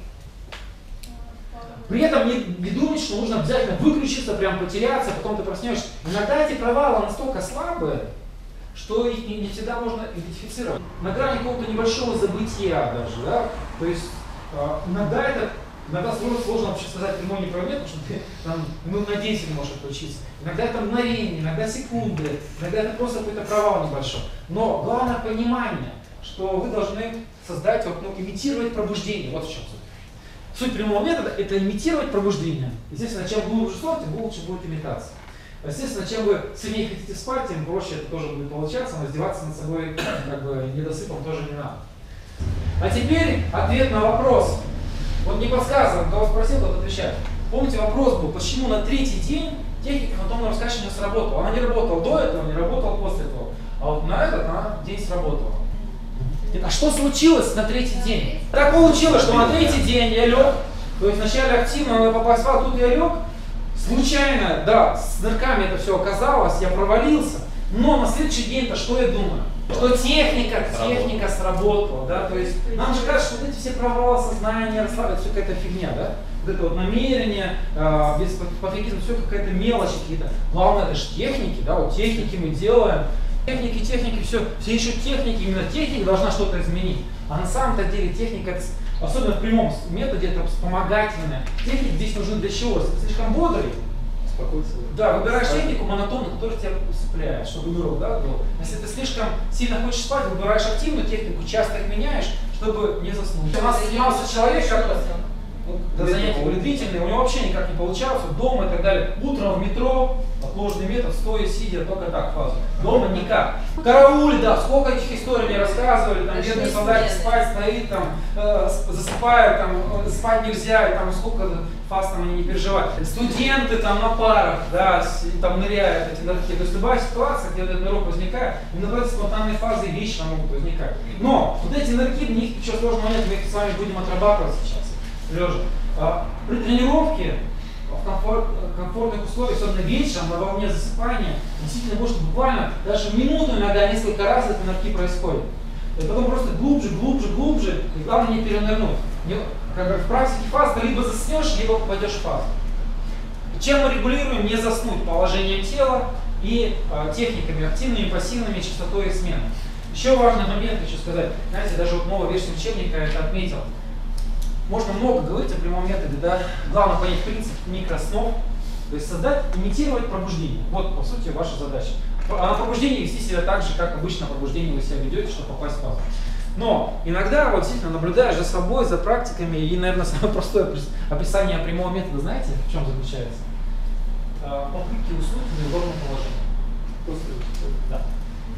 При этом не, не думать, что нужно обязательно выключиться, прям потеряться, потом ты проснешься. Иногда эти провалы настолько слабые, что их не всегда можно идентифицировать. На грани какого-то небольшого забытия даже, да? То есть иногда это, иногда сложно, сложно вообще сказать, но не правильно, потому что ты там, ну, на десять можешь отключиться. Иногда это мгновение, иногда секунды, иногда это просто какой-то провал небольшой. Но главное понимание, что вы должны создать, вот, ну, имитировать пробуждение. Вот в чем суть. Суть прямого метода – это имитировать пробуждение. Естественно, чем глубже сон, тем лучше будет имитация. Естественно, чем вы сильнее хотите спать, тем проще это тоже будет получаться, но издеваться над собой как бы недосыпом тоже не надо. А теперь ответ на вопрос. Вот не подсказываем, кого спросил, тот отвечает. Помните, вопрос был, почему на третий день техника фантомного раскачивания сработала? Она не работала до этого, не работала после этого, а вот на этот она день сработала. А что случилось на третий день? Так получилось, что на третий день я лег, то есть вначале активно, но я попал, тут я лег. Случайно, да, с нырками это все оказалось, я провалился, но на следующий день-то что я думаю? Что техника, техника сработала, да, то есть нам же кажется, что вот эти все провалы сознания, расслабят, все какая-то фигня, да? Вот это вот намерение, э, без пофигизма, все какая-то мелочь какие-то. Главное, это же техники, да, вот техники мы делаем. Техники, техники, все, все еще техники, именно техника должна что-то изменить. А на самом-то деле техника, особенно в прямом методе, это вспомогательная. Техника здесь нужна для чего? Если ты слишком бодрый, да, выбираешь технику монотонную, которая тебя усыпляет, чтобы урок, да, был. Если ты слишком сильно хочешь спать, выбираешь активную технику, часто их меняешь, чтобы не заснуть. У нас занимался человек как-то, да, занятия были длительные, у него вообще никак не получалось, дома и так далее. Утром в метро, отложенный метод, стоя, сидя, только так фазу. Дома никак. Карауль, да, сколько этих историй мне рассказывали, там бедный солдатик спать стоит, там, э, засыпает, там, спать нельзя, и там сколько фаз там они не переживают. Студенты там на парах, да, там ныряют, эти наркотики. То есть любая ситуация, где этот нырок возникает, и наоборот спонтанные фазы и вещи могут возникать. Но вот эти нырки, в них еще сложный момент, мы их с вами будем отрабатывать сейчас. Лежа. А при тренировке в комфорт, комфортных условиях, особенно вечером, на волне засыпания, действительно может буквально даже минуту, иногда несколько раз это нырки происходит. И потом просто глубже, глубже, глубже, и главное не перенырнуть. Не, как в практике фаз ты либо заснешь, либо попадешь в фазу. Чем мы регулируем не заснуть? Положением тела и а, техниками, активными, пассивными, частотой и сменой. Еще важный момент хочу сказать. Знаете, даже вот новая версия учебника это отметил. Можно много говорить о прямом методе, да? Главное понять принцип микроснов, то есть создать, имитировать пробуждение. Вот, по сути, ваша задача. А на пробуждение вести себя так же, как обычно пробуждение вы себя ведете, чтобы попасть в фазу. Но иногда, вот действительно, наблюдаешь за собой, за практиками, и, наверное, самое простое описание прямого метода, знаете, в чем заключается? Попытки уснуть в неудобном положении. Да.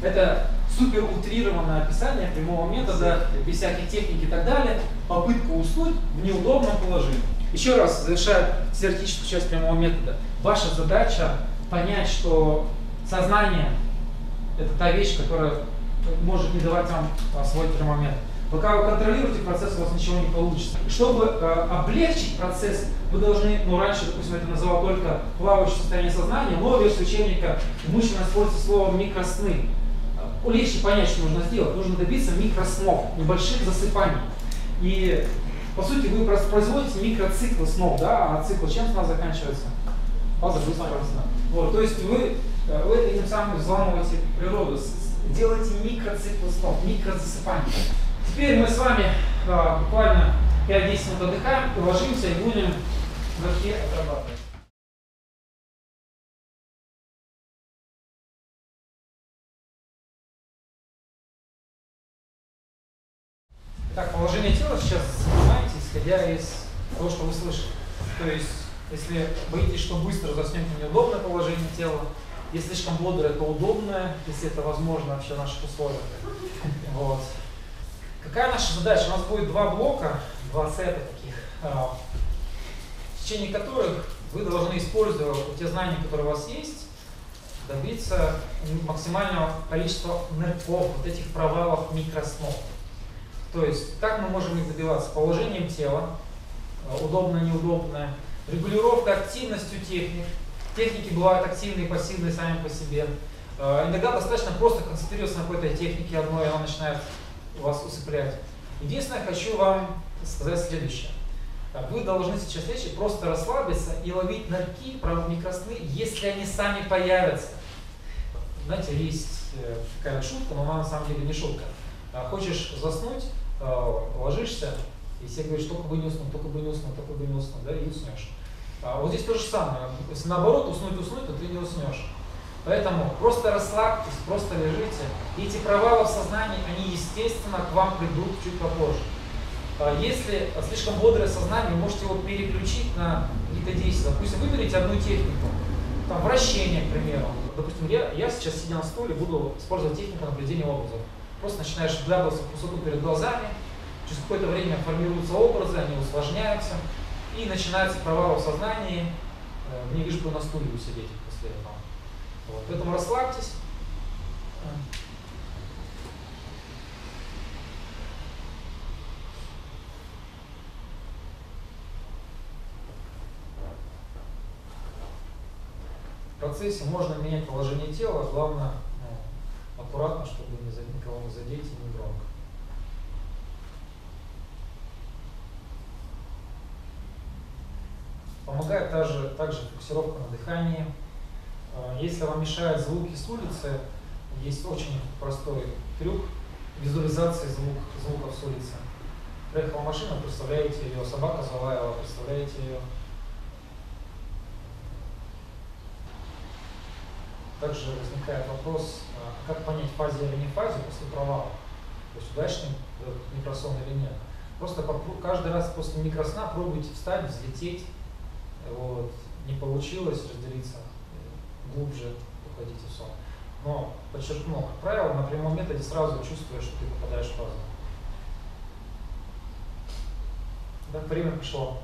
Это супер утрированное описание прямого метода, без всяких техник и так далее. Попытка уснуть в неудобном положении. Еще раз, завершая теоретическую часть прямого метода. Ваша задача понять, что сознание – это та вещь, которая может не давать вам свой прямой метод. Пока вы контролируете процесс, у вас ничего не получится. Чтобы э, облегчить процесс, вы должны, ну раньше, допустим, это называл только плавающее состояние сознания, но версия учебника мужчина использует слово «микросны». Легче понять, что нужно сделать. Нужно добиться микроснов, небольших засыпаний. И, по сути, вы производите микроциклы снов, да? А цикл чем сна заканчивается? Фаза плюс фаза сна. Вот, то есть вы, вы этим самым взламываете природу, делаете микроциклы снов, микрозасыпания. Теперь мы с вами а, буквально пять-десять минут отдыхаем, ложимся и будем нырки отрабатывать. Так, положение тела сейчас занимаете, исходя из того, что вы слышите. То есть, если боитесь, что быстро заснете, неудобное положение тела. Если слишком бодрое, то удобное, если это возможно вообще в наших условиях. Вот. Какая наша задача? У нас будет два блока, два сета таких, в течение которых вы должны использовать те знания, которые у вас есть, добиться максимального количества нырков, вот этих провалов микроснов. То есть, так мы можем их добиваться положением тела, удобное-неудобное, регулировка активностью техник. Техники бывают активные и пассивные сами по себе. Иногда достаточно просто концентрироваться на какой-то технике одной, и она начинает вас усыплять. Единственное, хочу вам сказать следующее. Вы должны сейчас лечь и просто расслабиться и ловить нырки, микросны, если они сами появятся. Знаете, риск. какая-то шутка, но она на самом деле не шутка. Хочешь заснуть, ложишься, и все говорят, только бы не уснул, только бы не уснул, только бы не уснул, да, и уснешь. Вот здесь то же самое. Если наоборот уснуть, уснуть, то ты не уснешь. Поэтому просто расслабьтесь, просто лежите. И эти провалы в сознании, они, естественно, к вам придут чуть попозже. Если слишком бодрое сознание, вы можете его переключить на какие-то действия. Допустим, выберите одну технику, там, вращение, к примеру. Допустим, я, я сейчас, сидя на стуле, буду использовать технику наблюдения образов. Просто начинаешь вглядываться в высоту перед глазами, через какое-то время формируются образы, они усложняются, и начинается провал в сознании. Мне лишь бы на стуле усидеть после этого. Вот. Поэтому расслабьтесь. В процессе можно менять положение тела, главное аккуратно, чтобы никого не задеть и не громко. Помогает также, также фокусировка на дыхании. Если вам мешают звуки с улицы, есть очень простой трюк визуализации звук, звуков с улицы. Проехала машина, представляете ее, собака залаяла, представляете ее. Также возникает вопрос, как понять, в фазе или не в фазе после провала, то есть удачный микросон или нет. Просто каждый раз после микросна пробуйте встать, взлететь, вот. Не получилось разделиться, глубже уходите в сон. Но, подчеркну, как правило, на прямом методе сразу чувствуешь, что ты попадаешь в фазу. Так, время пришло.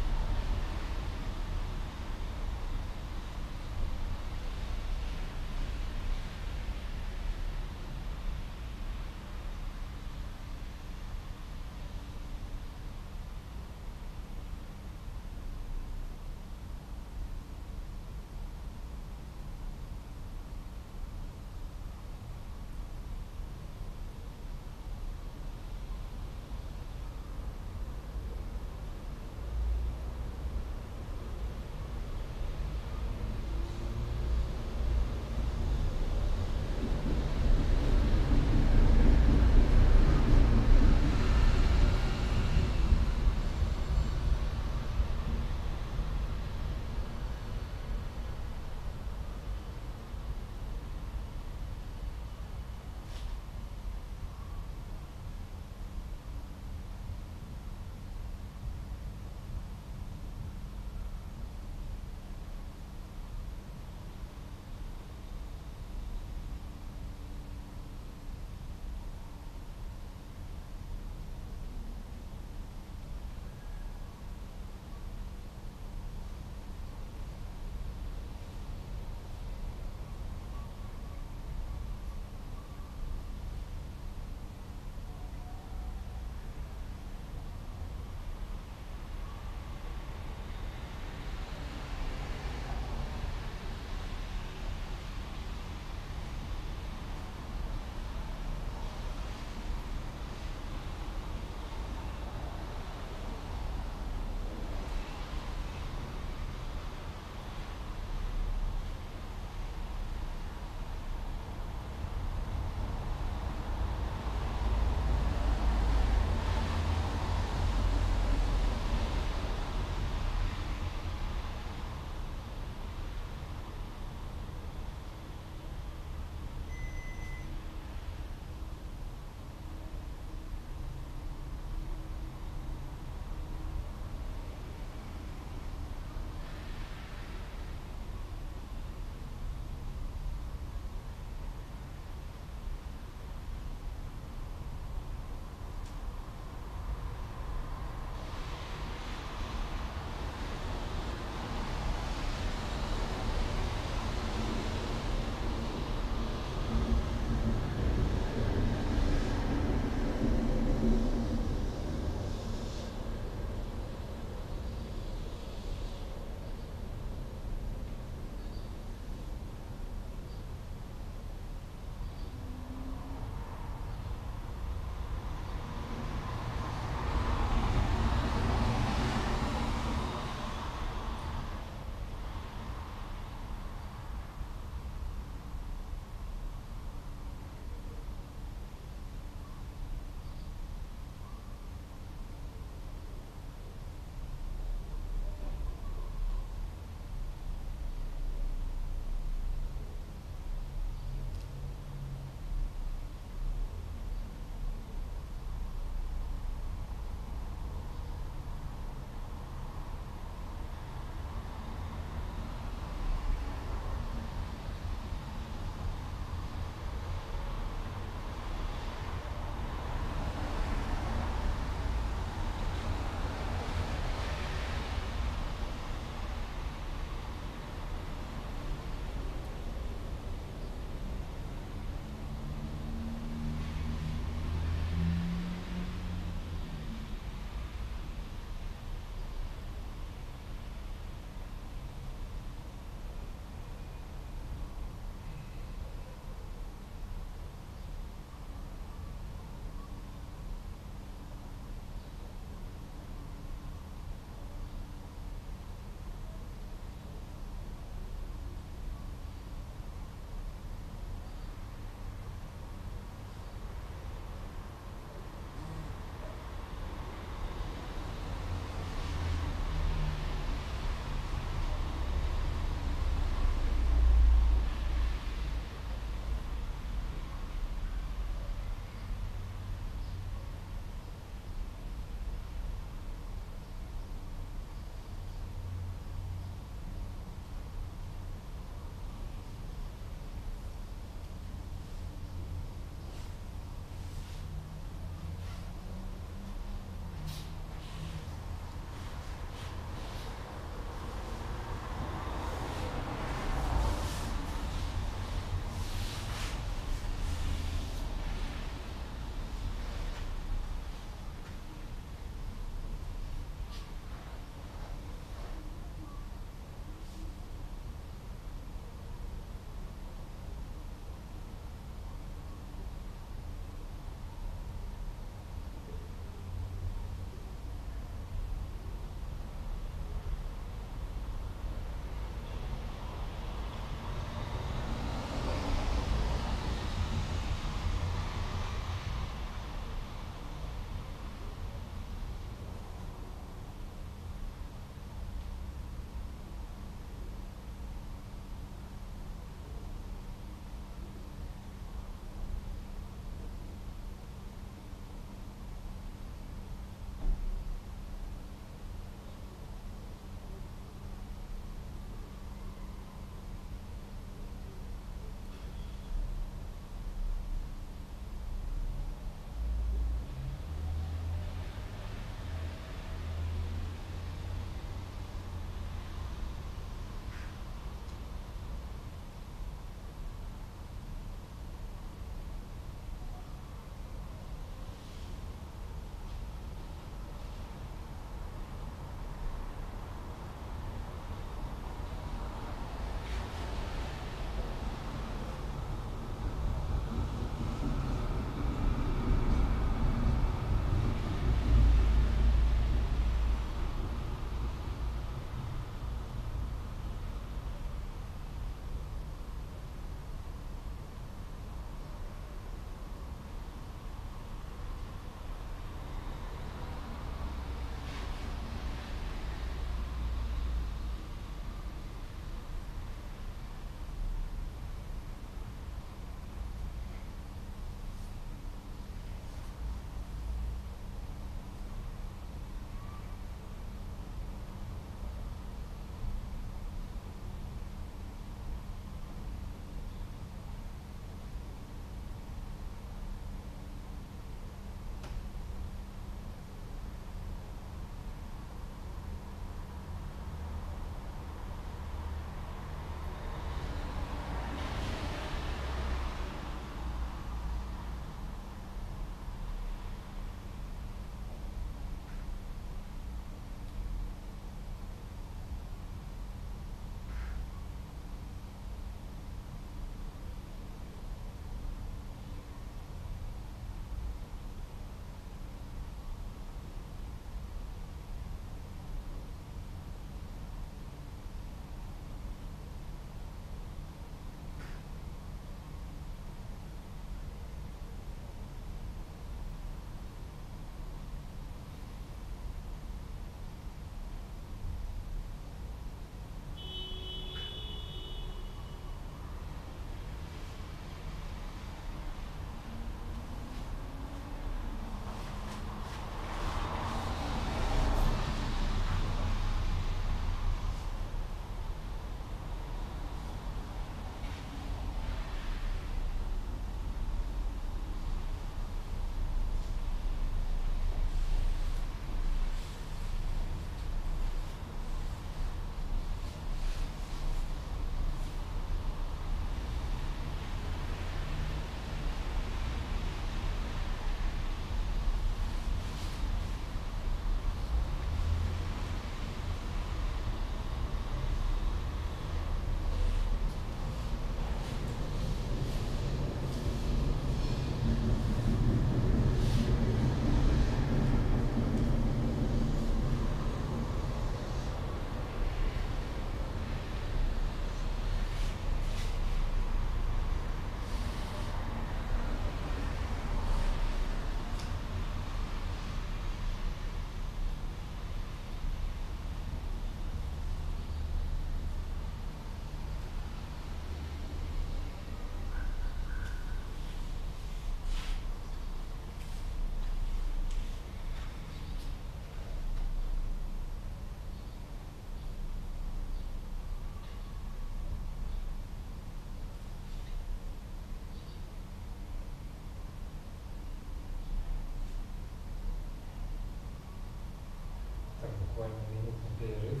перерыв.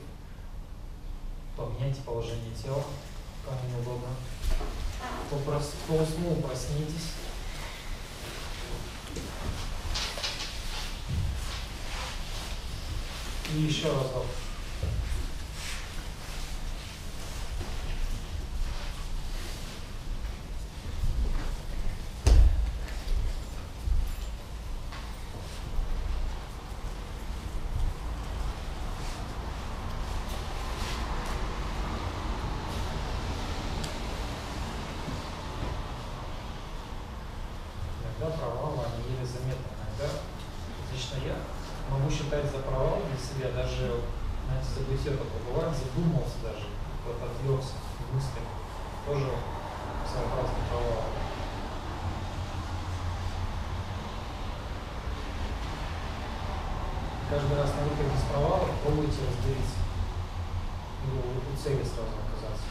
Поменяйте положение тела, кому неудобно. По сну проснитесь. И еще разок. Каждый раз на выходе из провала пробуйте разделить его, у цели сразу оказаться.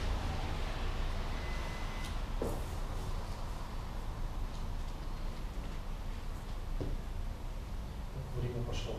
Время пошло.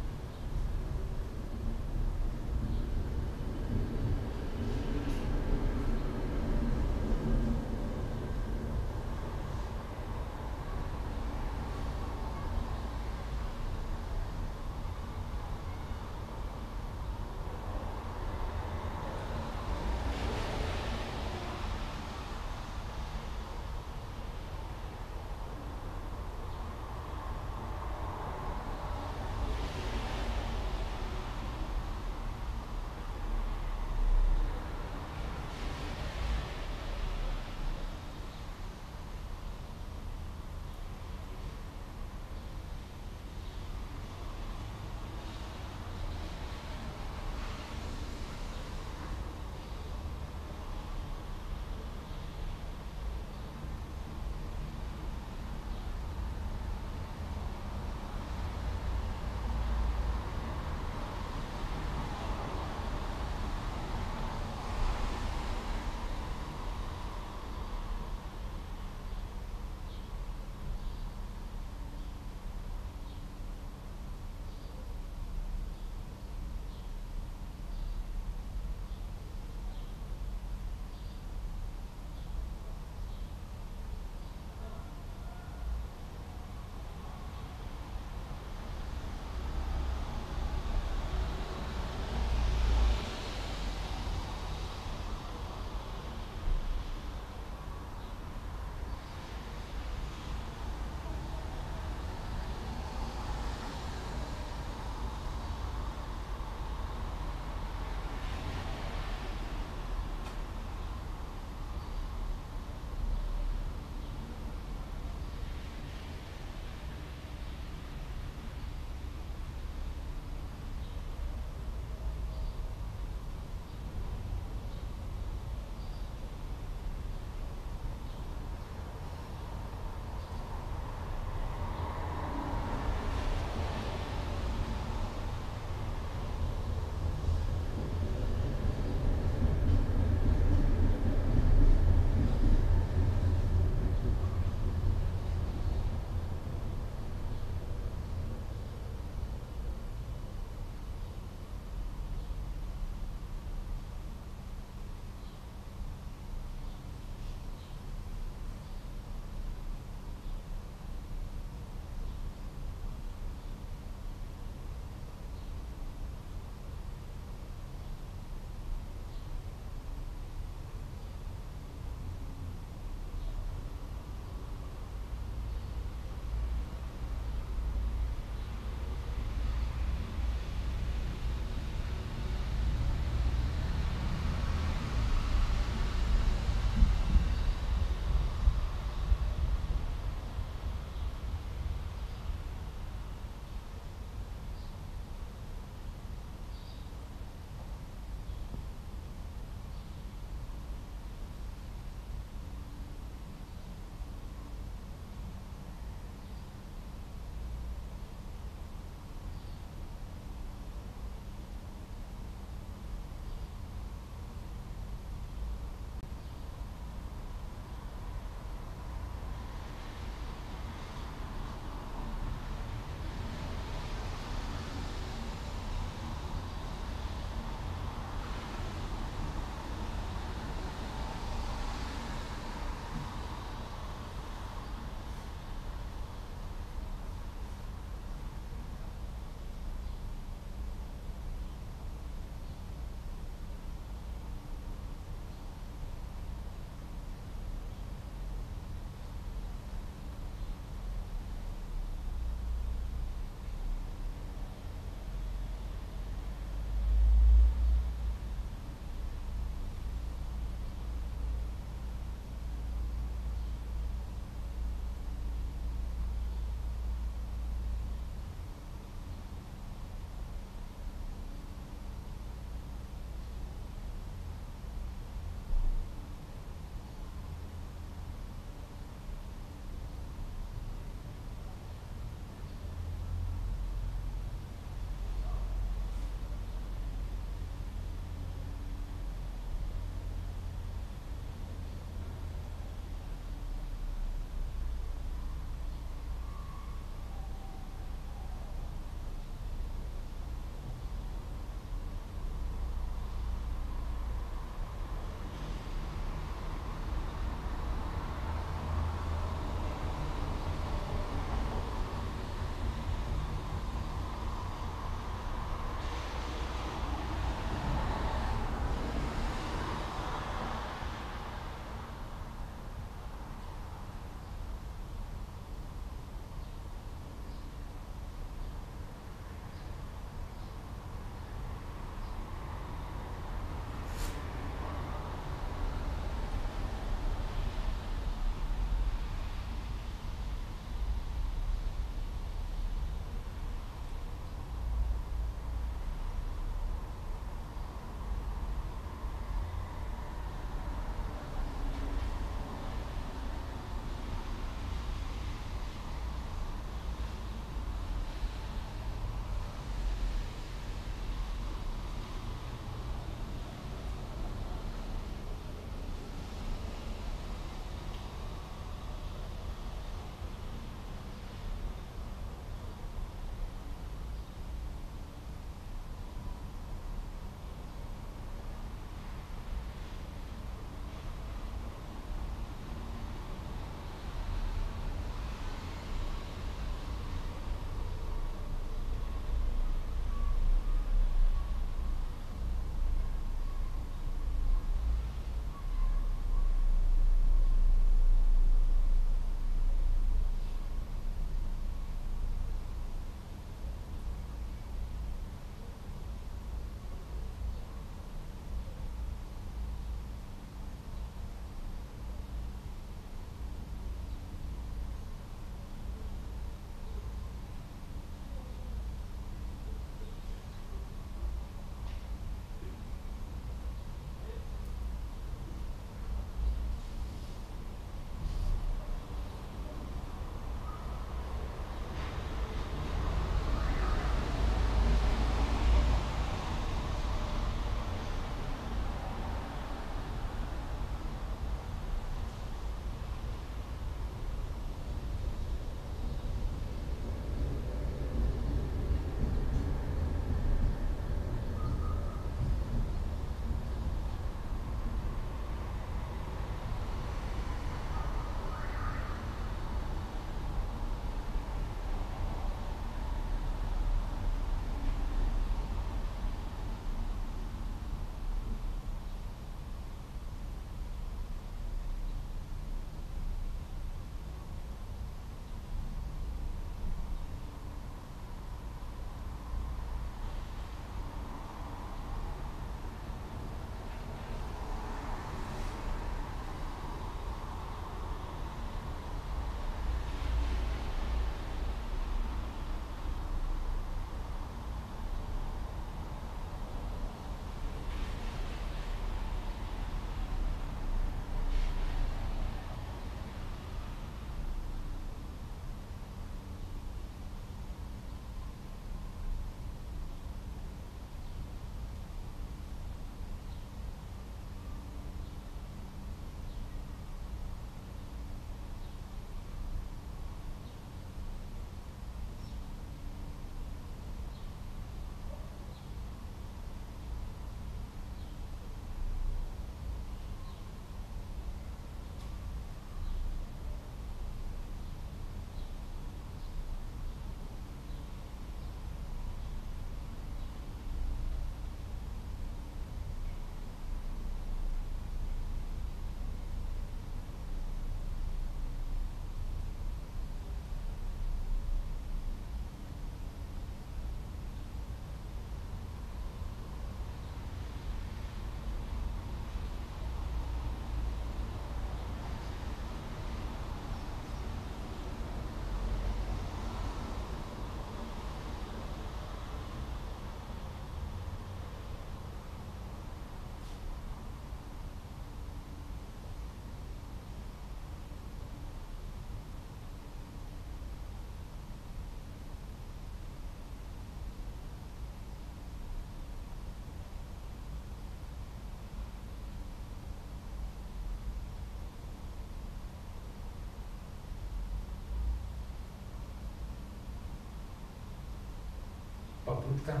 место.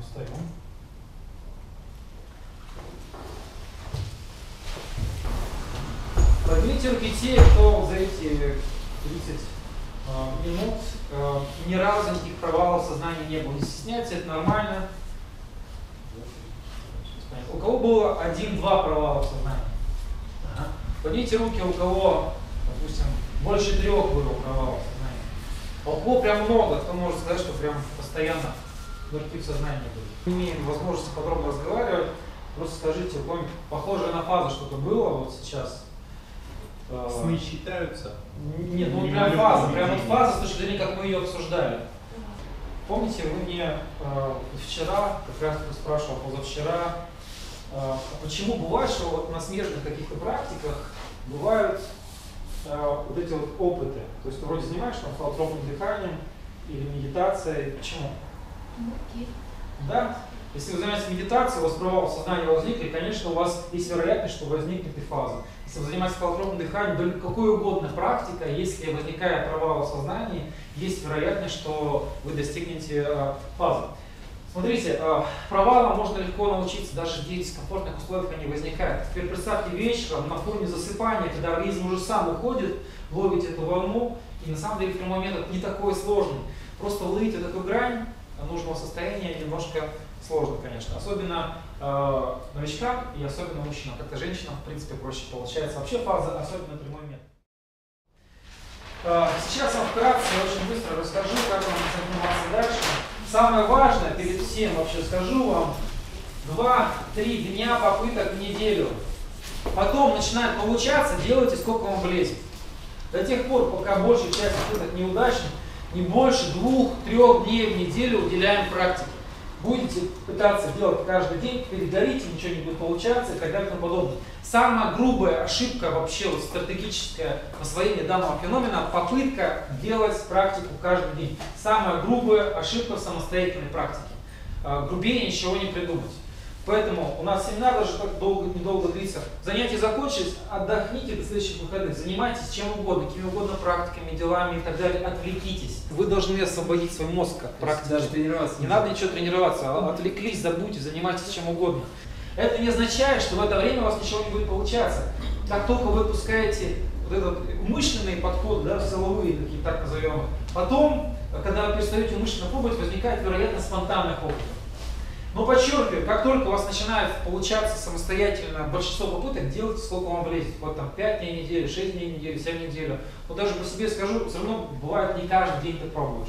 Встаем. Поднимите руки, кто за эти тридцать минут ни разу никаких провалов сознания не было. Не стесняйтесь, это нормально. У кого было один-два провала в сознании? Ага. Поднимите руки, у кого, допустим, больше трех было провалов в сознании. А у кого прям много, кто может сказать, что прям постоянно в сознании были. Не имеем возможности подробно разговаривать. Просто скажите, помните, похоже на фазу что-то было вот сейчас. Сны считаются? Нет, ну не прям фаза. Прям вот фаза, с точки зрения, как мы ее обсуждали. Помните, вы мне э, вчера, как раз спрашивал, позавчера, э, почему бывает, что вот на смежных каких-то практиках бывают э, вот эти вот опыты. То есть ты вроде занимаешься там холотропным дыханием или медитацией. Почему? Okay. Да? Если вы занимаетесь медитацией, у вас провал сознания возникли, конечно, у вас есть вероятность, что возникнет и фаза. Если вы занимаетесь холотропным дыханием, да какой угодно практика, если возникает провал сознания, есть вероятность, что вы достигнете э, фазы. Смотрите, э, провалам можно легко научиться, даже где дискомфортных условиях они возникают. Теперь представьте вечером на фоне засыпания, когда организм уже сам уходит, ловите эту волну, и на самом деле прямой метод не такой сложный. Просто ловите вот эту грань нужного состояния немножко сложно, конечно. Особенно э, новичкам и особенно мужчинам. Как-то женщинам, в принципе, проще получается. Вообще фаза, особенно прямой метод. Э, сейчас вам вкратце, очень быстро расскажу, как вам заниматься дальше. Самое важное, перед всем вообще скажу вам, два-три дня попыток в неделю. Потом начинает получаться, делайте сколько вам влезет. До тех пор, пока большая часть попыток неудачных, не больше двух-трех дней в неделю уделяем практике. Будете пытаться делать каждый день, перегорите, ничего не будет получаться и так далее и тому подобное. Самая грубая ошибка вообще, вот, стратегическое освоение данного феномена – попытка делать практику каждый день. Самая грубая ошибка в самостоятельной практике. Грубее ничего не придумать. Поэтому у нас семинар даже так долго-недолго длится. Занятия закончились, отдохните до следующих выходных. Занимайтесь чем угодно, какими угодно практиками, делами и так далее. Отвлекитесь. Вы должны освободить свой мозг от практики. Даже тренироваться. Не надо ничего тренироваться. Отвлеклись, забудьте, занимайтесь чем угодно. Это не означает, что в это время у вас ничего не будет получаться. Как только вы отпускаете вот этот мышечный подход, да, силовые, такие, так назовем, потом, когда вы перестаете мышечно пробовать, возникает вероятность спонтанных опытов. Но подчеркиваю, как только у вас начинает получаться самостоятельно большинство попыток, делайте сколько вам влезет. Вот там пять дней недели, шесть дней недели, семь дней недели. Но даже по себе скажу, все равно бывает не каждый день ты пробуешь.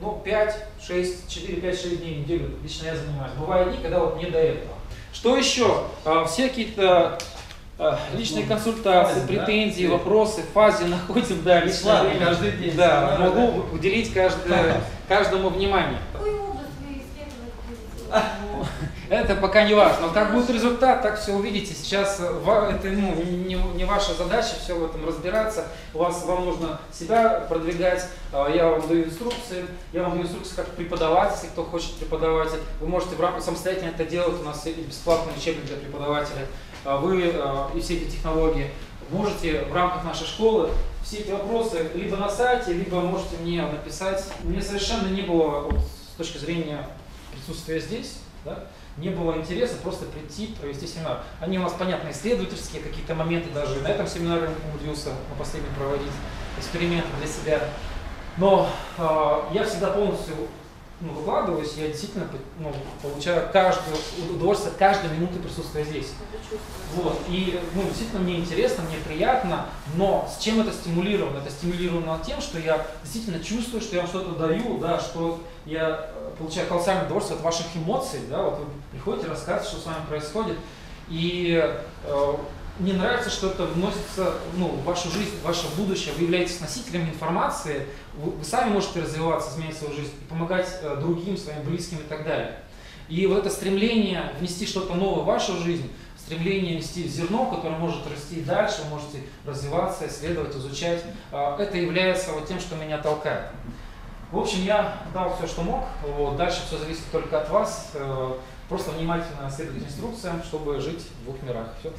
Ну пять, шесть, четыре, пять, шесть дней недели лично я занимаюсь. Бывают дни, когда вот не до этого. Что еще? Все какие-то личные консультации, фазе, претензии, да? Вопросы, фазе находим, да, лично каждый день. Да, да, могу да. уделить кажд... каждому внимание. Это пока не важно, но как будет результат, так все увидите. Сейчас это ну, не, не ваша задача все в этом разбираться. У вас, вам нужно себя продвигать. Я вам даю инструкции, я вам даю инструкции как преподавать, если кто хочет преподавать. Вы можете в рамках самостоятельно это делать, у нас бесплатный учебник для преподавателя. Вы и все эти технологии можете в рамках нашей школы. Все эти вопросы либо на сайте, либо можете мне написать. Мне совершенно не было вот, с точки зрения присутствия здесь, да, не было интереса просто прийти, провести семинар. Они у нас, понятно, исследовательские какие-то моменты, даже на этом семинаре умудрился на последнем проводить эксперименты для себя. Но э, я всегда полностью ну, выкладываюсь, я действительно ну, получаю каждую удовольствие от каждой минуты присутствия здесь. Вот. И ну, действительно мне интересно, мне приятно, но с чем это стимулировано? Это стимулировано тем, что я действительно чувствую, что я вам что-то даю, да, что я получаю колоссальное удовольствие от ваших эмоций, да, вот вы приходите, рассказываете, что с вами происходит, и э, мне нравится, что это вносится, ну, в вашу жизнь, в ваше будущее. Вы являетесь носителем информации, вы сами можете развиваться, изменять свою жизнь, помогать другим, своим близким и так далее. И вот это стремление внести что-то новое в вашу жизнь, стремление внести зерно, которое может расти дальше, вы можете развиваться, исследовать, изучать, это является вот тем, что меня толкает. В общем, я дал все, что мог, вот. Дальше все зависит только от вас. Просто внимательно следовать инструкциям, чтобы жить в двух мирах. Все.